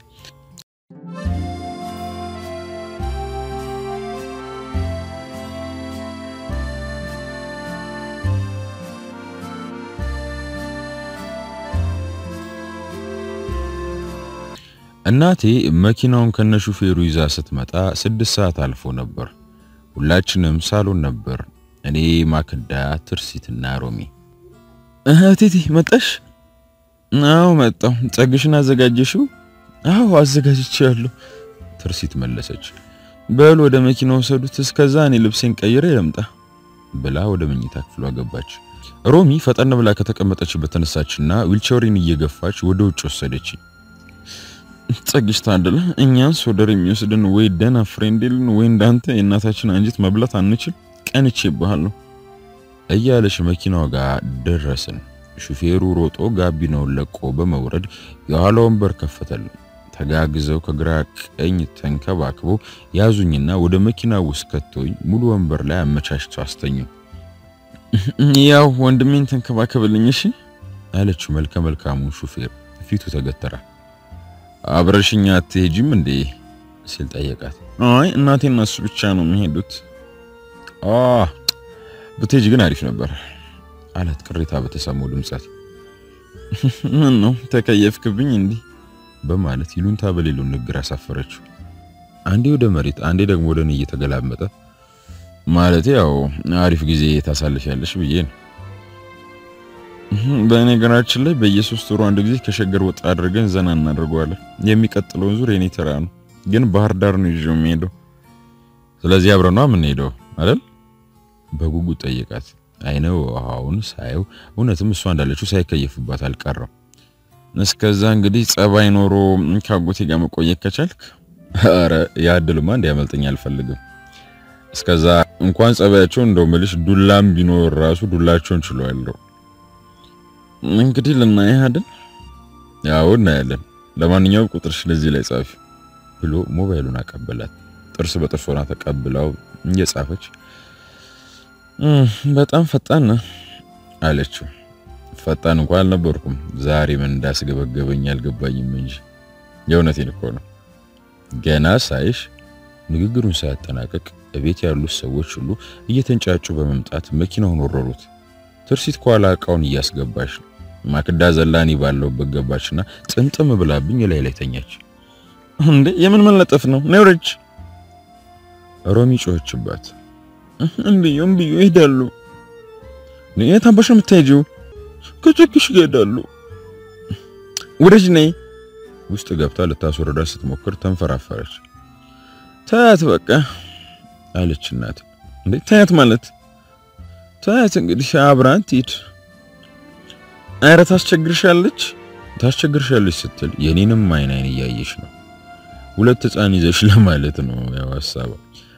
እናቴ መኪናውን ከነሹፌሩ ይዛ ስትመጣ 6 ሰዓት አልፎ ነበር ሁላችንም ሳሎን ነበር እኔ ማከዳ ትርሲትና ሮሚ እህቴቲ መጣሽ ነው መጣው ጸግሽና አዘጋጀሽው አዎ አዘጋጅቻለሁ ትርሲት መለሰች በል ወደ መኪናው ሰዱት እስከዛ እኔ ልብሴን ቀይሬ ለምጣ ብላ ወደ መኝታ ክፍሏ ገባች ሮሚ ፈጠን ብላ ከተቀመጠችበት ተነሳችና ዊልቸሪን እየገፋች ወደ ውጭ ወሰደች ጸግሽ ታደለ እኛን ሶደር የሚወስደን ወይ ደና ፍሬንድልን ወይ እንዳንተ እናታችን አንጂት መብላት አንችል ቀንቼ ይባላል እያለሽ መኪናው ጋር ደረስን ሹፌሩ ሮጦ ጋቢናውን ለቆ በመውረድ ያለውን በር ከፈተልን ተጋግዘው ከግራ ቀኝ ተንከባክቦ ያዙኝና ወደ መኪናው ውስጥ ከተውኝ ሙሉ ወንበር ላይ አመቻችቶ አስተኙ ያው ወንድሜን ተንከባከብልኝ እሺ አለች መልከ መልካሙ ሹፌር ፊቱ ተገተራ አብረሽኛ አትሄጂም እንዴ ሲል ጠየቃት አይ እናቴና እሱ ብቻ ነው የሚሄዱት ብትጅ ግን አሪፍ ነበር አላት ቅሬታ በተሰማው ድምጻት ምን ነው ተከየፍክብኝ እንዴ በማለት ይሉንታ በሌሉ ንግግር አሳፈረችው አንዴ ወደ መሬት አንዴ ደግሞ ወደኔ እየተገላመጠ مالتي أو عارف جزئية تسلّش علش بيجين. بين الجنراتش اللي بيجسوس تروان دقيق كشجر وتأرجن زنان الرجال يمي كتلون زوريني ترانو جن بحر دارني جميدو. سلازي أبرنام نيدو. هذا بقول تيجات. أينه وعاون سايو ونتم سوان دلشو ساي كيف بطل كرر. نسكزان جديد أباينو رو كعبتي جامو كويه كشلك. هارا يعدلو ما دي عملت نيال فلقو. سكزا نقانس أبايتشون دو ملش دولام بينو الرأس ودولاتشون شلو إلو. من كتير لنا هذا؟ يا ودنا هذا. لما نيجو كترش لزيلة سافي. بلو موبايلنا كابلات. ترسب ترفونات كابلاو يسافج. بتأم فتأنا على شو فتأنا وقالنا بركم زاري من داس جبني الجباي منج جوناتي نكونا جنا سايش نقدرون ساعتنا كك أبيت يارلو سويت شلو يتنجح شو بممتعت مكينه نورروت ترسيت قالا كون ياس جباش ما كدا زلاني بالو بجباشنا أنت ما بلا بني ليلة تنجح هند يمن من لا تفنو نورج رامي شو هتشبات أمبيو يهدلو نيتها باش متاجو كتكش يهدلو ورجني وست جابتها للتاسور درست مكر تنفرع فرش تات بقى قالت شنات تات مالت تات انقدي شعبران تيت أنا تاسشجر شالتش تاسشجر شالتش ستل يعني نما ينايني يعيشنا ولا تتأني زي شلا مالتنا يا واسابا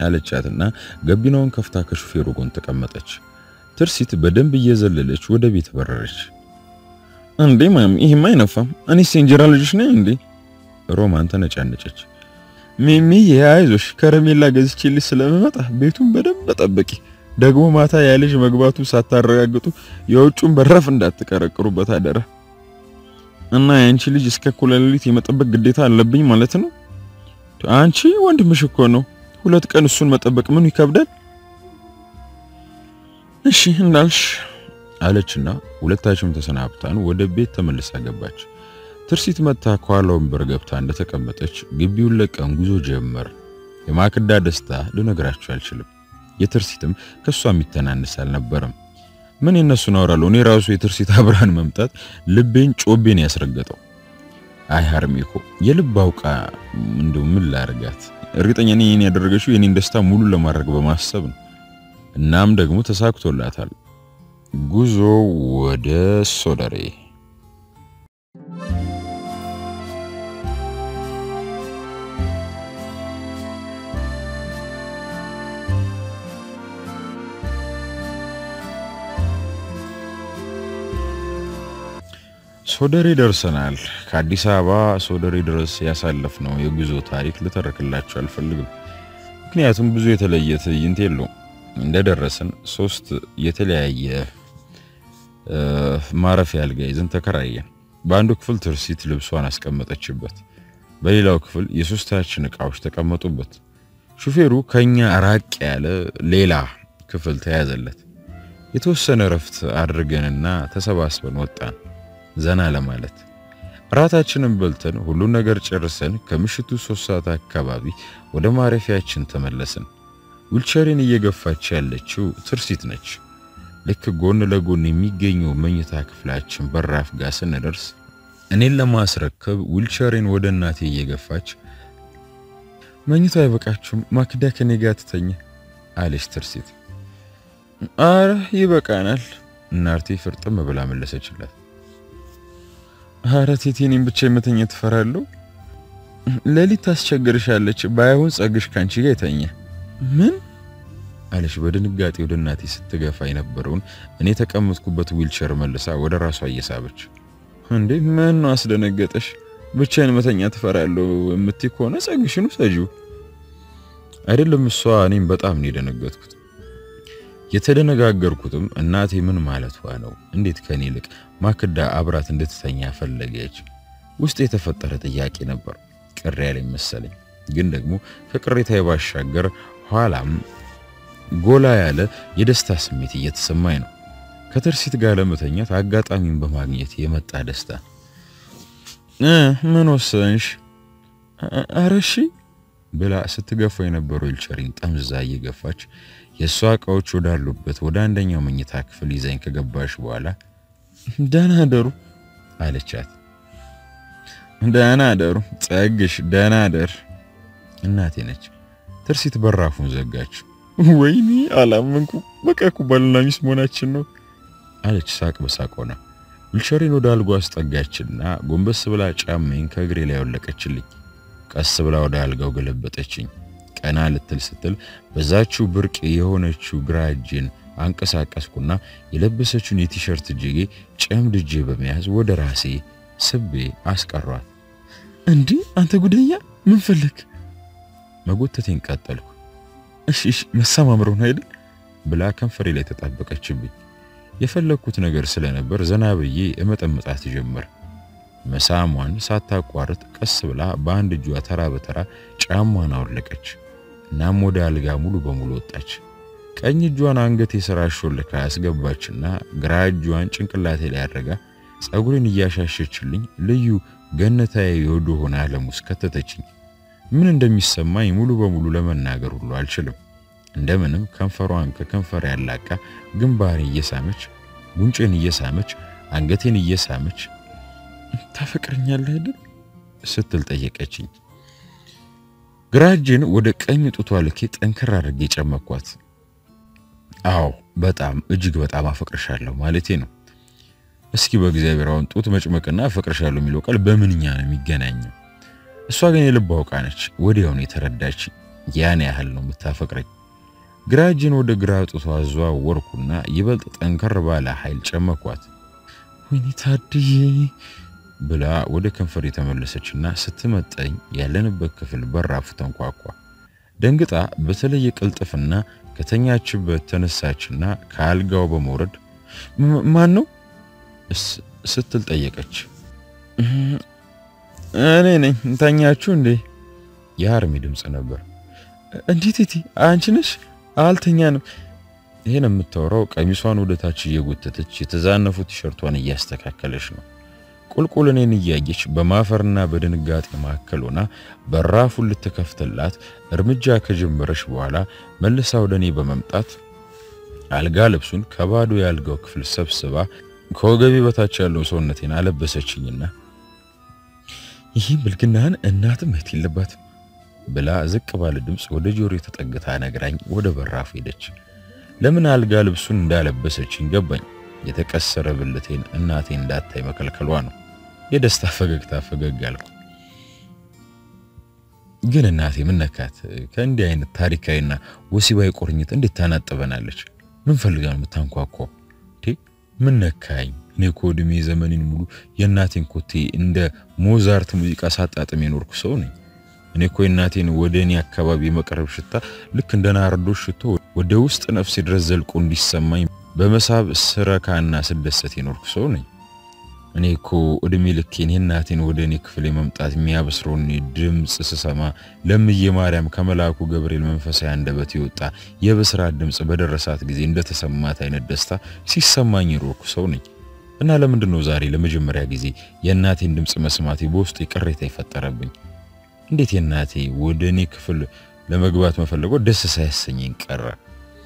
على الشاتنا قبينا ونكفتا كشوفيرو كنت كمتش ترسيت بدن بيزللش وده بيتبررش عندي مام إيه ما ينفهم أنا سينجرال جشنا عندي رومان تناج عندش مي يعايزوش كرمي لا جزء كلي سلام ما تحبيتهم بدن بتبكي دعوه ما تعالج مقباتو ساتر رجعتو يوتشون برفن دات كارك ربط هدره أنا أنشي لجسك كل اللي تي ما تبك جديتها اللبي مالتنو أنشي وانت مشكونو ولا تكأن السون ما تبقى منو يكابدل؟ إيشي هندالش على كنا ولا تاجم تسنابتان وده بيت تملس عجباتش ترسيت ما تاكوالهم برجبتان ده تكملتش جبيول لك أنجزو جمر يماك الدادستا لنا جراتش علشلب يترسيتم كسوامي تنان نسالنا برم من الناس نورالوني راسو يترسيت عبران ممتد لبين شوبين يسرقته أي ሀርሜኮ يلباو كا من دون ملا رجعت أرجعتني يعني أدرجشوا يعني دستا مولو لما رجع بمعصب النام دعمو تساقط ولا تال جوزو وده صدري صدري درسنال كادي سابا صدري درس ياسالفنا يجوزو تاريخ لترك الله تعالى فلقل كنياتهم بزوية تلعية ينتيلو ده درسن صوست يتلعية معرفة الجايز انت كرايا باندو كفل ترسيت لبسوانا سكمت اتشبت بليلاو كفل يسوس تاتشنك عوش تكمت وبت شوفيرو كنيا اراك على ليلا كفل تهازلت يتوسن رفت عرقننا تسباس بنوتان زنا لمالت راتاچنم بلتن ሁሉ ነገር ጨርሰን ከምሽቱ 3 ሰዓት አካባቢ ወደ ማረፊያችን ተመለስን ዊልቸርን እየገፋች ያለችው ትርሲት ነች ልክ ጎን ለጎን የሚገኘው መኝታ ክፍላችን በራፍ ጋር ስንደርስ እኔን ለማስረከብ ዊልቸርን ወደ እናቴ እየገፋች መኝታ አይበቃችሁም ማክዳ ከኔ ጋር ተተኛ አለች ትርሲት አረ ይበቃናል እናቴ ፍርጥም ብላ መለሰችላት هارتي تينين بتشي متنية تفرالو لالي تاسشجرش عليك بايهون ساقش كانشي جاي تانية من؟ علش بدن قاتي ودناتي ستقا فاين أببرون اني تاكامت كوبة ويلشير ملسا ودا راسو اي سابج هندي من ناس دنقاتش بتشي متنية تفرالو امتي كونا ساقشنو ساجو አይደለም እሷ እኔም በጣም ነው ደነገጥኩት የተደነጋገርኩትም እናቴ ምን ማለቷ ነው እንዴት ከኔ ልክ ማክዳ አብራት እንድትተኛ ፈለገች ውስጥ የተፈጠረ ጥያቄ ነበር ቅር ያለኝ መሰለኝ ግን ደግሞ ከቅሬታ የባሻገር ኋላም ጎላ ያለ የደስታ ስሜት እየተሰማኝ ነው ከተርሲት ጋር ለመተኛት አጋጣሚን በማግኘት የመጣ ደስታ ምን ወሰንሽ አረሺ ብላ ስትገፋ የነበረው ልቸሪን ጠምዛ ይገፋች የሷ አቃዎች ወዳሉበት ወደ አንደኛው ምኝታ ክፍል ይዘን ከገባሽ በኋላ ዳና አደሩ አለቻት ዳና አደሩ ጸግሽ ዳና አደር እናቴ ነች ትርሲት በራፉን ዘጋች ወይኔ አላምንኩ በቃኩ ባልናኝስ ሞናችን ነው አለች ሳቅ በሳቆና ልቸሪን ወዳልጓ አስጠጋችና ጎንበስ ብላ ጫማዬን ከግሬ ላይ ወለቀችልኝ ቀስ ብላ ወደ አልጋው ገለበጠችኝ ቀና ልትል ስትል በዛችሁ ብርቅ የሆነችው ግራጅን አንቀሳቀስኩና የለበሰችውን የቲሸርት ጂጌ ጨምድጄ በመያዝ ወደ ራሴ ስቤ አስቀሯት እንዴ አንተ ጉደኛ ምን ፈልክ መጎተቴን ቀጠልኩ እሺ እሺ መሰማምሩን አይደል ብላ ከንፈሬ ላይ ተጣበቀችብኝ የፈለኩት ነገር ስለነበር ዘናብዬ እመጠመጣት ጀመር መሳሟን ሳታቋርጥ ቀስ ብላ በአንድ እጇ ተራ በተራ ጫማዋን አወለቀች ናም ወደ አልጋ ሙሉ በሙሉ ወጣች ቀኝ እጇን አንገቴ ስራ ሾልካ አስገባችና ግራ እጇን ጭንቅላቴ ላይ አድርጋ ጸጉሬን እያሻሸችልኝ ልዩ ገነታዬ ይወዱ ሆነ አለሙስ ከተተችኝ ምን እንደሚሰማኝ ሙሉ በሙሉ ለመናገር ሁሉ አልችልም እንደምንም ከንፈሯን ከከንፈር ያላቃ ግንባሬን እየሳመች ጉንጬን እየሳመች አንገቴን እየሳመች ታፈቅረኛለህ አይደል ስትል ጠየቀችኝ ግራጅን ወደ ቀኝ ጡቷ ልኬ ጠንከር አድርጌ ጨመቅኳት አዎ በጣም እጅግ በጣም አፈቅርሻለሁ ማለቴ ነው እስኪ በእግዚአብሔር አሁን ጡት መጭመቅና አፈቅርሻለሁ የሚለው ቃል በምንኛ ነው የሚገናኘው እሷ ግን የልብ አውቃ ነች ወዲያው ነው ተረዳች ያን ያህል ነው የምታፈቅረኝ ግራጅን ወደ ግራ ጡቷ አዘዋወርኩና ይበልጥ ጠንከር ባለ ኃይል ጨመቅኳት ወይኔ ታድዬ ብላ ወደ ከንፈሬ ተመለሰችና ስትመጣኝ ያለንበት ክፍል በራፉ ተንኳኳ ደንግጣ በተለየ ቅልጥፍና ከተኛችበት ተነሳችና ካልጋው በመውረድ ማን ነው ስትል ጠየቀች እኔ ነኝ ታኛችሁ እንዴ ያርሚ ድምጽ ነበር እንዴት እቲ አንቺ ነሽ አልተኛንም ይሄን የምትወራው ቀሚሷን ወደ ታች እየጎተተች የተዛነፉ ቲሸርቷን እያስተካከለች ነው ቁልቁልኔን እያየች በማፈርና በድንጋጤ ማከሎና በራፉን ልትከፍትላት እርምጃ ከጀመረች በኋላ መልሳ ወደኔ በመምጣት አልጋ ልብሱን ከባዶ ያልጋው ክፍል ሰብስባ ከወገቤ በታች ያለው ሰውነቴን አለበሰችኝና ይሄ ብልግናን እናትም አትልባት ብላ ዝቅ ባለ ድምጽ ወደ ጆሮ ተጠግታ ነግራኝ ወደ በራፉ ሄደች ለምን አልጋ ልብሱን እንዳለበሰችኝ ገባኝ የተቀሰረ ብልቴን እናቴ እንዳታይ መከልከሏ ነው የደስታ ፈገግታ ፈገግ አልኩ ግን እናቴ ምን ነካት ከእንዲህ አይነት ታሪካዊና ወሲባዊ ቁርኝት እንዴት ታናጥበናለች ምን ፈልጋን ምታንኳኳ ቲ ምን ነካኝ ኔኮድሜ ዘመኔን ሙሉ የእናቴን ኮቴ እንደ ሞዛርት ሙዚቃ ሳጣጥም የኖርኩ ሰው ነኝ እኔኮ እናቴን ወደኔ አካባቢ መቀረብ ሽታ ልክ እንደ ናርዶ ሽቶ ወደ ውስጥ ነፍሴ ድረስ ዘልቆ እንዲሰማኝ በመሳብ ስራካና ስደሰት የኖርኩ ሰው ነኝ እኔኮ እድሜ ልኬን እናቴን ወደኔ ክፍል የመምጣት የሚያብስሮን ድምጽ ስሰማ ለምየ ማርያም ከመላእኩ ገብርኤል መንፈሳዊ አንደበት ይወጣ የብስራት ድምጽ በደረሳት ጊዜ እንደተሰማት አይነት ደስታ ሲሰማኝ የኖርኩ ሰው ነኝ እና ለምንድን ነው ዛሬ ለመጀመሪያ ጊዜ የእናቴን ድምጽ መስማቴ በውስጤ ቅሬታ ይፈጠረብኝ እንዴት እናቴ ወደኔ ክፍል ለመግባት መፈለጎ ደስ ሳይሰኝኝ ቀረ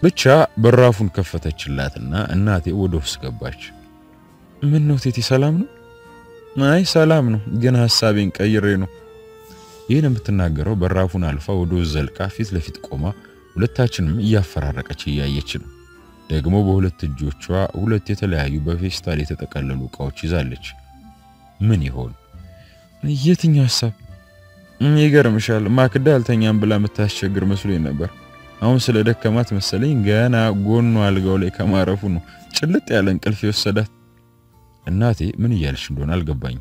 ብቻ በራፉን ከፈተችላትና እናቴ ወደ ውስጥ ገባች ምን ነው ቴቲ ሰላም ነው አይ ሰላም ነው ግን ሐሳቤን ቀይሬ ነው ይሄን የምትናገረው በራፉን አልፋ ወደ ውስጥ ዘልቃ ፊት ለፊት ቆማ ሁለታችንም እያፈራረቀች እያየች ነው ደግሞ በሁለት እጆቿ ሁለት የተለያዩ በፌስታል የተጠቀለሉ ዕቃዎች ይዛለች ምን ይሆን የትኛው ሐሳብ ይገርምሻል ማክዳ አልተኛም ብላ መታስቸግር መስሎኝ ነበር አሁን ስለ ደከማት መሰለኝ ገና ጎኑ አልጋው ላይ ከማረፉ ነው ጭልጥ ያለ እንቅልፍ ወሰዳት እናቴ ምን ይያልሽ እንደሆነ አልገባኝ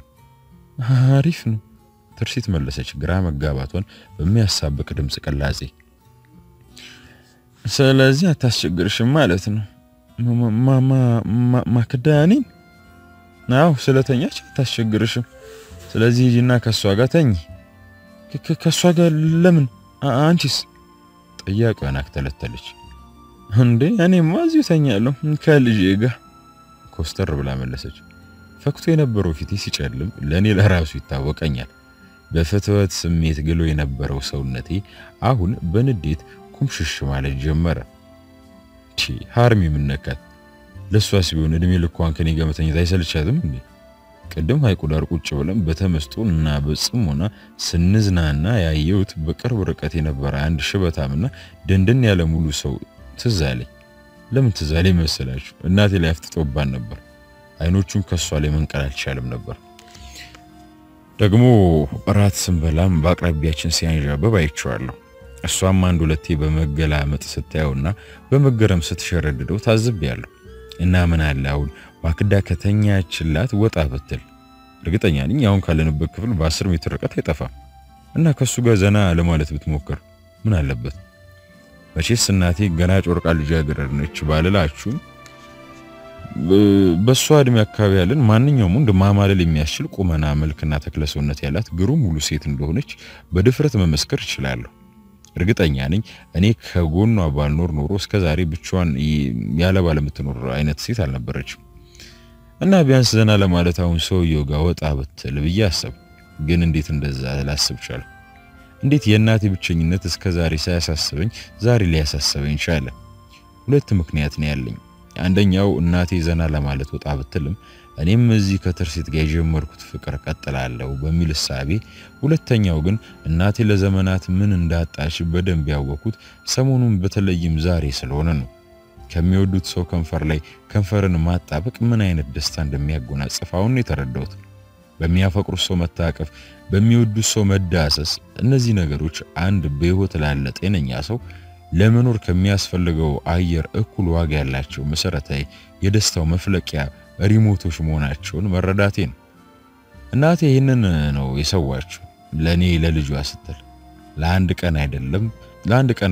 አሪፍ ነው ትርሲት መለሰች ግራ መጋባቷን በሚያሳብቅ ድምጽ ቀላጼ سلازي أتشجر شمالتنا ما ما ما ما ما كدانين ناو سلتني أش أتشجر شم سلازي جينا كسواجة تاني كسواجة لمن أنتيس أياك وأنا كتلت ليش هندي يعني ما زي تاني لهم كالجيجة كوستر بلا ملسج فكتوا ينبروا في تيسي شرلم لاني الهراوس يتعوق أنيال بفتوى تسميت قالوا ينبروا سونتي عهون بنديت كمشش مع الجمرة شي هارمي منك لسواس بيون دمي لكوان كان يجمع تاني ذا يسأل شادم مني كدم هاي كل أركوت شغلهم بتمستون نابس أمونا سنزنا لنا يا يوت بكر بركتي نبرة عند شبة عملنا دندن يا لمولو سو تزعلي لم تزعلي مسلاش الناتي اللي أفتتوب عن نبر أينو تشوم كسوالي من كلام شالم نبر دعمو رات سنبلام باقر بيأشن سيان جابه بايشوارلو السوام من دولتي بمجلة متستاونا بمجرم ستشرددو تعذبيالو إنها من هالأول ما كده كتنيا تشلات وتعبتل رجتني يعني يوم كلنا بكفل بعصر متركت هيتفا إنها كسوجا زنا لما لت بتموكر من هاللبت بس السناتي جنات ورق على الجادر نتشبال لاشون بسواد ميكابيالن مانن يومون دمامه لي مياشل قوم نعمل كنا تكلسونت يالات غرو ሙሉ ሴት እንደሆነች በድፍረት መመስከር ይችላል እርግጠኛ ነኝ እኔ ከጎኗ ባልኖር ኖሮ እስከ ዛሬ ብቻዋን ያለ ባለ ምትኖር አይነት ሴት አልነበረችም እና ቢያንስ ዘና ለማለት አሁን ሰውየው ጋር ወጣ ብትል ብዬ አሰብ ግን እንዴት እንደዛ ላስብ ይችላል እንዴት የእናቴ ብቸኝነት እስከ ዛሬ ሳያሳስበኝ ዛሬ ሊያሳስበኝ ቻለ ሁለት ምክንያት ነው ያለኝ አንደኛው እናቴ ዘና ለማለት ወጣ ብትልም እኔም እዚህ ከተርሲት ጋር ጀመርኩት ፍቅር ቀጥላለሁ በሚል ሳቢ ሁለተኛው ግን እናቴ ለዘመናት ምን እንዳጣሽ በደንብ ያወቁት ሰሞኑን በተለይም ዛሬ ስለሆነ ነው ከሚወዱት ሰው ከንፈር ላይ ከንፈርን ማጣበቅ ምን አይነት ደስታ እንደሚያጎናጽፋውን የተረዳሁት በሚያፈቅሩት ሰው መታቀፍ በሚወዱት ሰው መዳሰስ እነዚህ ነገሮች አንድ በህይወት ላለ ጤነኛ ሰው ለመኖር ከሚያስፈልገው አየር እኩል ዋጋ ያላቸው መሰረታዊ የደስታው መፍለቂያ ሪሞቶች መሆናቸውን መረዳቴ ነው። እናቴ ይሄንን ነው የሰዋችው ለኔ ለልጇ ስትል ለአንድ ቀን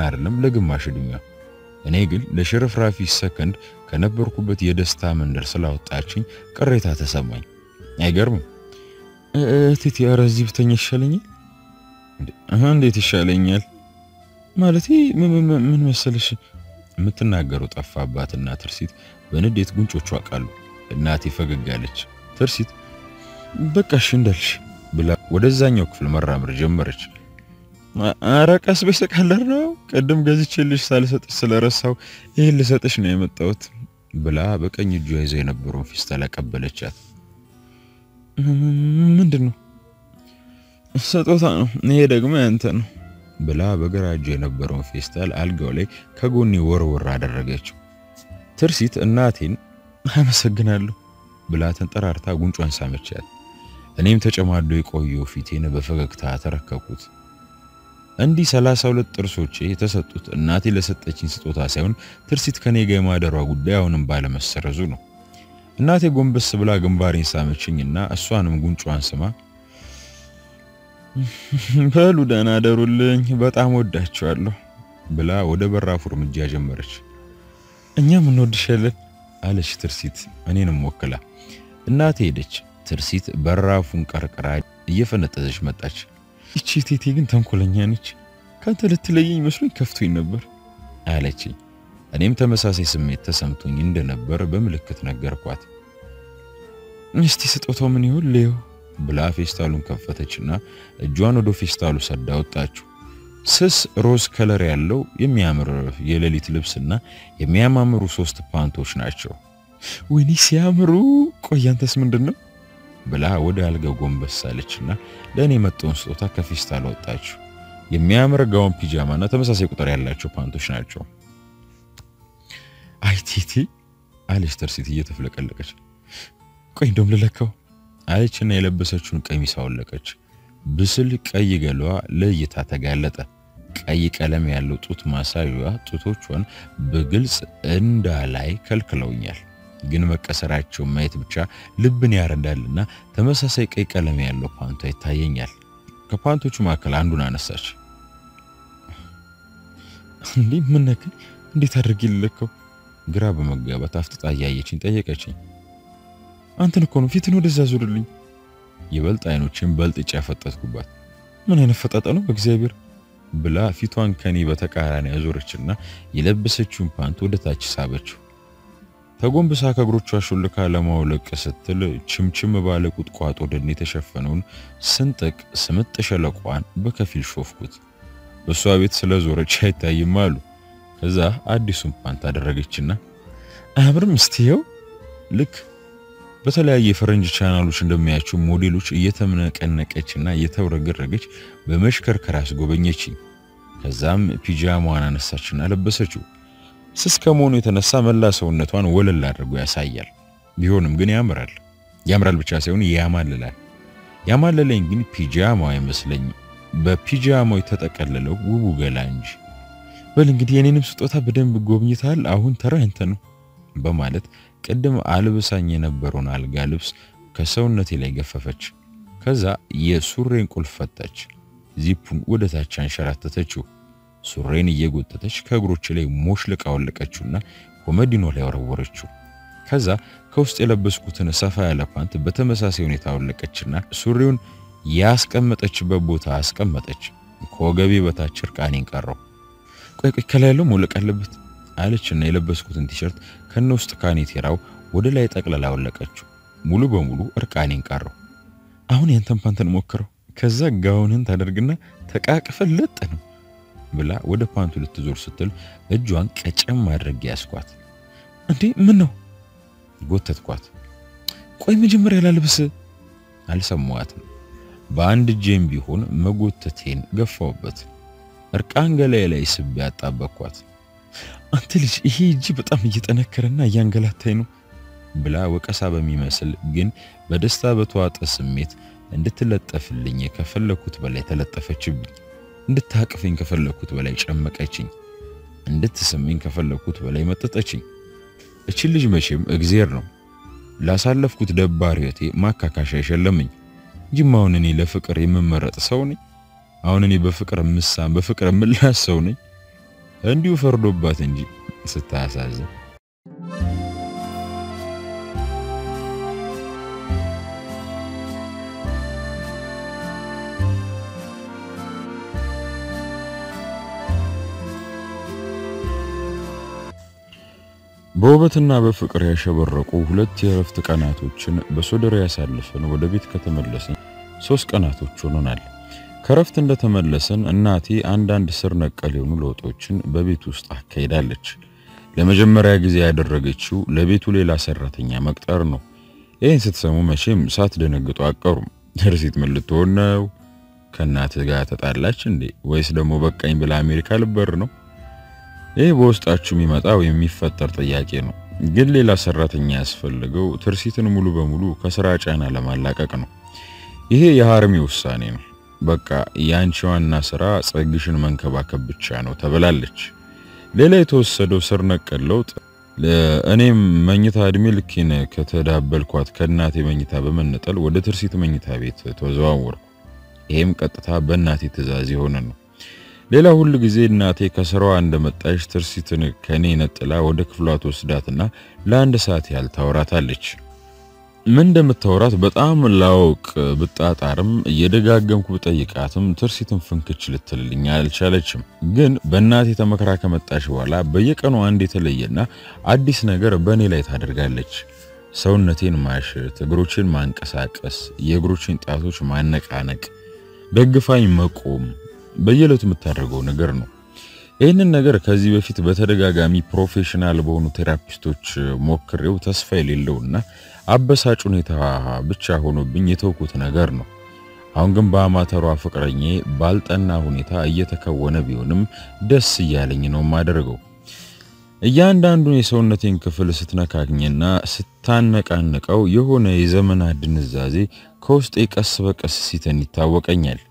አይደለም ለግማሽ ድኛ እኔ ግን ለሽርፍራፊ ሰከንድ ከነበርኩበት የደስታ መንደር ስላወጣችኝ ቅሬታ ተሰማኝ። አይገርም እህቴ ያረዚህ ብተኝሽልኝ እንዴት ይሻለኛል مالتي من مسلش متناقروا طفابات النا ترسيت بنديت قنجو تشواق قالو الناتي فقق قالج ترسيت بكاش اندلش بلا ودزانيوك في المرة مرجمرج اراك اسبسك هلرناو قدم قازيش الليش سالسات السلارساو ايه اللي ساتش نعمتاوت بلا بكا نجوهي زينبرون في استالاك بلجات من دنو ساتوثانو نهيداق ما انتانو بلا بقراج ينبرون في استال الجولي كجوني ورور راد الرجاج ترسيت الناتين همسجنا له بلا تنترار تاجون شو هنسامر شاد أنا يمتج أمادو يقويو في تين بفرق تعترك كوت عندي سلاسة ولد ترسوت شيء تساتوت الناتي لستتشين ستوتها سون ترسيت كان يجي ما دروا قديا ونبالم السرزونه الناتي قوم بس بلا جنبارين سامر شيننا أسوانم قون شو هنسما بلو دانا درولن በጣም ወዳቸዋለሁ ብላ ወደ በራፉር ምጃ ጀመረች እኛ ምን ወድሻለን አለች ትርሲት እኔንም ወከላ እናቴ ሄደች ትርሲት በራፉን ቀርቅራ እየፈነጠዘች መጣች እቺ ቴቴ ግን ተንኮለኛ ነች ካንተ ልትለየኝ መስሎኝ ከፍቶኝ ነበር አለች እኔም ተመሳሳይ ስሜት ተሰምቶኝ እንደነበር በመልክት ነገርኳት እስቲ ስጦታው ምን ይሁን ለው ብላ ፌስታሉን ከፈተችና እጇን ወደ ፌስታሉ ሰዳ ወጣችው ስስ ሮዝ ከለር ያለው የሚያምር የሌሊት ልብስና የሚያማምሩ ሶስት ፓንቶች ናቸው ወይኔ ሲያምሩ ቆያንተስ ምንድነው ብላ ወደ አልጋው ጎንበስ አለችና ለኔ መጥቶን ስጦታ ከፌስታሉ ወጣችው የሚያምር ጋውን ፒጃማና ተመሳሳይ ቁጥር ያላቸው ፓንቶች ናቸው አይቲቲ አለስተር ሲቲ እየተፈለቀለቀች ቆይ ደም ለለከው አይችና የለበሰችውን ቀሚስ አወለቀች ብስል ቀይ ገለዋ ለይታ ተጋለጠ ቀይ ቀለም ያለው ጡት ማሳዩዋ ጡቶቿን በግልጽ እንዳ ላይ ከልክለውኛል ግን መቀሰራቸው ማየት ብቻ ልብን ያረዳልና ተመሳሳይ ቀይ ቀለም ያለው ፓንት አይታየኛል ከፓንቶቹ ማከል አንዱን አነሳች እንዴ ምን ነክ እንዴት አድርግልከው ግራ በመጋባት አፍጥጣ ያያየችኝ ጠየቀችኝ አንተን እኮ ነው ፊትን ወደዛ ዙርልኝ ይበልጥ አይኖችን በልጥጫ ፈጠጥኩባት ምን አይነፈጣጣ ነው በእግዚአብሔር ብላ ፊቷን ከኔ በተቃራኒ አዙርችና የለበሰችውን ፓንት ወደታች ሳበችው ተጎንብሳ ከግሮቿ ሹልካ ለማውለቅ ስትል ችምችም ባለ ቁጥቋጦ ደን የተሸፈነውን ስንጥቅ ስምጥ ሸለቋን በከፊል ሾፍኩት እሷ ቤት ስለዞረች አይታይም አሉ ከዛ አዲሱን ፓንት አደረገችና አብርም እስቲው ልክ በተለያየ ፈረንጅ ቻናሎች እንደሚያያችሁ ሞዴሎች እየተመነቀነቀችና እየተወረገረገች በመሽከርከራስ ጎበኘች ከዛም ፒጃማዋን አነሳችና ለበሰችው ስስከሞኑ የተነሳ መላሰውነቷን ወለል አድርጎ ያሳያል ቢሆንም ግን ያምራል ያምራል ብቻ ሳይሆን ያማልላል ያማልለኝ ግን ፒጃማው አይመስለኝ በፒጃማው ተጠቀለለው ውቡ ገላንጅ በል እንግዲህ የኔንም ስጦታ በደንብ ጎብኝታል አሁን ተራ አንተ ነው በማለት ቀደም አልብሳኝ የነበረውን አልጋ ልብስ ከሰውነቴ ላይ ገፈፈች ከዛ የሱሬን ቁልፍ ፈታች ዚፑን ወደ ታች አንሸራተተችው ሱሬን እየጎተተች ከእግሮች ላይ ሞሽልቃ ወለቀችውና ኮመዲኖ ላይ ወረወረችው ከዛ ከውስጥ የለበስኩትን ሰፋ ያለ ፓንት በተመሳሳይ ሁኔታ ወለቀችና ሱሬውን ያስቀመጠችበት ቦታ አስቀመጠች ከወገቤ በታች ርቃኔን ቀረው ቆይ ከላይሉ ሙልቅ አለበት አለችና የለበስኩትን ቲሸርት ከነውስጥ ካኔቴራው ወደ ላይ ጠቅላላ ወለቀችው ሙሉ በሙሉ እርቃኔን ቀረው አሁን ያንተን ፓንትን ሞከረው ከዛ ጋውንን ታደርግና ተቃቅፈል ለጠን ብላ ወደ ፓንቱ ልትዞር ስትል እጇን ቀጨም ማድረግ ያስኳት እንዴ ምን ነው ጎተትኳት ቆይ መጀመሪያ ላልብስ አልሰማዋትም በአንድ ጄም ቢሆን መጎተቴን ገፋውበት እርቃን ገላዬ ላይ ስብ ያጣበቅኳት አንተ ልጅ ይሄ እጅ በጣም እየተነከረና ያንገላታይ ነው ብላ ወቀሳ በሚመስል ግን በደስታ በተዋጠ ስሜት እንድትለጠፍልኝ ከፈለኩት በላይ ተለጠፈችብኝ እንድታቅፈኝ ከፈለኩት በላይ ጨመቀችኝ እንድትስመኝ ከፈለኩት በላይ መጠጠችኝ እቺ ልጅ መቼም እግዚአብሔር ነው ላሳለፍኩት ደባሪዎቴ ማካካሻ ይሸለምኝ ጅማውን እኔ ለፍቅር የምመረጥ ሰው ነኝ አሁን እኔ በፍቅር ምሳም በፍቅር ምላስ ሰው ነኝ እንዲሁ ፈርዶባት እንጂ ስታሳዝን በውበትና በፍቅር ያሸበረቁ ሁለት የረፍት ቀናቶችን በሶደር ያሳልፈን ወደ ቤት ከተመለስን 3 ቀናቶች ሆነናል ከረፍት እንደተመለሰን እናቴ አንድ ስር ነቀል የሆኑ ለውጦችን በቤት ውስጥ አካሄዳለች ለመጀመሪያ ጊዜ ያደረገችው ለቤቱ ሌላ ሰራተኛ መቅጠር ነው ይሄን ስትሰሙ መቼም ሳትደነግጡ አቀሩም ርሲት ምን ልትሆን ነው ከናት ጋር ተጣላች እንዴ ወይስ ደሞ በቃኝ ብላ አሜሪካ ልበር ነው ይሄ በውስጣችሁ የሚመጣው የሚፈጠር ጥያቄ ነው ግን ሌላ ሰራተኛ ያስፈልገው ትርሲትን ሙሉ በሙሉ ከሥራ ጫና ለማላቀቅ ነው ይሄ የሀርሜ ውሳኔ ነው በቃ ያንቺዋና ስራ ጸግሽን መንከባከብ ብቻ ነው ተበላለች ሌላ የተወሰደው ስር ነቀል ለውጥ ለእኔም መኝታ እድሜ ልኪን ከተዳበልኳት ከናቴ መኝታ በመነጠል ወደ ትርሲት መኝታ ቤት ተዘዋወርኩ ይሄም ቀጥታ በእናቴ ትእዛዝ ሆነ ነው ሌላ ሁሉ ጊዜ እናቴ ከሰራዋ እንደመጣሽ ትርሲትን ከኔ ነጥላ ወደ ክፍሏት ወስዳትና ለአንድ ሰዓት ያህል ታወራታለች ምን እንደምታወራት በጣም ላውቅ በጣጣርም እየደጋገምኩ በጠይቃትም ትርሲትን ፍንክች ልትልልኝ አልቻለችም ግን በእናቴ ተመከራ ከመጣሽ በኋላ በየቀኑ አንድ የተለየና አዲስ ነገር በኔ ላይ ታደርጋለች ሰውነቴን ማሽት እግሮችን ማንቀሳቀስ የእግሮችን ጣቶች ማነቃነቅ ደግፋኝ መቆም በየለቱ የምታደርገው ነገር ነው ይሄንን ነገር ከዚህ በፊት በተደጋጋሚ ፕሮፌሽናል በሆኑ ቴራፒስቶች ሞክሬው ተስፋ የሌለውና አበሳጭ ሁኔታ ብቻ ሆኖብኝ የተውኩት ነገር ነው አሁን ግን በአማተሯ ፍቅረኛዬ ባልጠና ሁኔታ እየተከወነ ቢሆንም ደስ እያለኝ ነው ማደርገው እያንዳንዱን የሰውነቴን ክፍል ስትነካኝና ስታነቃነቀው የሆነ የዘመና ድንዛዜ ከውስጥ ቀስ በቀስ ሲተን ይታወቀኛል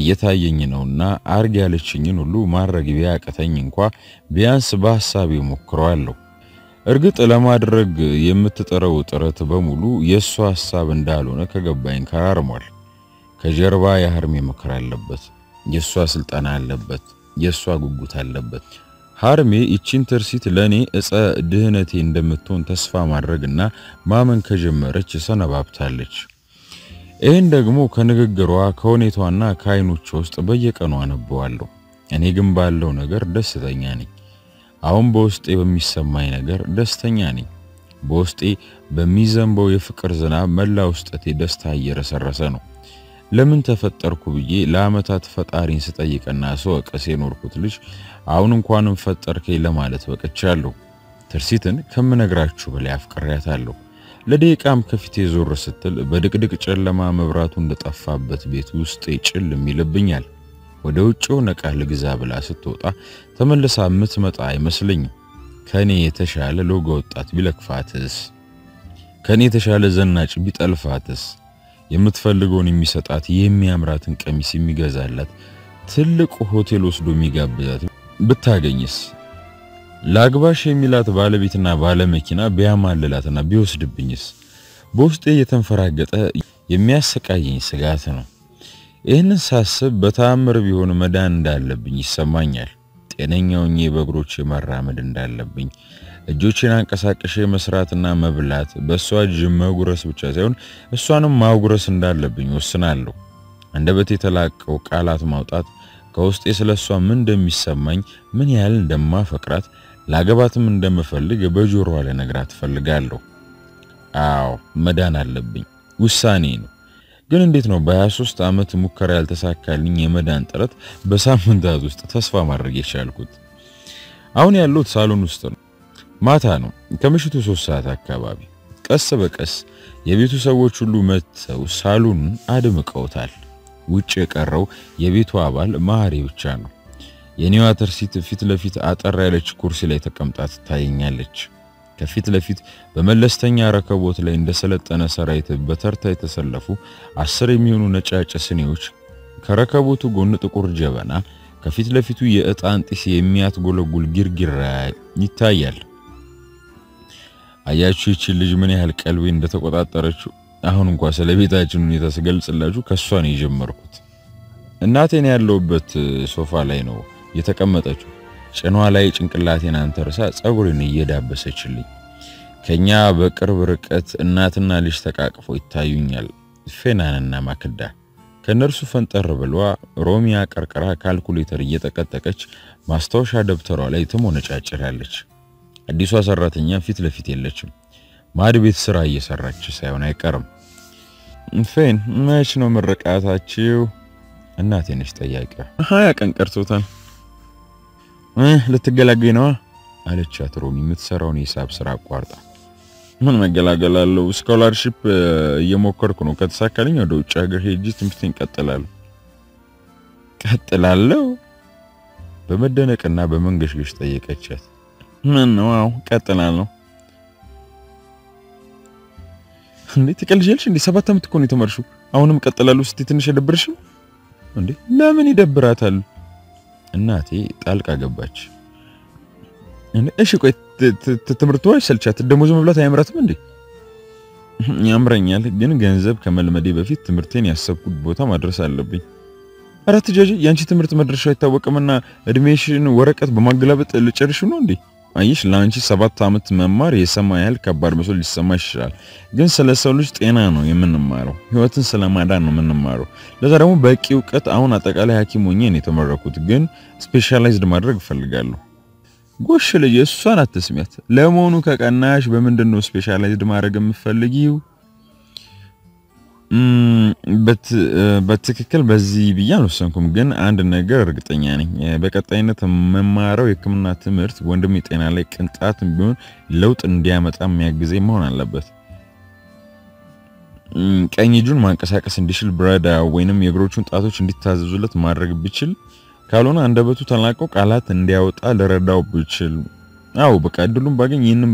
እየታየኝ ነውና አርግ ያለችኝን ሁሉ ማድረግ ቢያቀተኝ እንኳን ቢያንስ በሐሳብ ይሞክራለሁ እርግጥ ለማድረግ የምትጠረው ጥረት በሙሉ የሷ ሐሳብ እንዳልሆነ ከገባኝ ካራርሟል ከጀርባ የሀርሜ መከራ አለበት የሷ ስልጣና አለበት የሷ ጉጉት አለበት هارمي يتشنتر سيت لاني اسا دهنتي اندمتون تسفى مع الرجلنا ما من كجم رتش سنة بابتالج اين دقمو كنغقروا كونيتو عنا كاينو تشوست بيك انو عنا بوالو يعني جنبالو نغر دستان يعني اون بوست اي بميسماي نغر دستان يعني بوست اي بميزن بو يفكر زنا ملا وستاتي دستا يرسرسنو لمن تفتركو بيجي لامتات فتارين ستايك الناسو اكسينو ركوتلش عاونم كوانم فتركي لمالت وكتشالو ترسيتن كم نغراتشو بلعف كرياتالو لديك عم كفتي زور ستل بدك دك تشلما مبراتون دتقفابت بيتو ستيتشل ميلبنيال ودوچو نكاهل غزابلا ستوطا تملسا متمطاي مسلني كاني يتشال لوغو طات بيلكفاتس كاني يتشال زناچ بيطلفاتس የምትፈልገውን የሚሰጣት የሚያምራትን ቀሚስ የሚገዛላት ትልቁ ሆቴል ውስጥ የሚጋብዛት ብታገኝስ ላግባሽ የሚላት ባለቤትና ባለመኪና ቢያማልላትና ቢወስድብኝስ በውስጤ የተንፈራገጠ የሚያስቀየኝ ስጋት ነው ይሄንን ሳስብ በታምር ቢሆን መዳን እንዳለብኝ ይሰማኛል ጤነኛውኝ በእግሮች መራመድ እንዳለብኝ እጆቼን አንቀሳቀሽ መስራትና መብላት በሷጅ መጉረስ ብቻ ሳይሆን እሷንም ማጉረስ እንዳለብኝ ወስናለሁ አንደበት የተላቀው ቃላት ማውጣት ከውስጤ ስለሷ ምን እንደሚሰማኝ ምን ያህል እንደማፈቅራት ላገባትም እንደምፈልግ በጆሮዋ ለነግራት ፈልጋለሁ አዎ መዳን አለብኝ ውሳኔ ነው ግን እንዴት ነው በ23 አመት ሙከራ ያልተሳካልኝ የመዳን ጥረት በሳምንታት ውስጥ ተስፋ ማድረግ የቻልኩት አሁን ያለው ሳሎን ውስጥ ነው ማታ ነው ከምሽቱ 3 ሰዓት አካባቢ ቀስ በቀስ የቤቱ ሰዎች ሁሉ መተው ሳሉን አድምቀውታል ውጭ የቀረው የቤቱ አባል ማሪ ብቻ ነው የኒው አተርሲት ፊት ለፊት አጠር ያለች ኩርሲ ላይ ተቀምጣ ታየኛለች ከፊት ለፊት በመለስተኛ ረከቦት ላይ እንደሰለጠነ ሰራዊት በተርታ የተሰለፉ 10 የሚሆኑ ነጫጭ ስኒዎች ከረከቦቱ ጎን ጥቁር ጀበና ከፊት ለፊቱ የእጣን ጢስ የሚያትጎለጉል ግርግራ ይታያል አያችሁ እቺ ልጅ ምን ያህል ቀልቤ እንደተቆጣጣረች አሁን እንኳን ስለቤታችን ሁኔታ ስገልጽላችሁ ከሷ ነው የጀመርኩት እናቴን ያለውበት ሶፋ ላይ ነው የተቀመጠችው ጭኗ ላይ ጭንቅላቴን አንተርሳ ጸጉሬን እየዳበሰችልኝ ከኛ በቅርብ ርቀት እናትና ልጅ ተቃቅፎ ይታዩኛል ፌናንና ማክዳ ከነርሱ ፈንጠር ብለዋ ሮሚያ ቀርቀራ ካልኩሌተር እየተቀጠቀች ማስታወሻ ደብተሯ ላይ ተሞነጫጭራለች አዲሷ ሰራተኛ ፊት ለፊት የለችም ማድ ቤት ስራ እየሰራች ሳይሆን አይቀርም እንፈን ማሽ ነው መረቃታችሁ እናቴንሽ ጠያቂ ሃያ ቀን ቀርቶታል ለተገላገይ ነው አለቻት ሮሚ የምትሰራውን ሂሳብ ስራ አቋርጣ ምን መገላገላለው ስኮላርሺፕ እየሞከርኩ ነው ከተሳካልኝ ወደ ውጭ ሀገር ሄጄ ትምህርቴን ቀጥላለሁ በመደነቅና በመንገሽገሽ ጠየቀቻት ምን ነው ቀጥላለሁ እንዴ ተቀልጀልሽ እንዴ ሰባት አመት እኮ ነው የተመርሽው አሁንም ቀጥላለሁ እስቲ ትንሽ ደብርሽ እንዴ ለምን ይደብራታል እናቴ ጣልቃ ገባች እሺ ቆይ ትምርቷ ይሰልቻት ደሞዝ መብላት አይምራትም እንዴ ያምረኛል ግን ገንዘብ ከመልመዴ በፊት ትምርቴን ያሰብኩት ቦታ ማድረስ አለብኝ አራት ጀጅ ያንቺ ትምርት መድረሻ ይታወቀምና እድሜሽን ወረቀት በማግላበጥ ልጨርሽ ነው እንዴ አይሽ ላንቺ 7 አመት መማር የሰማያል ከባድ መስሎ ሊሰማሽ ይችላል ግን ስለሰው ልጅ ጤና ነው የምንማረው ህይወትን ስለማዳን ነው የምንማረው ለዛ ደግሞ በቂ ዕውቀት አሁን አጠቃላይ ሐኪም ሆኜ ነው የተመረኩት ግን ስፔሻላይዝድ ማድረግ ፈልጋለሁ ጎሽ ለየሷን አትስሚያት ለሞኑ ከቀናሽ በመንደነው ስፔሻላይዝድ ማድረግ የምፈልጊው በትክክል በዚህ ብያን ወሰንኩም ግን አንድ ነገር እርግጠኛ ነኝ በቀጣይነት መማረው የክምና ትምህርት ወንድም የጤና ላይ ቅንጣትም ቢሆን ለውጥ እንዲያመጣ የሚያግዘ መሆን አለበት ቀኝ እጁን ማንቀሳቀስ እንዲችል ብራዳ ወይንም የግሮቹን ጣቶች እንዲታዘዙለት ማድረግ ቢችል ካልሆነ አንደበቱ ተላቆ ቃላት እንዲያወጣ ለረዳው ቢችል አው በቃ ድሉም ባገኝ ይሄንን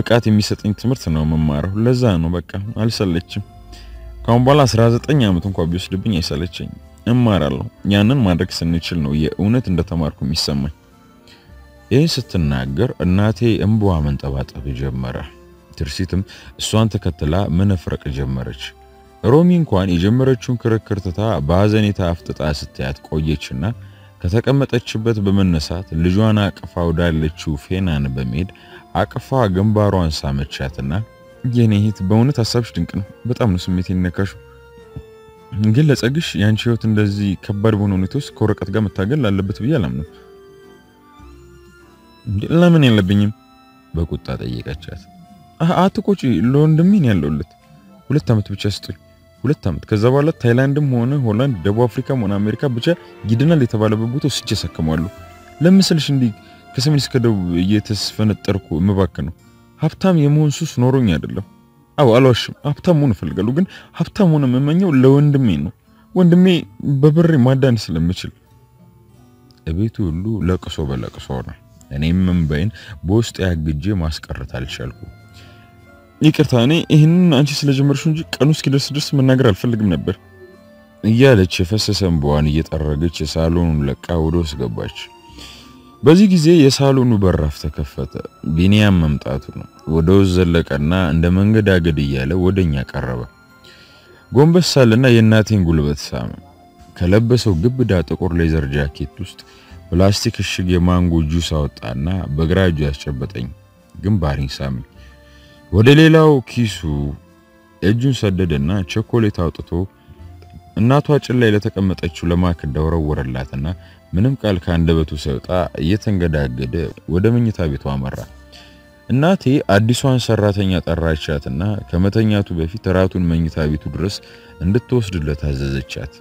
በቃት የሚሰጠኝ ትምህርት ነው መማረው ለዛ ነው በቃ አልሰለችም ካምባላ 19 አመት እንኳን ቢወስድብኝ አይሰለችኝ እማራለሁ ያንን ማድረግ ስንችል ነው የኡነት እንደተማርኩ የሚሰማኝ ይሄን ስትናገር እናቴ እንቧ መንጠባጠብ ጀመረ ትርሲትም እሷን ተከትላ መነፍረቅ ጀመረች ሮሚ እንኳን የጀመረችውን ክርክርታ ባዘኔታ አፍጥጣ ስትያት ቆየችና ከተቀመጠችበት በመነሳት ልጇን አቅፋ ወዳለችው ፌናን በመሄድ አቅፋ ግንባሯን ሳመቻትና የኔ እህት በእውነት ሐሳብሽ ድንቅ ነው በጣም ነው ስሜት ይነካሽ ግን ለጸግሽ ያንቺ ህይወት እንደዚህ ከባድ ሆኖ ነው ተስ ኮረቀት ጋር መታገል አለበት ብያለም ነው ለምን የለብኝም በቁጣ ጠየቀቻት አትቆጪ ለወንድሜ ነው ያለውለት ሁለት አመት ብቻ ስጡኝ ሁለት አመት ከዛ በኋላ ታይላንድም ሆነ ሆላንድ ደቡብ አፍሪካም ሆነ አሜሪካ ብቻ ይድናል የተባለው ቦታ ስጨ ሰከማሉ ለምስልሽ እንዲ ከሰሜን እስከ ደቡብ እየተስፈነጠርኩ መባከነው ሀብታም የመሆን ሱስ ኖሮኝ አይደለም አው አልዋሽም ሀብታም ሆነ ፈልጋሉ ግን ሀብታም ሆነ መመኘው ለወንድሜ ነው ወንድሜ በብሬ ማዳን ስለምችል እቤቱ ሁሉ ለቅሶ በለቅሶ ነው እኔም እንበይን በውስጥ ያግጄ ማስቀረት አልቻልኩ ይቅርታ እኔ ይሄን አንቺ ስለጀመርሽ እንጂ ቀኑስ እስኪደርስ ድረስ መናገር አልፈልግም ነበር እያለች ፈሰሰን በኋላ እየጠረገች ሳሎኑን ለቃ ወዶስ ገባች በዚህ ጊዜ የሳሎኑ በራፍ ተከፈተ ቢኒያም መምጣቱ ነው ወዶስ ዘለቀና እንደ መንገድ አገድ ይያለ ወደኛ ቀረበ ጎንበስ አለና የናቴን ጉልበት ሳመ ከለበሰው ግብዳ ጥቁር ሌዘር ጃኬት ውስጥ ፕላስቲክ እሽግ የማንጎ ጁስ አወጣና በግራጁ ያስጨበጠኝ ግንባሪን ሳመ ወደ ሌላው ኪሱ እጁን ሰደደና ቸኮሌት አውጥቶ እናቷ ጭን ላይ ለተቀመጠችው ለማክዳ ወረወረላትና ምንም ቃል ካንደበቱ ሰውጣ እየተንገዳገደ ወደ ምኝታ ቤቷ አመራ እናቴ አዲሷን ሰራተኛ ጠራቻትና ከመተኛቱ በፊት ራቱን ምኝታ ቤቱ ድረስ እንድትወስድለት አዘዘቻት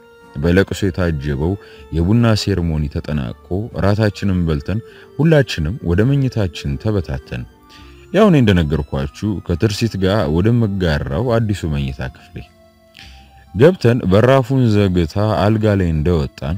በለቅሶ የታጀበው የቡና ሴርሞኒ ተጠናቆ ራታችንን በልተን ሁላችንም ወደ ምኝታችን ተበታተን ያው እኔ እንደነገርኳችሁ ከትርሲት ጋር ወደ መጋራው አዲሱ መኝታ ክፍሌ ገብተን በራፉን ዘግታ አልጋ ላይ እንደወጣን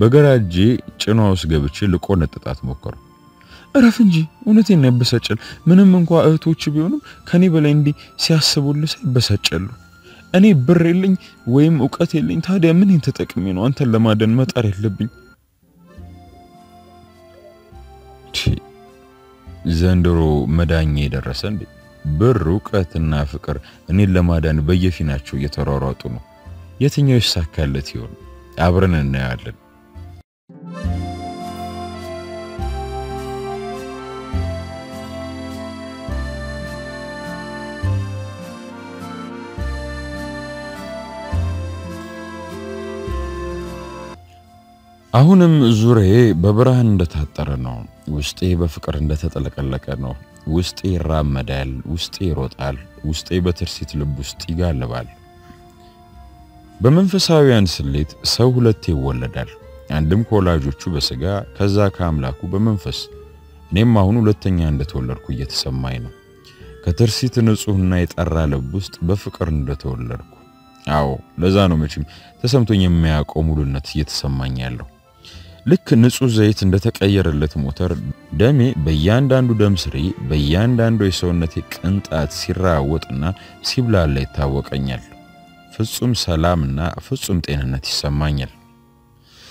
በግራጄ ጭኗውስ ገብቼ ልቆነጥጣት ሞከረ አረፍ እንጂ እውነቴን ነው ያበሳጫል ምንም እንኳን እህቶች ቢሆኑም ከኔ በላይ እንዲ ሲያስቡሉ ሳይበሳጫሉ እኔ ብር የለኝ ወይም ዕውቀት የለኝ ታዲያ ምን እንተጠቅሜ ነው አንተን ለማደን መጣር የለብኝ ዘንድሮ መዳኝ የደረሰን ብር ዕውቀትና ፍቅር እኔ ለማዳን በየፊናቸው እየተሯሯጡ ነው የትኛው ይሳካለት ይሆን አብረን እናያለን አሁንም ዙሬ በብርሃን እንደታጠረ ነው ውስጤ በፍቅር እንደተጠለቀለቀ ነው ውስጤ ራመዳል ውስጤ ሮጣል ውስጤ በትርሲት ልብ ውስጥ ይጋለባል በመንፈሳዊያን ስሌት ሰው ሁለት ይወለዳል አንድም ኮላጆቹ በስጋ ከዛ ከአምላኩ በመንፈስ እኔም አሁን ሁለተኛ እንደተወለድኩ እየተሰማኝ ነው ከትርሲት ንጹህና የጠራ ልብ ውስጥ በፍቅር እንደተወለድኩ አዎ ለዛ ነው መቼም ተሰምቶኝ የማያቆም ሙሉነት እየተሰማኝ ያለው ልክ ንጹህ ዘይት እንደተቀየረለት ሞተር ደሜ በእያንዳንዱ ደምስሪ በእያንዳንዱ የሰውነቴ ቅንጣት ሲራወጥና ሲብላላ ይታወቀኛል ፍጹም ሰላምና ፍጹም ጤንነት ይሰማኛል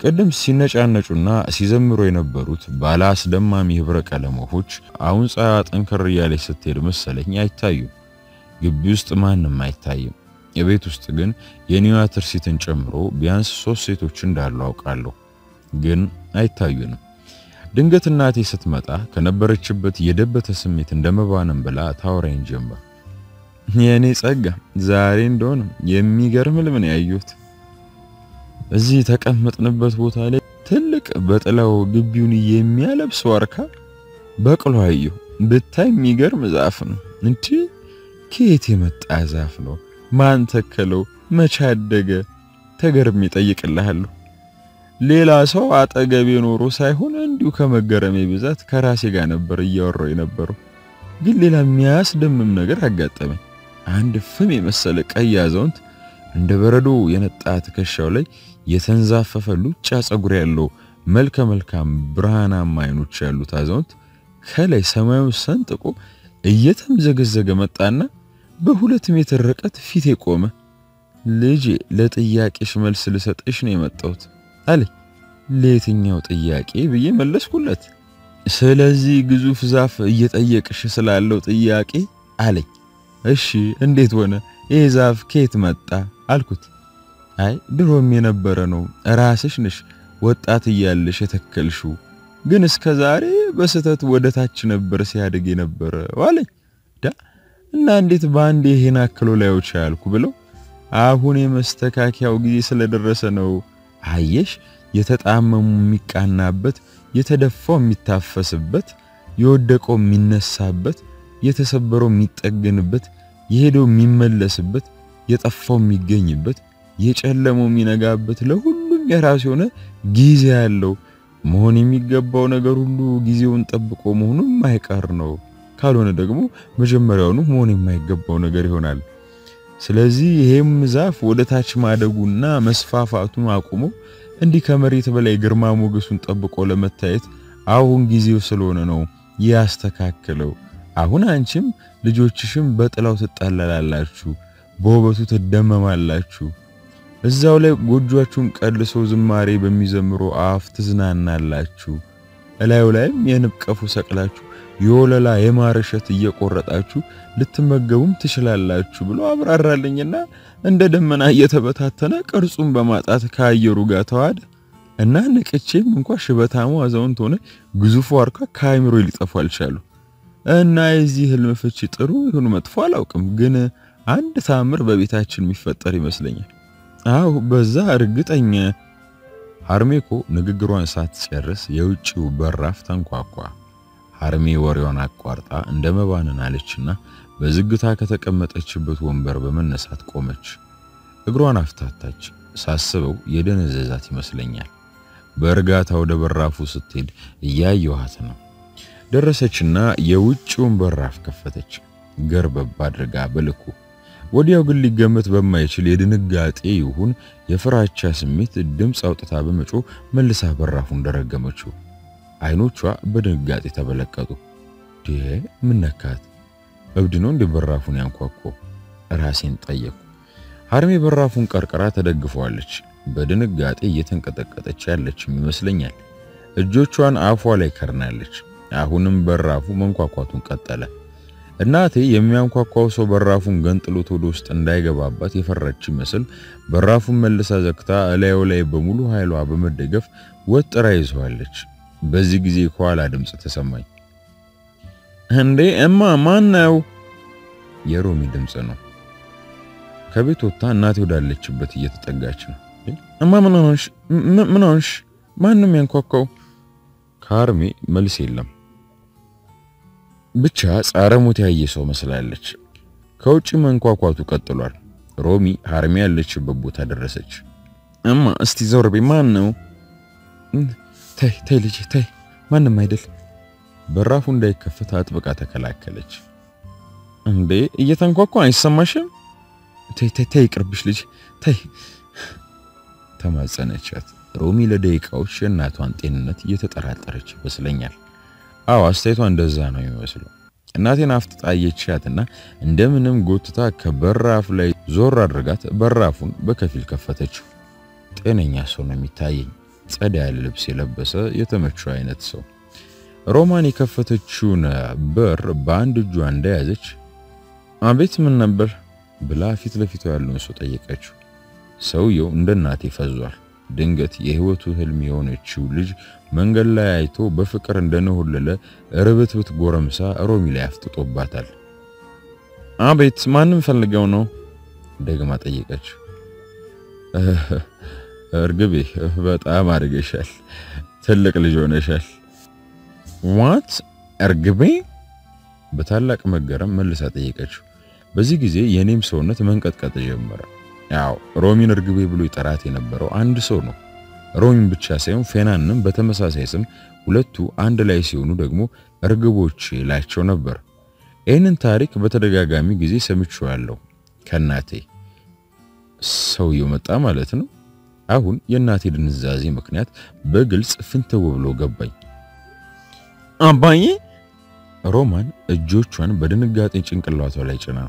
ቀደም ሲነጫነጩና ሲዘምሩ የነበሩት ባለ አስደማሚ ህብረ ቀለሞች አሁን ፀሐይ ጠንከር ያለ ስትሄድ መሰለኝ አይታዩ ግቢ ውስጥ ማንም አይታይም የቤት ውስጥ ግን የኒዋ ትርሲትን ጨምሮ ቢያንስ 3 ሴቶች እንዳሉ አውቃለሁ ግን አይታዩንም ድንገት እናቴ ስትመጣ ከነበረችበት የደበተ ስሜት እንደመባነን ብላ ታወራኝ ጀመር የኔ ጸጋ ዛሬ እንደሆነ የሚገርም ልምን ያዩት እዚህ ተቀመጥንበት ቦታ ላይ ትልቅ በጥላው ግቢውን የሚያለብስ ዋርካ በቅሎ አዩ በታይ ሚገርም ዛፍ ነው እንጂ ከየት የመጣ ዛፍ ነው ማን ተከለው መቼ አደገ ተገርም ይጠይቅልሃል ሌላ ሰው አጠገብ ኖሮ ሳይሆን እንዲሁ ከመገረሜ ብዛት ከራሴ ጋር ነበር ይወረው ይነበሩ ግን ሌላ የሚያስደምም ነገር አጋጠመ አንድ ፍም የመሰለ ቀይ ያዘውንት እንደ በረዶ የነጣ ተከሻው ላይ የተንዛፈፈ ሉጫ ጸጉር ያለው መልከ መልካም ብርሃናማ አይኖች ያሉት አዛውንት ከላይ ሰማዩ ሰንጥቆ እየተምዘገዘገ መጣና በሁለት ሜትር ርቀት ፊቴ ቆመ ልጄ ለጥያቄሽ መልስ ልሰጥሽ ነው የመጣሁት አለ ለየትኛው ጥያቄ ብዬ መለስኩለት ስለዚህ ግዙፍ ዛፍ እየጠየቅሽ ስላለው ጥያቄ አለኝ እሺ እንዴት ሆነ ይሄ ዛፍ ከየት መጣ አልኩት አይ ድሮም የነበረ ነው ራስሽ ነሽ ወጣት ያለሽ ተከልሽው ግን እስከ ዛሬ በስተት ወደታች ነበር ሲያድግ ነበር ዋለኝ ዳ እና እንዴት ባንዴ ሄና አክሎ ላይውች አልኩ ብለው አሁን የመስተካከያው ጊዜ ስለደረሰ ነው አየሽ የተጣመሙ የሚቃናበት የተደፋው የሚታፈስበት የወደቀው የሚነሳበት የተሰበረው የሚጠገንበት የሄደው የሚመለስበት የጠፋው የሚገኝበት የጨለመው የሚነጋበት ለሁሉም የራስ የሆነ ጊዜ ያለው መሆን የሚገባው ነገር ሁሉ ጊዜውን ጠብቆ መሆኑን ማይቀር ነው ካልሆነ ደግሞ መጀመሪያውኑ መሆን የማይገባው ነገር ይሆናል ስለዚህ ይሄም ዛፍ ወደታች ማደጉና መስፋፋቱን አቁሞ እንዲ ከመሬት በላይ ግርማ ሞገሱን ጠብቆ ለመታየት አሁን ጊዜው ስለሆነ ነው ያስተካከለው አሁን አንቺም ልጆችሽም በጥላው ተጣላላላችሁ በወበቱ ተደመማላችሁ እዛው ላይ ጎጆአችሁን ቀልሶ ዝማሬ በሚዘምሩ አፍ ትዝናናላችሁ እላዩ ላይም የንብቀፉ ሰቅላችሁ ዮለላ የማረሸት እየቆረጣችሁ ልትመገቡም ትችላላችሁ ብሎ አብራራልኝና እንደ ደመና እየተበታተነ ቅርጹን በማጣት ካየሩ ጋር ተዋደ እና ንቅቼም እንኳን ሽበታሙ አዛውንት ሆነ ግዙፉ አርካ ካይምሮ ሊጠፋል ቻሉ እና እዚህ ህልም ፍቺ ጥሩ ይሁን መጥፎ አላውቅም ግን አንድ ታምር በቤታችን የሚፈጠር ይመስለኛል አው በዛ እርግጠኛ ሀርሜኮ ንግግሯን ሳትጨርስ የውጪው በራፍ ተንኳኳ ሀርሜ ወሬዋን አቋርጣ እንደመባነን አለችና በዝግታ ከተቀመጠችበት ወንበር በመነሳት ቆመች እግሯን አፍታታች ሳስበው የደነዘዛት ይመስለኛል በርጋታ ወደ በራፉ ስትሄድ ያያዩሃት ነው ደረሰችና የውጪውን በራፍ ከፈተች ገርበብ አድርጋ በልኩ ወዲያው ግን ሊገመት በማይችል የድንጋጤ ይሁን የፍራቻ ስሜት ድምጽ አውጥታ በመጮ መልሳ በራፉን ደረገመችው አይኖቿ በድንጋጤ ተበለቀጡ ዴ ምነካት እብድ ነው በራፉን ያንኳኳ ራሴን ጠየቁ ሀርሜ በራፉን ቀርቀራ ተደግፈዋለች በድንጋጤ እየተንቀጠቀጠች ያለችም ይመስለኛል እጆቿን አፏ ላይ ከርናለች አሁንም በራፉ መንኳኳቱን ቀጠለ እናቴ የሚያንኳኳው ሰው በራፉን ገንጥሎ ወደ ውስጥ እንዳይገባባት የፈራች መስል በራፉን መልሳ ዘክታ እላዩ ላይ በሙሉ ኃይሏ በመደገፍ ወጥራ ይዟለች በዚህ ጊዜ ኳላ ድምጽ ተሰማኝ እንዴ እማ ማን ነው የሮሚ ድምጽ ነው ከቤት ወጣ እናቴ ወዳለችበት እየተጠጋች ነው እማ ምን ሆንሽ ማን ነው የሚያንኳኳው ካርሚ መልስ የለም ብቻ ጻረሙት ያየሰው መስላለች ከውጪ መንኳኳቱ ቀጥሏል ሮሚ ሀርሜ ያለችበት ቦታ ደረሰች እማ እስቲ ዞር በይ ማን ነው ተይ ልጅ ተይ ማንም አይደል በራፉ እንዳይከፈት አጥብቃ ተከላከለች እንዴ እየተንኳኳ አይሰማሽም ተይ ቅርብሽ ልጅ ተይ ተማጸነቻት ሮሚ ለደቂቃዎች እናቷን ጤንነት እየተጠራጠረች ይመስለኛል አው አስተይቷ እንደዛ ነው የሚመስለው እናቴን አፍጥጣ አየቻትና እንደምንም ጎትታ ከበራፍ ላይ ዞር አድርጋት በራፉን በከፊል ከፈተችው ጤነኛ ሰው ነው የሚታየኝ ጸዳ ያለ ልብስ የለበሰ የተመቸው አይነት ሰው ሮማን የከፈተችውን በር በአንድ እጇ እንደያዘች አቤት ምን ነበር ብላ ፊት ለፊቱ ያለውን ሰው ጠየቀችው ሰውየው እንደናቴ ፈዟል ድንገት የህይወቱ ህልም የሆነችው ልጅ መንገድ ላይ አይቶ በፍቅር እንደነሆለለ ርብትብት ጎረምሳ ሮሚ ላይ አፍጥጦባታል አቤት ማንም ፈልገው ነው ደግማ ጠየቀች እርግቤ በጣም አድርገሻል ትልቅ ልጅ ሆነሻል what أرجبي بتعلق مجرم من لساتيكش بزيك زي ينام سونة من كتجمرة ياو رومين أرجبي بلو يتراتي نبرو عند سونو رومين بتشاسيهم فينانم بتمساسيسم ولتو عند لايسيونو دقمو أرجبوتشي لاتشو نبر إن تاريك بترجعامي جزي سمتشو علو كناتي سو يوم تعملتنو أهون يناتي للنزازي مكنات بجلس فنتو بلو جباي أباي رومان الجوتشان بدن الجات إنشين كلوات ولا يشنا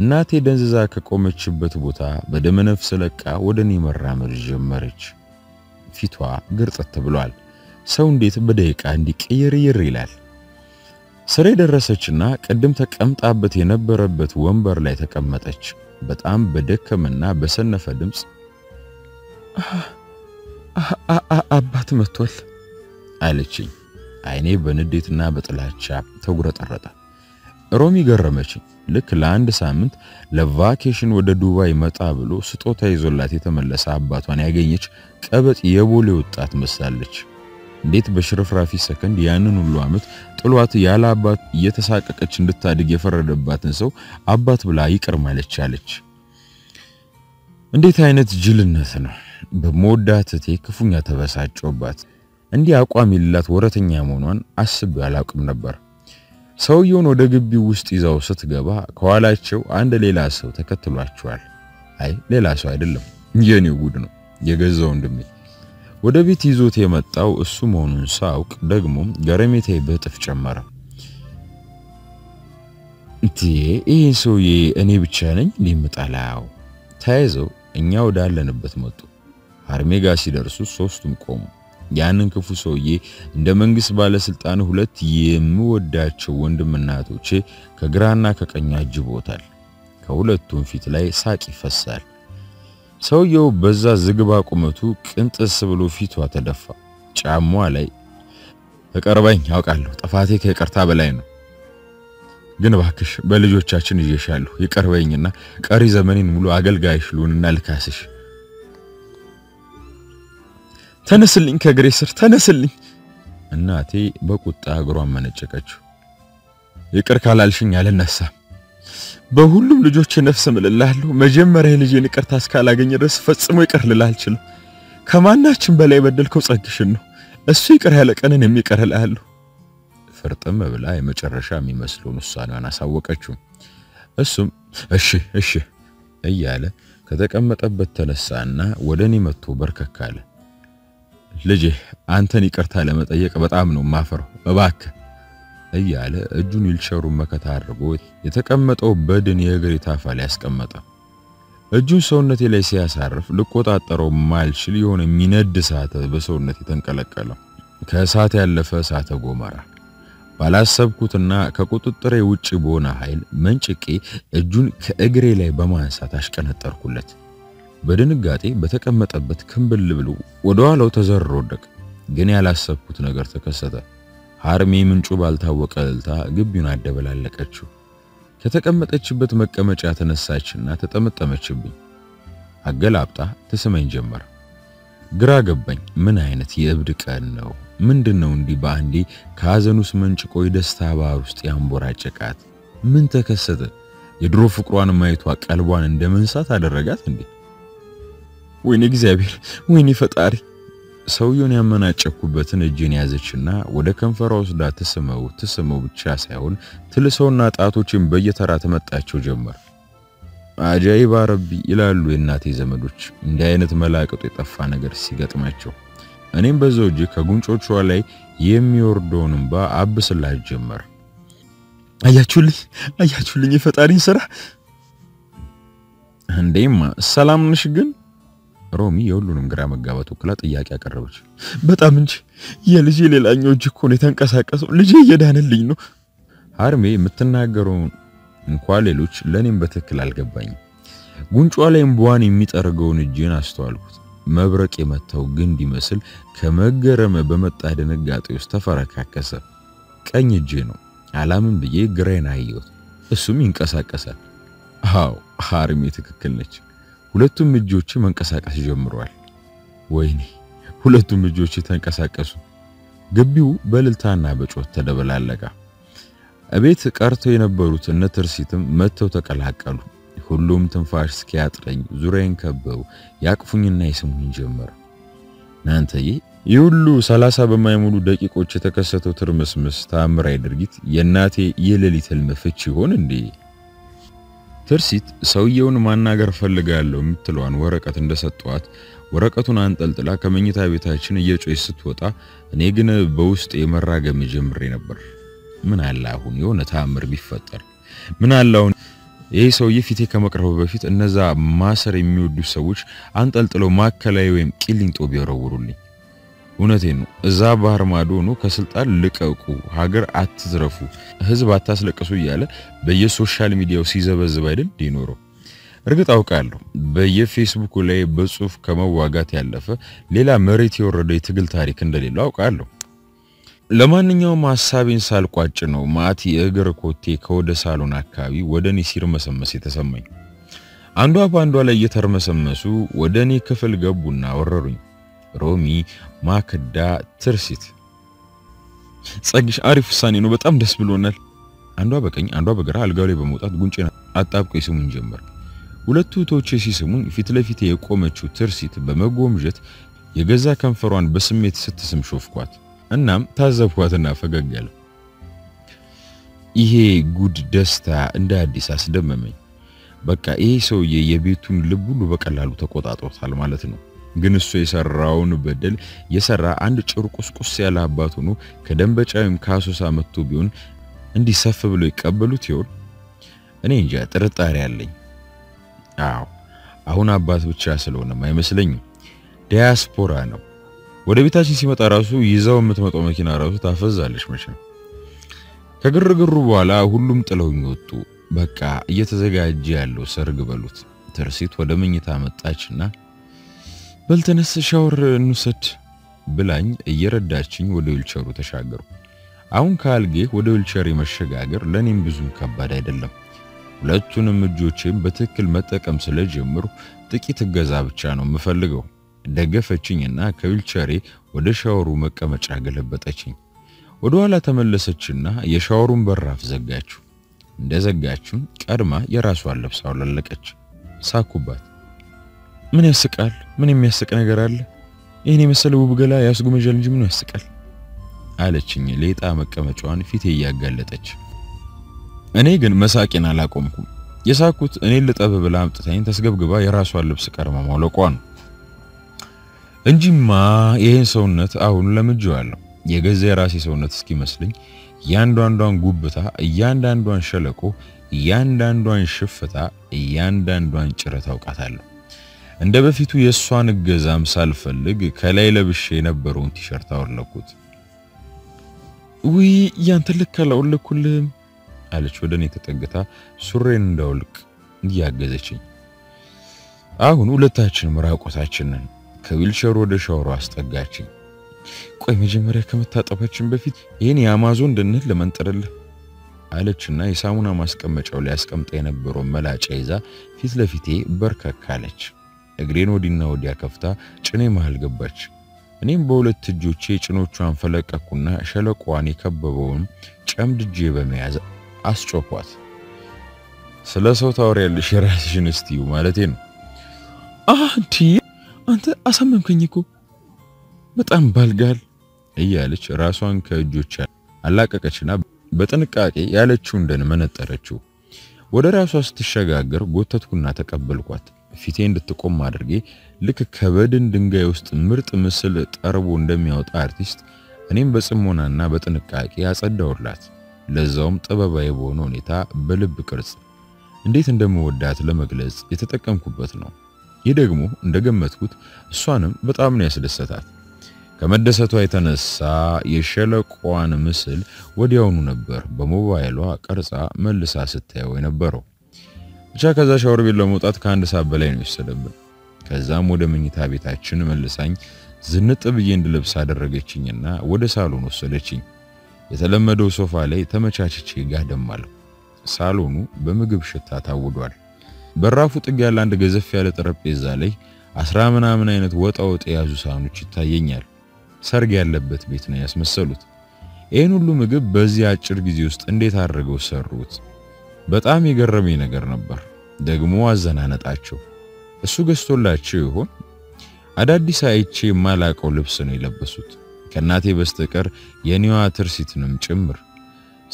الناتي دنزاكا كومت شبت بوتا بدم نفسلكا ودني مرامر جمرج فيتوا قرطة تبلوال ساونديت بديك عندك ايري ريلال سريد الرسجنا قدمتك أمت عبتي نبربت ومبر ليتك أمتك بتقام بدك منا بسنة فدمس أبات متول قالتشي عيني بنديت نابت الهاتشاب توقرت الردا رومي قرمتشي لك لاند سامنت لفاكيشن ودا دواي متقابلو ستوتا يزولاتي تملس عبات واني اغينيش كابت يبولي وطات مسالتش ديت بشرف رافي سكن ديانن اللوامت طلوات يالا عبات يتساققتش اندتادق يفردباتن سو عبات بلا يقرمالتش قالتش انديت عينت جلنتنا بموداتتي كفونيا تبساتشو بات عندي أقوام اللات ورثين يامونوان أسب على أقوام نبر. سويون ودقبي وست إذا وسط جبا كوالاتشو عند ليلاسو تكتلو أشوال. أي ليلاسو عدلهم يعني وجودنا يجزون دمي. ودبي تيزو تيمت أو السمون ساوك دقمهم جرمي تيبت في جمرة. تي إيه سوي أني بتشاني ليمت علاو. تايزو إنياو دارلنا بتمتو. هرميجاسي درسو صوستم كوم. ያንን ክፉ ሰውዬ እንደ መንግስ ባለ ስልጣን ሁለት የምወዳቸው ወንድምናቶቼ ከግራና ከቀኝ አጅቦታል ከሁለቱም ፊት ላይ ሳቅ ይፈሳል ሰውየው በዛ ዝግባ ቁመቱ ቅንጥስ ብሎ ፊቷ ተደፋ ጫማው ላይ ተቀርባኝ ያውቃለሁ ጥፋቴ ከይቅርታ በላይ ነው ግን ባክሽ በልጆቻችን ይዤሻለሁ ይቀርበኝና ቀሪ ዘመኔን ሙሉ አገልጋይሽ ልሆንና ልካስሽ ተነስልኝ ከግሬሰር ተነስልኝ እናቴ በቁጣ አግሯን መነጨቀች ይቅር ካላልሽኝ አልነሳ በሁሉም ልጆች ነፍስ ምልላለሁ መጀመሪያ ልጄን ይቅርታ አስካላገኝ ድረስ ፈጽሞ ይቅር ልላልችል ከማናችን በላይ በደልከው ጸግሽን ነው እሱ ይቅር ያለ ቀንን የሚቀርልሃል ፍርጥም ብላ የመጨረሻ የሚመስሉን ሷናን አሳወቀችው እሱም እሺ እሺ እያለ ከተቀመጠበት ተነሳና ወደኔ መጥቶ በርከካለ ልጄ አንተን ይቅርታ ለመጠየቅ በጣም ነው ማፈረው እባክ እያለ እጁን ይልቸሩ መከታ አድርጎ የተቀመጠው በድን የግሬ ታፋል ያስቀመጠ እጁን ሰውነቴ ላይ ሲያሳርፍ ልቆጣጣረው ማልችል የሆነ ሚነድ ሰዓት በሰውነቴ ተንቀለቀለ ከሰዓት ያለፈ ሰዓት ጎመራ ባላሰብኩትና ከቁጥጥሬ ውጪ ቦና ኃይል መንጭቄ እጁን ከእግሬ ላይ በማንሳት አሽቀነጠርኩለት በድንጋጤ በተቀመጠበት ክምብል ብሎ ወደዋለው ተዘርሮ ወደቀ ግን ያላሰብኩት ነገር ተከሰተ ሀርሜ ምንጩ ባልታወቀ ልታ ግቢውን አደበላለቀችው ከተቀመጠችበት መቀመጫ ተነሳችና ተጠመጠመችብኝ አገላብጣ ተሰማኝ ጀመረ ግራ ገባኝ ምን አይነት የእብድ ቀን ነው ምንድነው እንዲህ ባንዲ ካዘኑስ መንጭቆ ይደስታ ባር ውስጥ ያንቦራጨቃት ምን ተከሰተ የድሮ ፍቅሯን ማይቷ ቀልቧን እንደመንሳት አደረጋት እንዴ وين እግዚአብሔር وين ፈጣሪ ሰውየውን ያመናጨኩበትን እጅን ያዘችና ወደ ከንፈራው ስዳ ተስመው ብቻ ሳይሆን ትልሰውና ጣቶችን በየተራ ተመጣቸው ጀመር አጃይ ባረቢ ይላሉ የናቴ ዘመዶች እንደ አይነት መላእክቱ የጠፋ ነገር ሲገጥማቸው እኔም በዛው እጅ ከጉንጮቿ ላይ የሚወርደውን ባ አብስላጅ ጀመር አያችሁልኝ ፈጣሪን ስራ አንዴማ ሰላም ነሽ ግን ሮሚ የሁሉንም ግራ መጋባቱ ክላ ጥያቄ ያቀርበች በጣም እንጂ የልጄ ሌላኛው እጅ እኮ ነው ተንቀሳቀሰው ልጄ እየዳነልኝ ነው ሀርሜ የምትናገረው እንኳን ሌሎች ለኔም በትክክል አልገባኝ ጉንጫው ላይ እንቧን የሚጠርገውን እጄን አስተዋልኩት መብረቅ የመታው ግንድ ይመስል ከመገረመ በመጣ ደንጋጤ ውስጥ ተፈረካከሰ ቀኝ እጄ ነው አላምን ብዬ ግሬን አየሁት እሱም ይንቀሳቀሳል አው ሀርሜ ትክክል ነች ሁለቱም እጆቼ መንቀሳቀስ ጀምሯል ወይኔ ሁለቱም እጆቼ ተንቀሳቀሱ ግቢው በልልታና በጮት ተደበላለቀ አቤት ቀርቶ የነበሩት ነትርሲትም መተው ተቀላቀሉ ሁሉም ተንፋሽ ስኪያጥረኝ ዙሬን ከበው ያቅፉኝና ይስሙኝ ጀመረ ናንተዬ ይሁሉ 30 በማይሙሉ ደቂቆች ተከሰተው ትርምስምስ ታምራይ ድርጊት የናቴ የለሊት ልመፈች ይሆን እንዴ ትርሲት ሰውየውን ማናገር ፈልጋለሁ ምትሏን ወረቀት እንደሰጧት ወረቀቱን አንጠልጥላ ከመኝታ ቤታችን እየጮች ስትወጣ እኔ ግን በውስጥ የመራገም ጀምሬ ነበር ምን አለ አሁን የሆነ ታምር ቢፈጠር ምን አለ አሁን ይሄ ሰውዬ ፍቴ ከመቅረቡ በፊት እነዛ ማሰር የሚወዱ ሰዎች አንጠልጥለው ማከላይ ወይም ቂሊንጦ ቢወረውሩልኝ እውነቴን ነው እዛ ባህር ማዶ ነው ከስልጣን ልቀቁ ሀገር አትዝረፉ ህዝብ አታስለቅሱ ይያለ በየሶሻል ሚዲያው ሲዘበዝብ አይደል ዲኖሮ እርግጥ አውቃለሁ በየፌስቡክ ላይ በጽሁፍ ከመዋጋት ያለፈ ሌላ መሬት የወረደ የትግል ታሪክ እንደሌለ አውቃለሁ ለማንኛውም ሐሳቤን ሳልቋጭ ነው ማቲ እግር ኮቴ ከወደ ሳሎን አካባቢ ወደኔ ሲርመሰመስ ተሰማኝ አንዷ ባንዷ ላይ እየተርመሰመሱ ወደኔ ክፍል ገቡና ወረሩኝ ሮሚ ማከዳ ትርሲት ጸግሽ አሪፍ ሳኒ ነው በጣም ደስ ብሎናል አንዷ በቀኝ አንዷ በግራ አልጋው ላይ በመውጣት ጉንጬን አጣብቀው ይስሙኝ ጀመር ሁለቱ ቶቼ ሲስሙኝ ፊት ለፊት የቆመችው ትርሲት በመጎምጀት የገዛ ከንፈሯን በስሜት ስትስም ሾፍኳት እናም ታዘብኳትና ፈገግያለሁ ይሄ ጉድ ደስታ እንደ አዲስ አስደመመኝ በቃ ይሄ ሰውዬ የቤቱን ልብ ሁሉ በቀላሉ ተቆጣጥሯል ማለት ነው ግን እሱ የሰራውን በደል የሰራ አንድ ጭርቁስቁስ ያለ አባት ሆኖ ከደንበጫውም ካሶሳ መጥቶ ቢሆን እንዲሰፍ ብሎ ይቀበሉት ይሆን እኔ እንጃ ጥርጣሬ አለኝ አው አሁን አባት ብቻ ስለሆነ አይመስለኝም ዲያስፖራ ነው ወደ ቤታችን ሲመጣ ራሱ ይዛው የምትመጣው መኪና ራሱ ታፈዛለሽ መቼም ከግርግሩ በኋላ ሁሉም ጥለውኝ ወጡ በቃ እየተዘጋጀ ያለው ሰርግ በሉት ትርሲት ወደ መኝታ መጣችና በልተነስ ሻወር እንውሰድ ብላኝ እየረዳችኝ ወደ ዊልቸሩ ተሻገሩ አሁን ካልጌ ወደ ዊልቸር መሸጋገር ለኔም ብዙም ከባድ አይደለም ሁለቱንም እጆቼን በትክክል መጠቀም ስለጀመሩ ጥቂት ገዛ ብቻ ነው የምፈልገው ደገፈችኝና ከዊልቸሬ ወደ ሻወሩ መቀመጫ ገለበጠችኝ ወደ ኋላ ተመለሰችና የሻወሩን በራፍ ዘጋችሁ እንደዘጋችሁ ቀድማ የራሷን ልብስ አውለቀች ሳኩባት ምን ያስቃል ምን የሚያስቅ ነገር አለ እኔ መሰለው በገላ ያስጉመጃል እንጂ ምን ያስቃል አለችኝ ሌጣ መቀመጫዋን ፊቴ ያጋለጠች እኔ ግን መሳቄን አላቆምኩም የሳኩት እኔ ለጠብ ብላ አምጥታኝ ተስገብግባ የራሷን ልብስ ቀርማ ማውለቋን እንጂማ ይሄን ሰውነት አሁን ለምጄዋለሁ የገዛ የራሴ ሰውነት እስኪመስልኝ ያንዳንዷን ጉብታ ያንዳንዷን ሸለቆ ያንዳንዷን ሽፍታ ያንዳንዷን ጭረት አውቃታለሁ እንደበፊቱ የሷን ገዛም ሳልፈልግ ከላይ ለብሼ የነበረውን ቲሸርት አወለኩት ወይ ያንተ ለካለው ለኩል አለች ወደኔ ተጠግታ ሱሬን እንዳውልቅ እያገዘችኝ አሁን ሁለታችንም ራቆታችንን ከዊልቸር ወደ ሻወሩ አስጠጋችኝ ቆይ መጀመሪያ ከመታጠባችን በፊት ይሄን የአማዞን ድንህ ለመንጠረለ አለችና የሳሙና ማስቀመጫው ላይ አስቀምጣ የነበረው መላጫ ይዛ ፊት ለፊቴ በርከካለች እግሬን ወዲና ወዲያ ከፍታ ጭኔ መሃል ገባች እኔም በሁለት እጆቼ ጭኖቿን ፈለቀኩና ሸለቆዋን የከበበውን ጨምድጄ በመያዝ አስጮኳት ስለሰው ታወሪያለሽ ራስሽን እስቲው ማለቴ ነው አንቺ አንተ አሳመምከኝ እኮ በጣም ባልጋል እያለች ራሷን ከእጆቿ አላቀቀችና በጥንቃቄ ያለችው እንደነ መነጠረችው ወደ ራሷ ስትሸጋገር ጎተትኩና ተቀበልኳት ፊቴ እንድትቆም አድርጌ ልክ ከበድን ድንጋይ ውስጥ ምርጥ ምስል ጠርቦ እንደሚያወጣ አርቲስት እኔም በጽሞናና በጥንቃቄ ያጸዳውላት ለዛውም ጥበባዊ በሆነ ሁኔታ በልብ ቅርጽ እንዴት እንደምወዳት ለመግለጽ የተጠቀምኩበት ነው ይደግሞ እንደገመትኩት እሷንም በጣም ነው ያስደሰታት ከመደሰቷ የተነሳ የሸለቆዋን ምስል ወዲያውኑ ነበር በሞባይሏ ቀርጻ መልሳ ስታየው የነበረው ብቻ ከዛ ሻወር ቤት ለመውጣት ከአንድ ሰዓት በላይ ነው የወሰደብኝ ከዛም ወደ መኝታ ቤታችን መልሳኝ ዝንጥ ብዬ እንድለብስ አደረገችኝና ወደ ሳሎን ወሰደችኝ የተለመደው ሶፋ ላይ ተመቻችቼ ጋደም አልኩ ሳሎኑ በምግብ ሽታ ታውዷል በራፉ ጥግ ያለ አንድ ገዘፍ ያለ ጠረጴዛ ላይ 10 ምናምን አይነት ወጣውጥ ያዙ ሳህኖች ይታየኛል ሰርግ ያለበት ቤት ነው ያስመሰሉት ይሄን ሁሉ ምግብ በዚህ አጭር ጊዜ ውስጥ እንዴት አድርገው ሰሩት በጣም የገረመኝ ነገር ነበር ደግሞ አዘናነጣቸው እሱ ገዝቶላቸው ይሆን አዳዲስ አይቼ ማላቀው ልብስ ነው የለበሱት ከናቴ በስተቀር የኒዋ ትርሲትንም ጭምር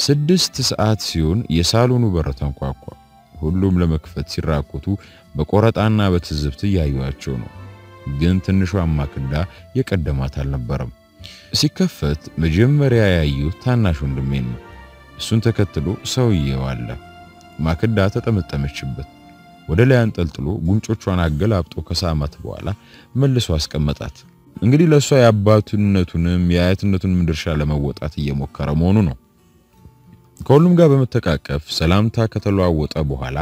6 ሰዓት ሲሆን የሳሎኑ በር ተንኳኳ ሁሉም ለመክፈት ሲራቆቱ በቆራጣና በትዝብት ያዩዋቸው ነው ግን ትንሹ አማክዳ የቀደማት አልነበረም ሲከፈት መጀመሪያ ያዩ ታናሽ ወንድሜን እሱን ተከትሎ ሰውየው አለ ማክዳ ተጠመጠመችበት ወደ ላይ አንጠልጥሎ ጉንጮቿን አገላብጦ ከሳማት በኋላ መልሶ አስቀመጣት እንግዲህ ለሷ ያባቱነቱንም ያያትነቱንም ድርሻ ለመወጣት እየሞከረ መሆኑ ነው ከሁሉም ጋር በመተቃቀፍ ሰላምታ ከተለዋወጠ በኋላ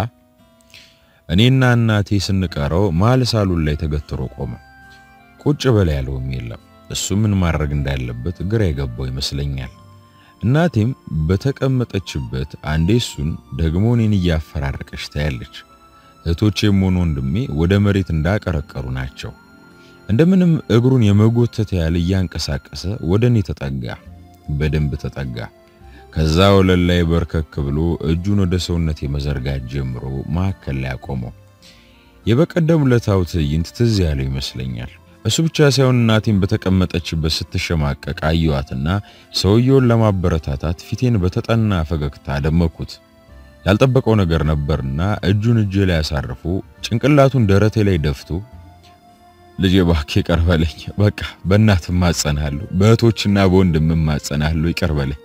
እኔና እናቴ ስንቀረው ማልሳሉን ላይ ተገትሮ ቆመ ቁጭ በላይ ያለውም የለም እሱ ምን ማድረግ እንዳለበት ግራ የገባው ይመስለኛል እናቴም በተቀመጠችበት አንዴ እሱን ደግሞ እኔን እያፈራረቀች ታያለች እህቶቼም ሆነ ወንድሜ ወደ መሬት እንዳቀረቀሩ ናቸው እንደምንም እግሩን የመጎተት ያለ እያንቀሳቀሰ ወደኔ ተጠጋ በደንብ ተጠጋ ከዛ ወለል ላይ በርከክ ብሎ እጁን ወደ ሰውነት የመዘርጋት ጀምሮ ማከል ላይ አቆሞ የበቀደም ለታው ትዕይንት ትዝ ያለው ይመስለኛል እሱ ብቻ ሳይሆን እናቴም በተቀመጠችበት ስትሸማቀቅ አየዋትና ሰውየውን ለማበረታታት ፊቴን በተጠና ፈገግታ አደመኩት ያልጠበቀው ነገር ነበርና እጁን እጄ ላይ ያሳርፉ ጭንቅላቱን ደረቴ ላይ ደፍቶ ልጄ ባክህ ይቀርበለኝ በቃ በእናትም ማጸናለሁ በእህቶችና በወንድምም ማጸናለሁ ይቀርበለኝ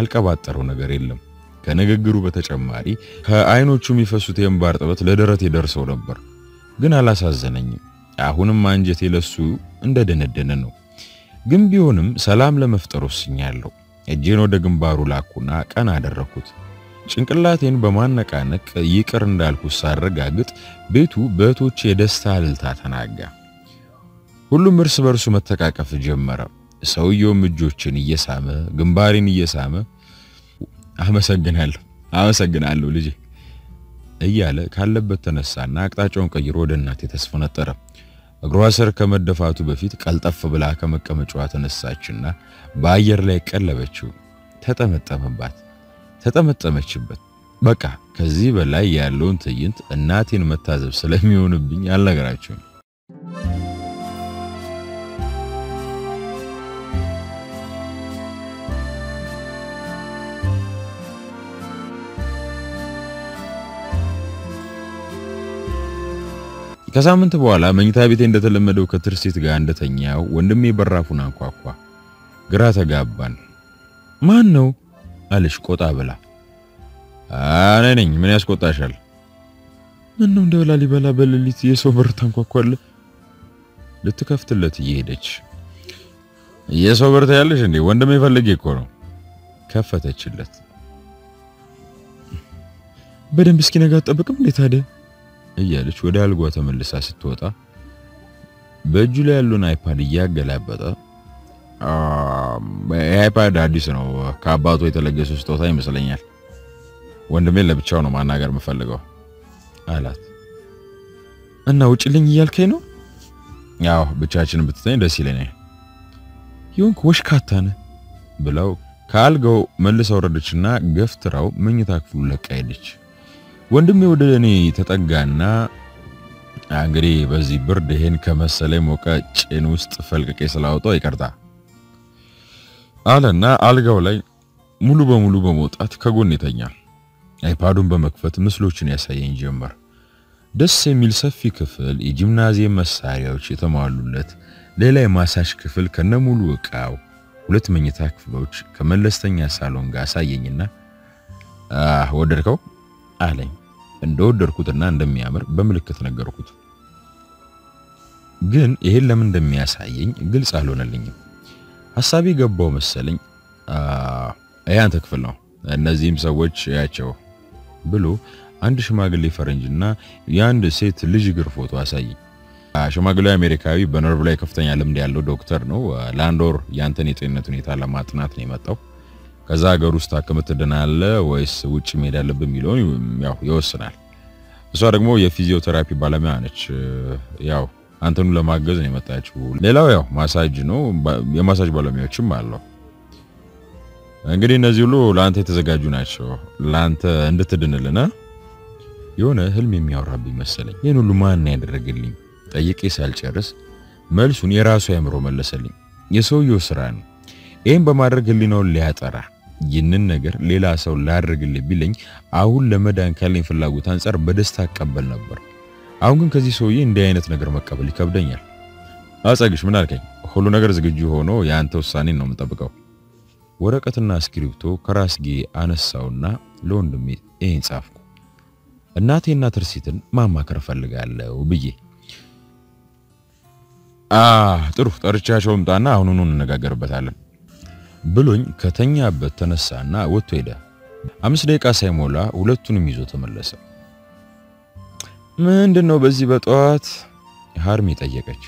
አልቀባጠሩ ነገር የለም ከነገግሩ በተጨማሪ ከአይኖቹም ይፈሱት የምባርጥበት ለደረቴ ደርሰው ነበር ግን አላሳዘነኝም አሁንም አንጀቴ ለሱ እንደደነደነ ነው ግን ቢሆንም ሰላም ለመፍጠር ወስኛለሁ እጄን ወደ ግንባሩ ላኩና ቀና አደረኩት ጭንቅላቴን በማነቃነቅ ይቅር እንዳልኩ ሳረጋግጥ ቤቱ በእቶች የደስታ እልልታ ተናጋ ሁሉም እርስ በርሱ መተቃቀፍ ጀመረ ሰውየውም እጆችን እየሳመ ግንባሪን እየሳመ አመሰግናለሁ ልጄ እያለ ካለበት ተነሳና አቅጣጫውን ቀይሮ ወደ እናቴ ተስፈነጠረ እግሯ ስር ከመደፋቱ በፊት ቀልጠፍ ብላ ከመቀመጫዋ ተነሳችና በአየር ላይ ቀለበችው ተጠመጠመችበት በቃ ከዚህ በላይ ያለውን ትዕይንት እናቴን መታዘብ ስለሚሆንብኝ አልነግራችሁም ከሳምንት በኋላ መኝታ ቤቴ እንደተለመደው ከትርሲት ጋር እንደተኛው ወንድሜ በራፉን አንኳኳ ግራ ተጋባን ማን ነው አለሽ ቆጣ ብላ እኔ ነኝ ምን ያስቆጣሻል ምን ነው እንደው ላሊበላ በለሊት የሰው በር ታንኳኳለ ልትከፍትለት እየሄደች የሰው በር ታያለሽ እንዴ ወንድሜ ፈልጌ እኮ ነው ከፈተችለት በደንብ እስኪ ነጋ አትጠብቅም እንዴ ታዲያ እያለች ወደ አልጓ ተመልሳ ስትወጣ በእጁ ላይ ያለውን አይፓድ ያገላበጠ አይፓድ አዲስ ነው ከአባቱ የተለገሰ ስጦታ ይመስለኛል ወንድሜ ለብቻው ነው ማናገር መፈልገው አላት እና ውጪልኝ እያልከኝ ነው ያው ብቻችን ብትተኝ ደስ ይለኛል ይሁንክ ወሽካታ ነህ ብለው ካልጋው መልሳ ወረደችና ገፍትራው መኝታ ክፍሉ ለቃ ሄደች ወንድሜ ወደኔ ተጠጋና አንግሪ በዚህ ብርድ ይሄን ከመሰለ ሞቀ ጭን ውስጥ ፈልቅቄ ስላውጣው ይቀርታ አለና አልጋው ላይ ሙሉ በሙሉ በመውጣት ከጎን ይተኛል አይፓዱን በመክፈት ምስሎችን ያሳየኝ ጀመር ደስ የሚል ሰፊ ክፍል የጂምናዚየም መሳሪያዎች የተሟሉለት ሌላ የማሳጅ ክፍል ከነሙሉ ዕቃው ሁለት መኝታ ክፍሎች ከመለስተኛ ሳሎን ጋር አሳየኝና ወደድከው አለኝ እንደወደድኩትና እንደሚያምር በመልከት ነገርኩት ግን ይሄን ለምን እንደሚያሳየኝ ግልጽ አልሆነልኝ ሐሳቤ ገባው መሰለኝ አያንተ ክፍል ነው እነዚህም ሰዎች ያቸው ብሎ አንድ ሽማግሌ ፈረንጅና ያንድ ሴት ልጅ ግር ፎቶ አሳየኝ ሽማግሌው አሜሪካዊ በነርቭ ላይ ከፍተኛ ልምድ ያለው ዶክተር ነው ላንዶር ያንተን የጤንነት ሁኔታ ለማጥናት ነው የመጣው ከዛ ሀገር ውስጥ አከመተደናል ወይስ ውጭ መሄድ አለብኝ ይሎን ያው ይወስናል እሷ ደግሞ የፊዚዮቴራፒ ባለሙያ ነች ያው አንተኑ ለማገዝ ነው የመጣችው ሌላው ያው ማሳጅ ነው የማሳጅ ባለሙያዎችም አለው እንግዲህ እነዚህ ሁሉ ላንተ የተዘጋጁ ናቸው ላንተ እንድትድንልና የሆነ ህልም የሚያወራብኝ መሰለኝ ይሄን ሁሉ ማን ያደረገልኝ ጠይቄ ሳልጨርስ መልሱን የራሱ ያምሮ መለሰልኝ የሰውየው ስራ ነው ይሄን በማድረግ ሊነው ሊያጠራ ይህንን ነገር ሌላ ሰው ላድርግልኝ ቢለኝ አሁን ለመዳን ካለኝ ፍላጎት አንፃር በደስታ አቀበል ነበር አሁን ግን ከዚህ ሰውዬ እንደ አይነት ነገር መቀበል ይከብደኛል አጻግሽ ምን አልከኝ ሁሉ ነገር ዝግጁ ሆኖ ያንተ ውሳኔ ነው መጠብቀው ወረቀትና ስክሪፕቶ ከራስጌ አነሳውና ለወንድሜ ይሄን ጻፍኩ እናቴና ትርሲትን ማማከር ፈልጋለሁ ብዬ ጥሩ ጠርቻቸው ምጣና አሁን ኑን እንነጋገርበታለን ብሎኝ ከተኛበት ተነሳና ወጥቶ ሄደ 5 ደቂቃ ሳይሞላ ሁለቱንም ይዞ ተመለሰ ምንድነው በዚህ በጧት ሀርሜ ጠየቀች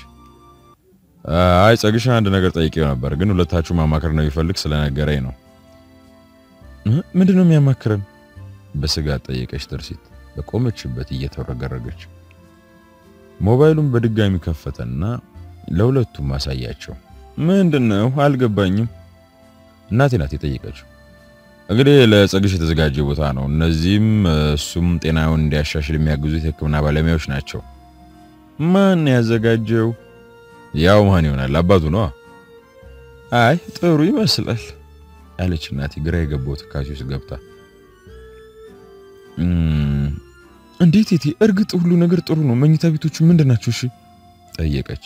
አይ ጸግሽ አንድ ነገር ጠይቄው ነበር ግን ሁለታችሁ ማማከር ነው ይፈልግ ስለነገረኝ ነው ምንድነው የሚያማክረን በስጋት ጠየቀች ትርሲት በቆመችበት እየተረጋጋች ሞባይሉን በድጋሚ ከፈተና ለሁለቱም አሳያቸው ምንድነው አልገባኝም እናቴናት ጠይቀች እንግዲህ ለጸግሽ የተዘጋጀ ቦታ ነው እነዚህም እሱም ጤናውን እንዲያሻሽል የሚያግዙት ህክምና ባለሙያዎች ናቸው ማን ያዘጋጀው ያው ማን ይሆናል አባቱ ነው አይ ጥሩ ይመስላል አለች እናቴ ግራ የገባት ካሲውስ ገብታ እንዴት እቴ እርግጥ ሁሉ ነገር ጥሩ ነው መኝታ ቤቶቹ ምንድናቸው እሺ ጠየቀች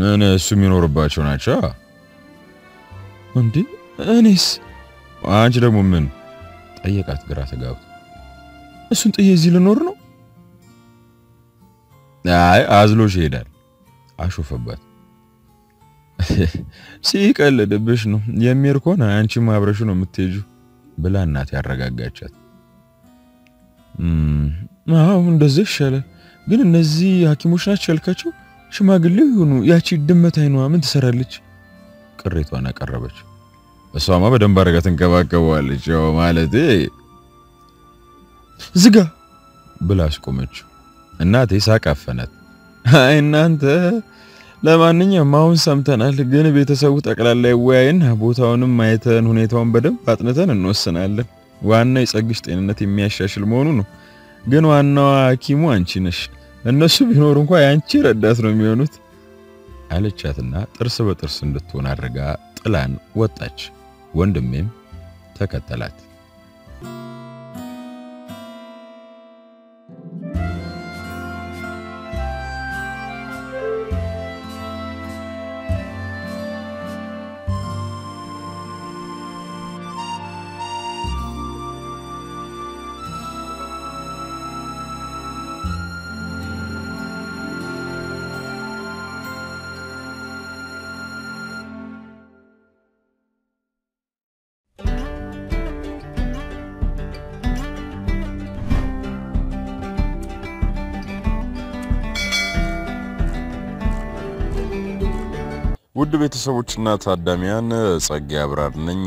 ነነ እሱም ይኖርባቸው ናቸው እንዴ እኔስ አንቺ ደግሞ ምን ጠየቃት ግራ ተጋብታ እሱን ጥዬ እዚህ ልኖር ነው አይ አዝሎሽ ሄዳል አሾፈባት ሲቀልድብሽ ነው የሚርኮና አንቺ ማብረሽ ነው የምትሄጂው ብላ እናት ያረጋጋቻት አሁን እንደዚህ ሸለ ግን እነዚህ ሐኪሞች ናቸው ያልካቸው ሽማግሌው ይሆኑ ያቺ ድመት አይኗ ምን ትሰራለች ቅሬቷን አቀረበች እሷማ በደንብ አረጋት እንከባከባለች ያው ማለት ዝጋ ብላስ ቆመች እናቴ ሳቃፈነት አይ እናንተ ለማንኛውም አሁን ሰምተናል ግን ቤተሰቡ ተቀላላ ይወያይና ቦታውንም ማየተን ሁኔታውን በደንብ አጥንተን እንወስናለን ዋና የጸግሽ ጤንነት የሚያሻሽል መሆኑ ነው ግን ዋናው ሐኪሙ አንቺ ነሽ እነሱ ቢኖር እንኳን ያንቺ ረዳት ነው የሚሆኑት አለቻትና ጥርስ በጥርስ እንድትሆን አድርጋ ጥላን ወጣች ወንድሜም ተከተላት ውድ ቤተሰቦችና ታዳሚያን ጸጋ አብራር ነኝ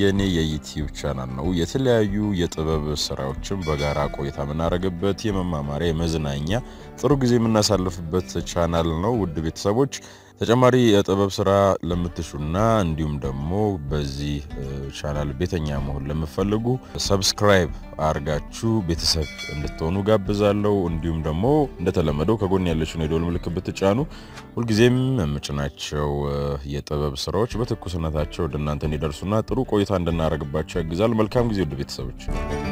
የኔ የዩቲዩብ ቻናል ነው የተለያዩ የጥበብ ስራዎችን በጋራ ቆይታ ምናረጋበት የመማማሪያ የመዝናኛ ጥሩ ጊዜ ምናሳልፍበት ቻናል ነው ውድ ቤተሰቦች ተጨማሪ የጥበብ ስራ ለምትሹና እንዲሁም ደግሞ በዚህ ቻናል ቤተኛ መሆን ለምትፈልጉ ሰብስክራይብ አርጋችሁ ቤተሰብ እንድትሆኑ ጋብዛለሁ እንዲሁም ደግሞ እንደተለመደው ከጎን ያለችሁን የደወል ምልክት ብትጫኑ ሁሉ ጊዜም ምጭናቸው የጥበብ ስራዎች በትኩስነታቸው ለእናንተ እንዲደርሱና ጥሩ ቆይታ እንድናረጋባችሁ ያግዛል መልካም ጊዜ ውድ ቤተሰቦች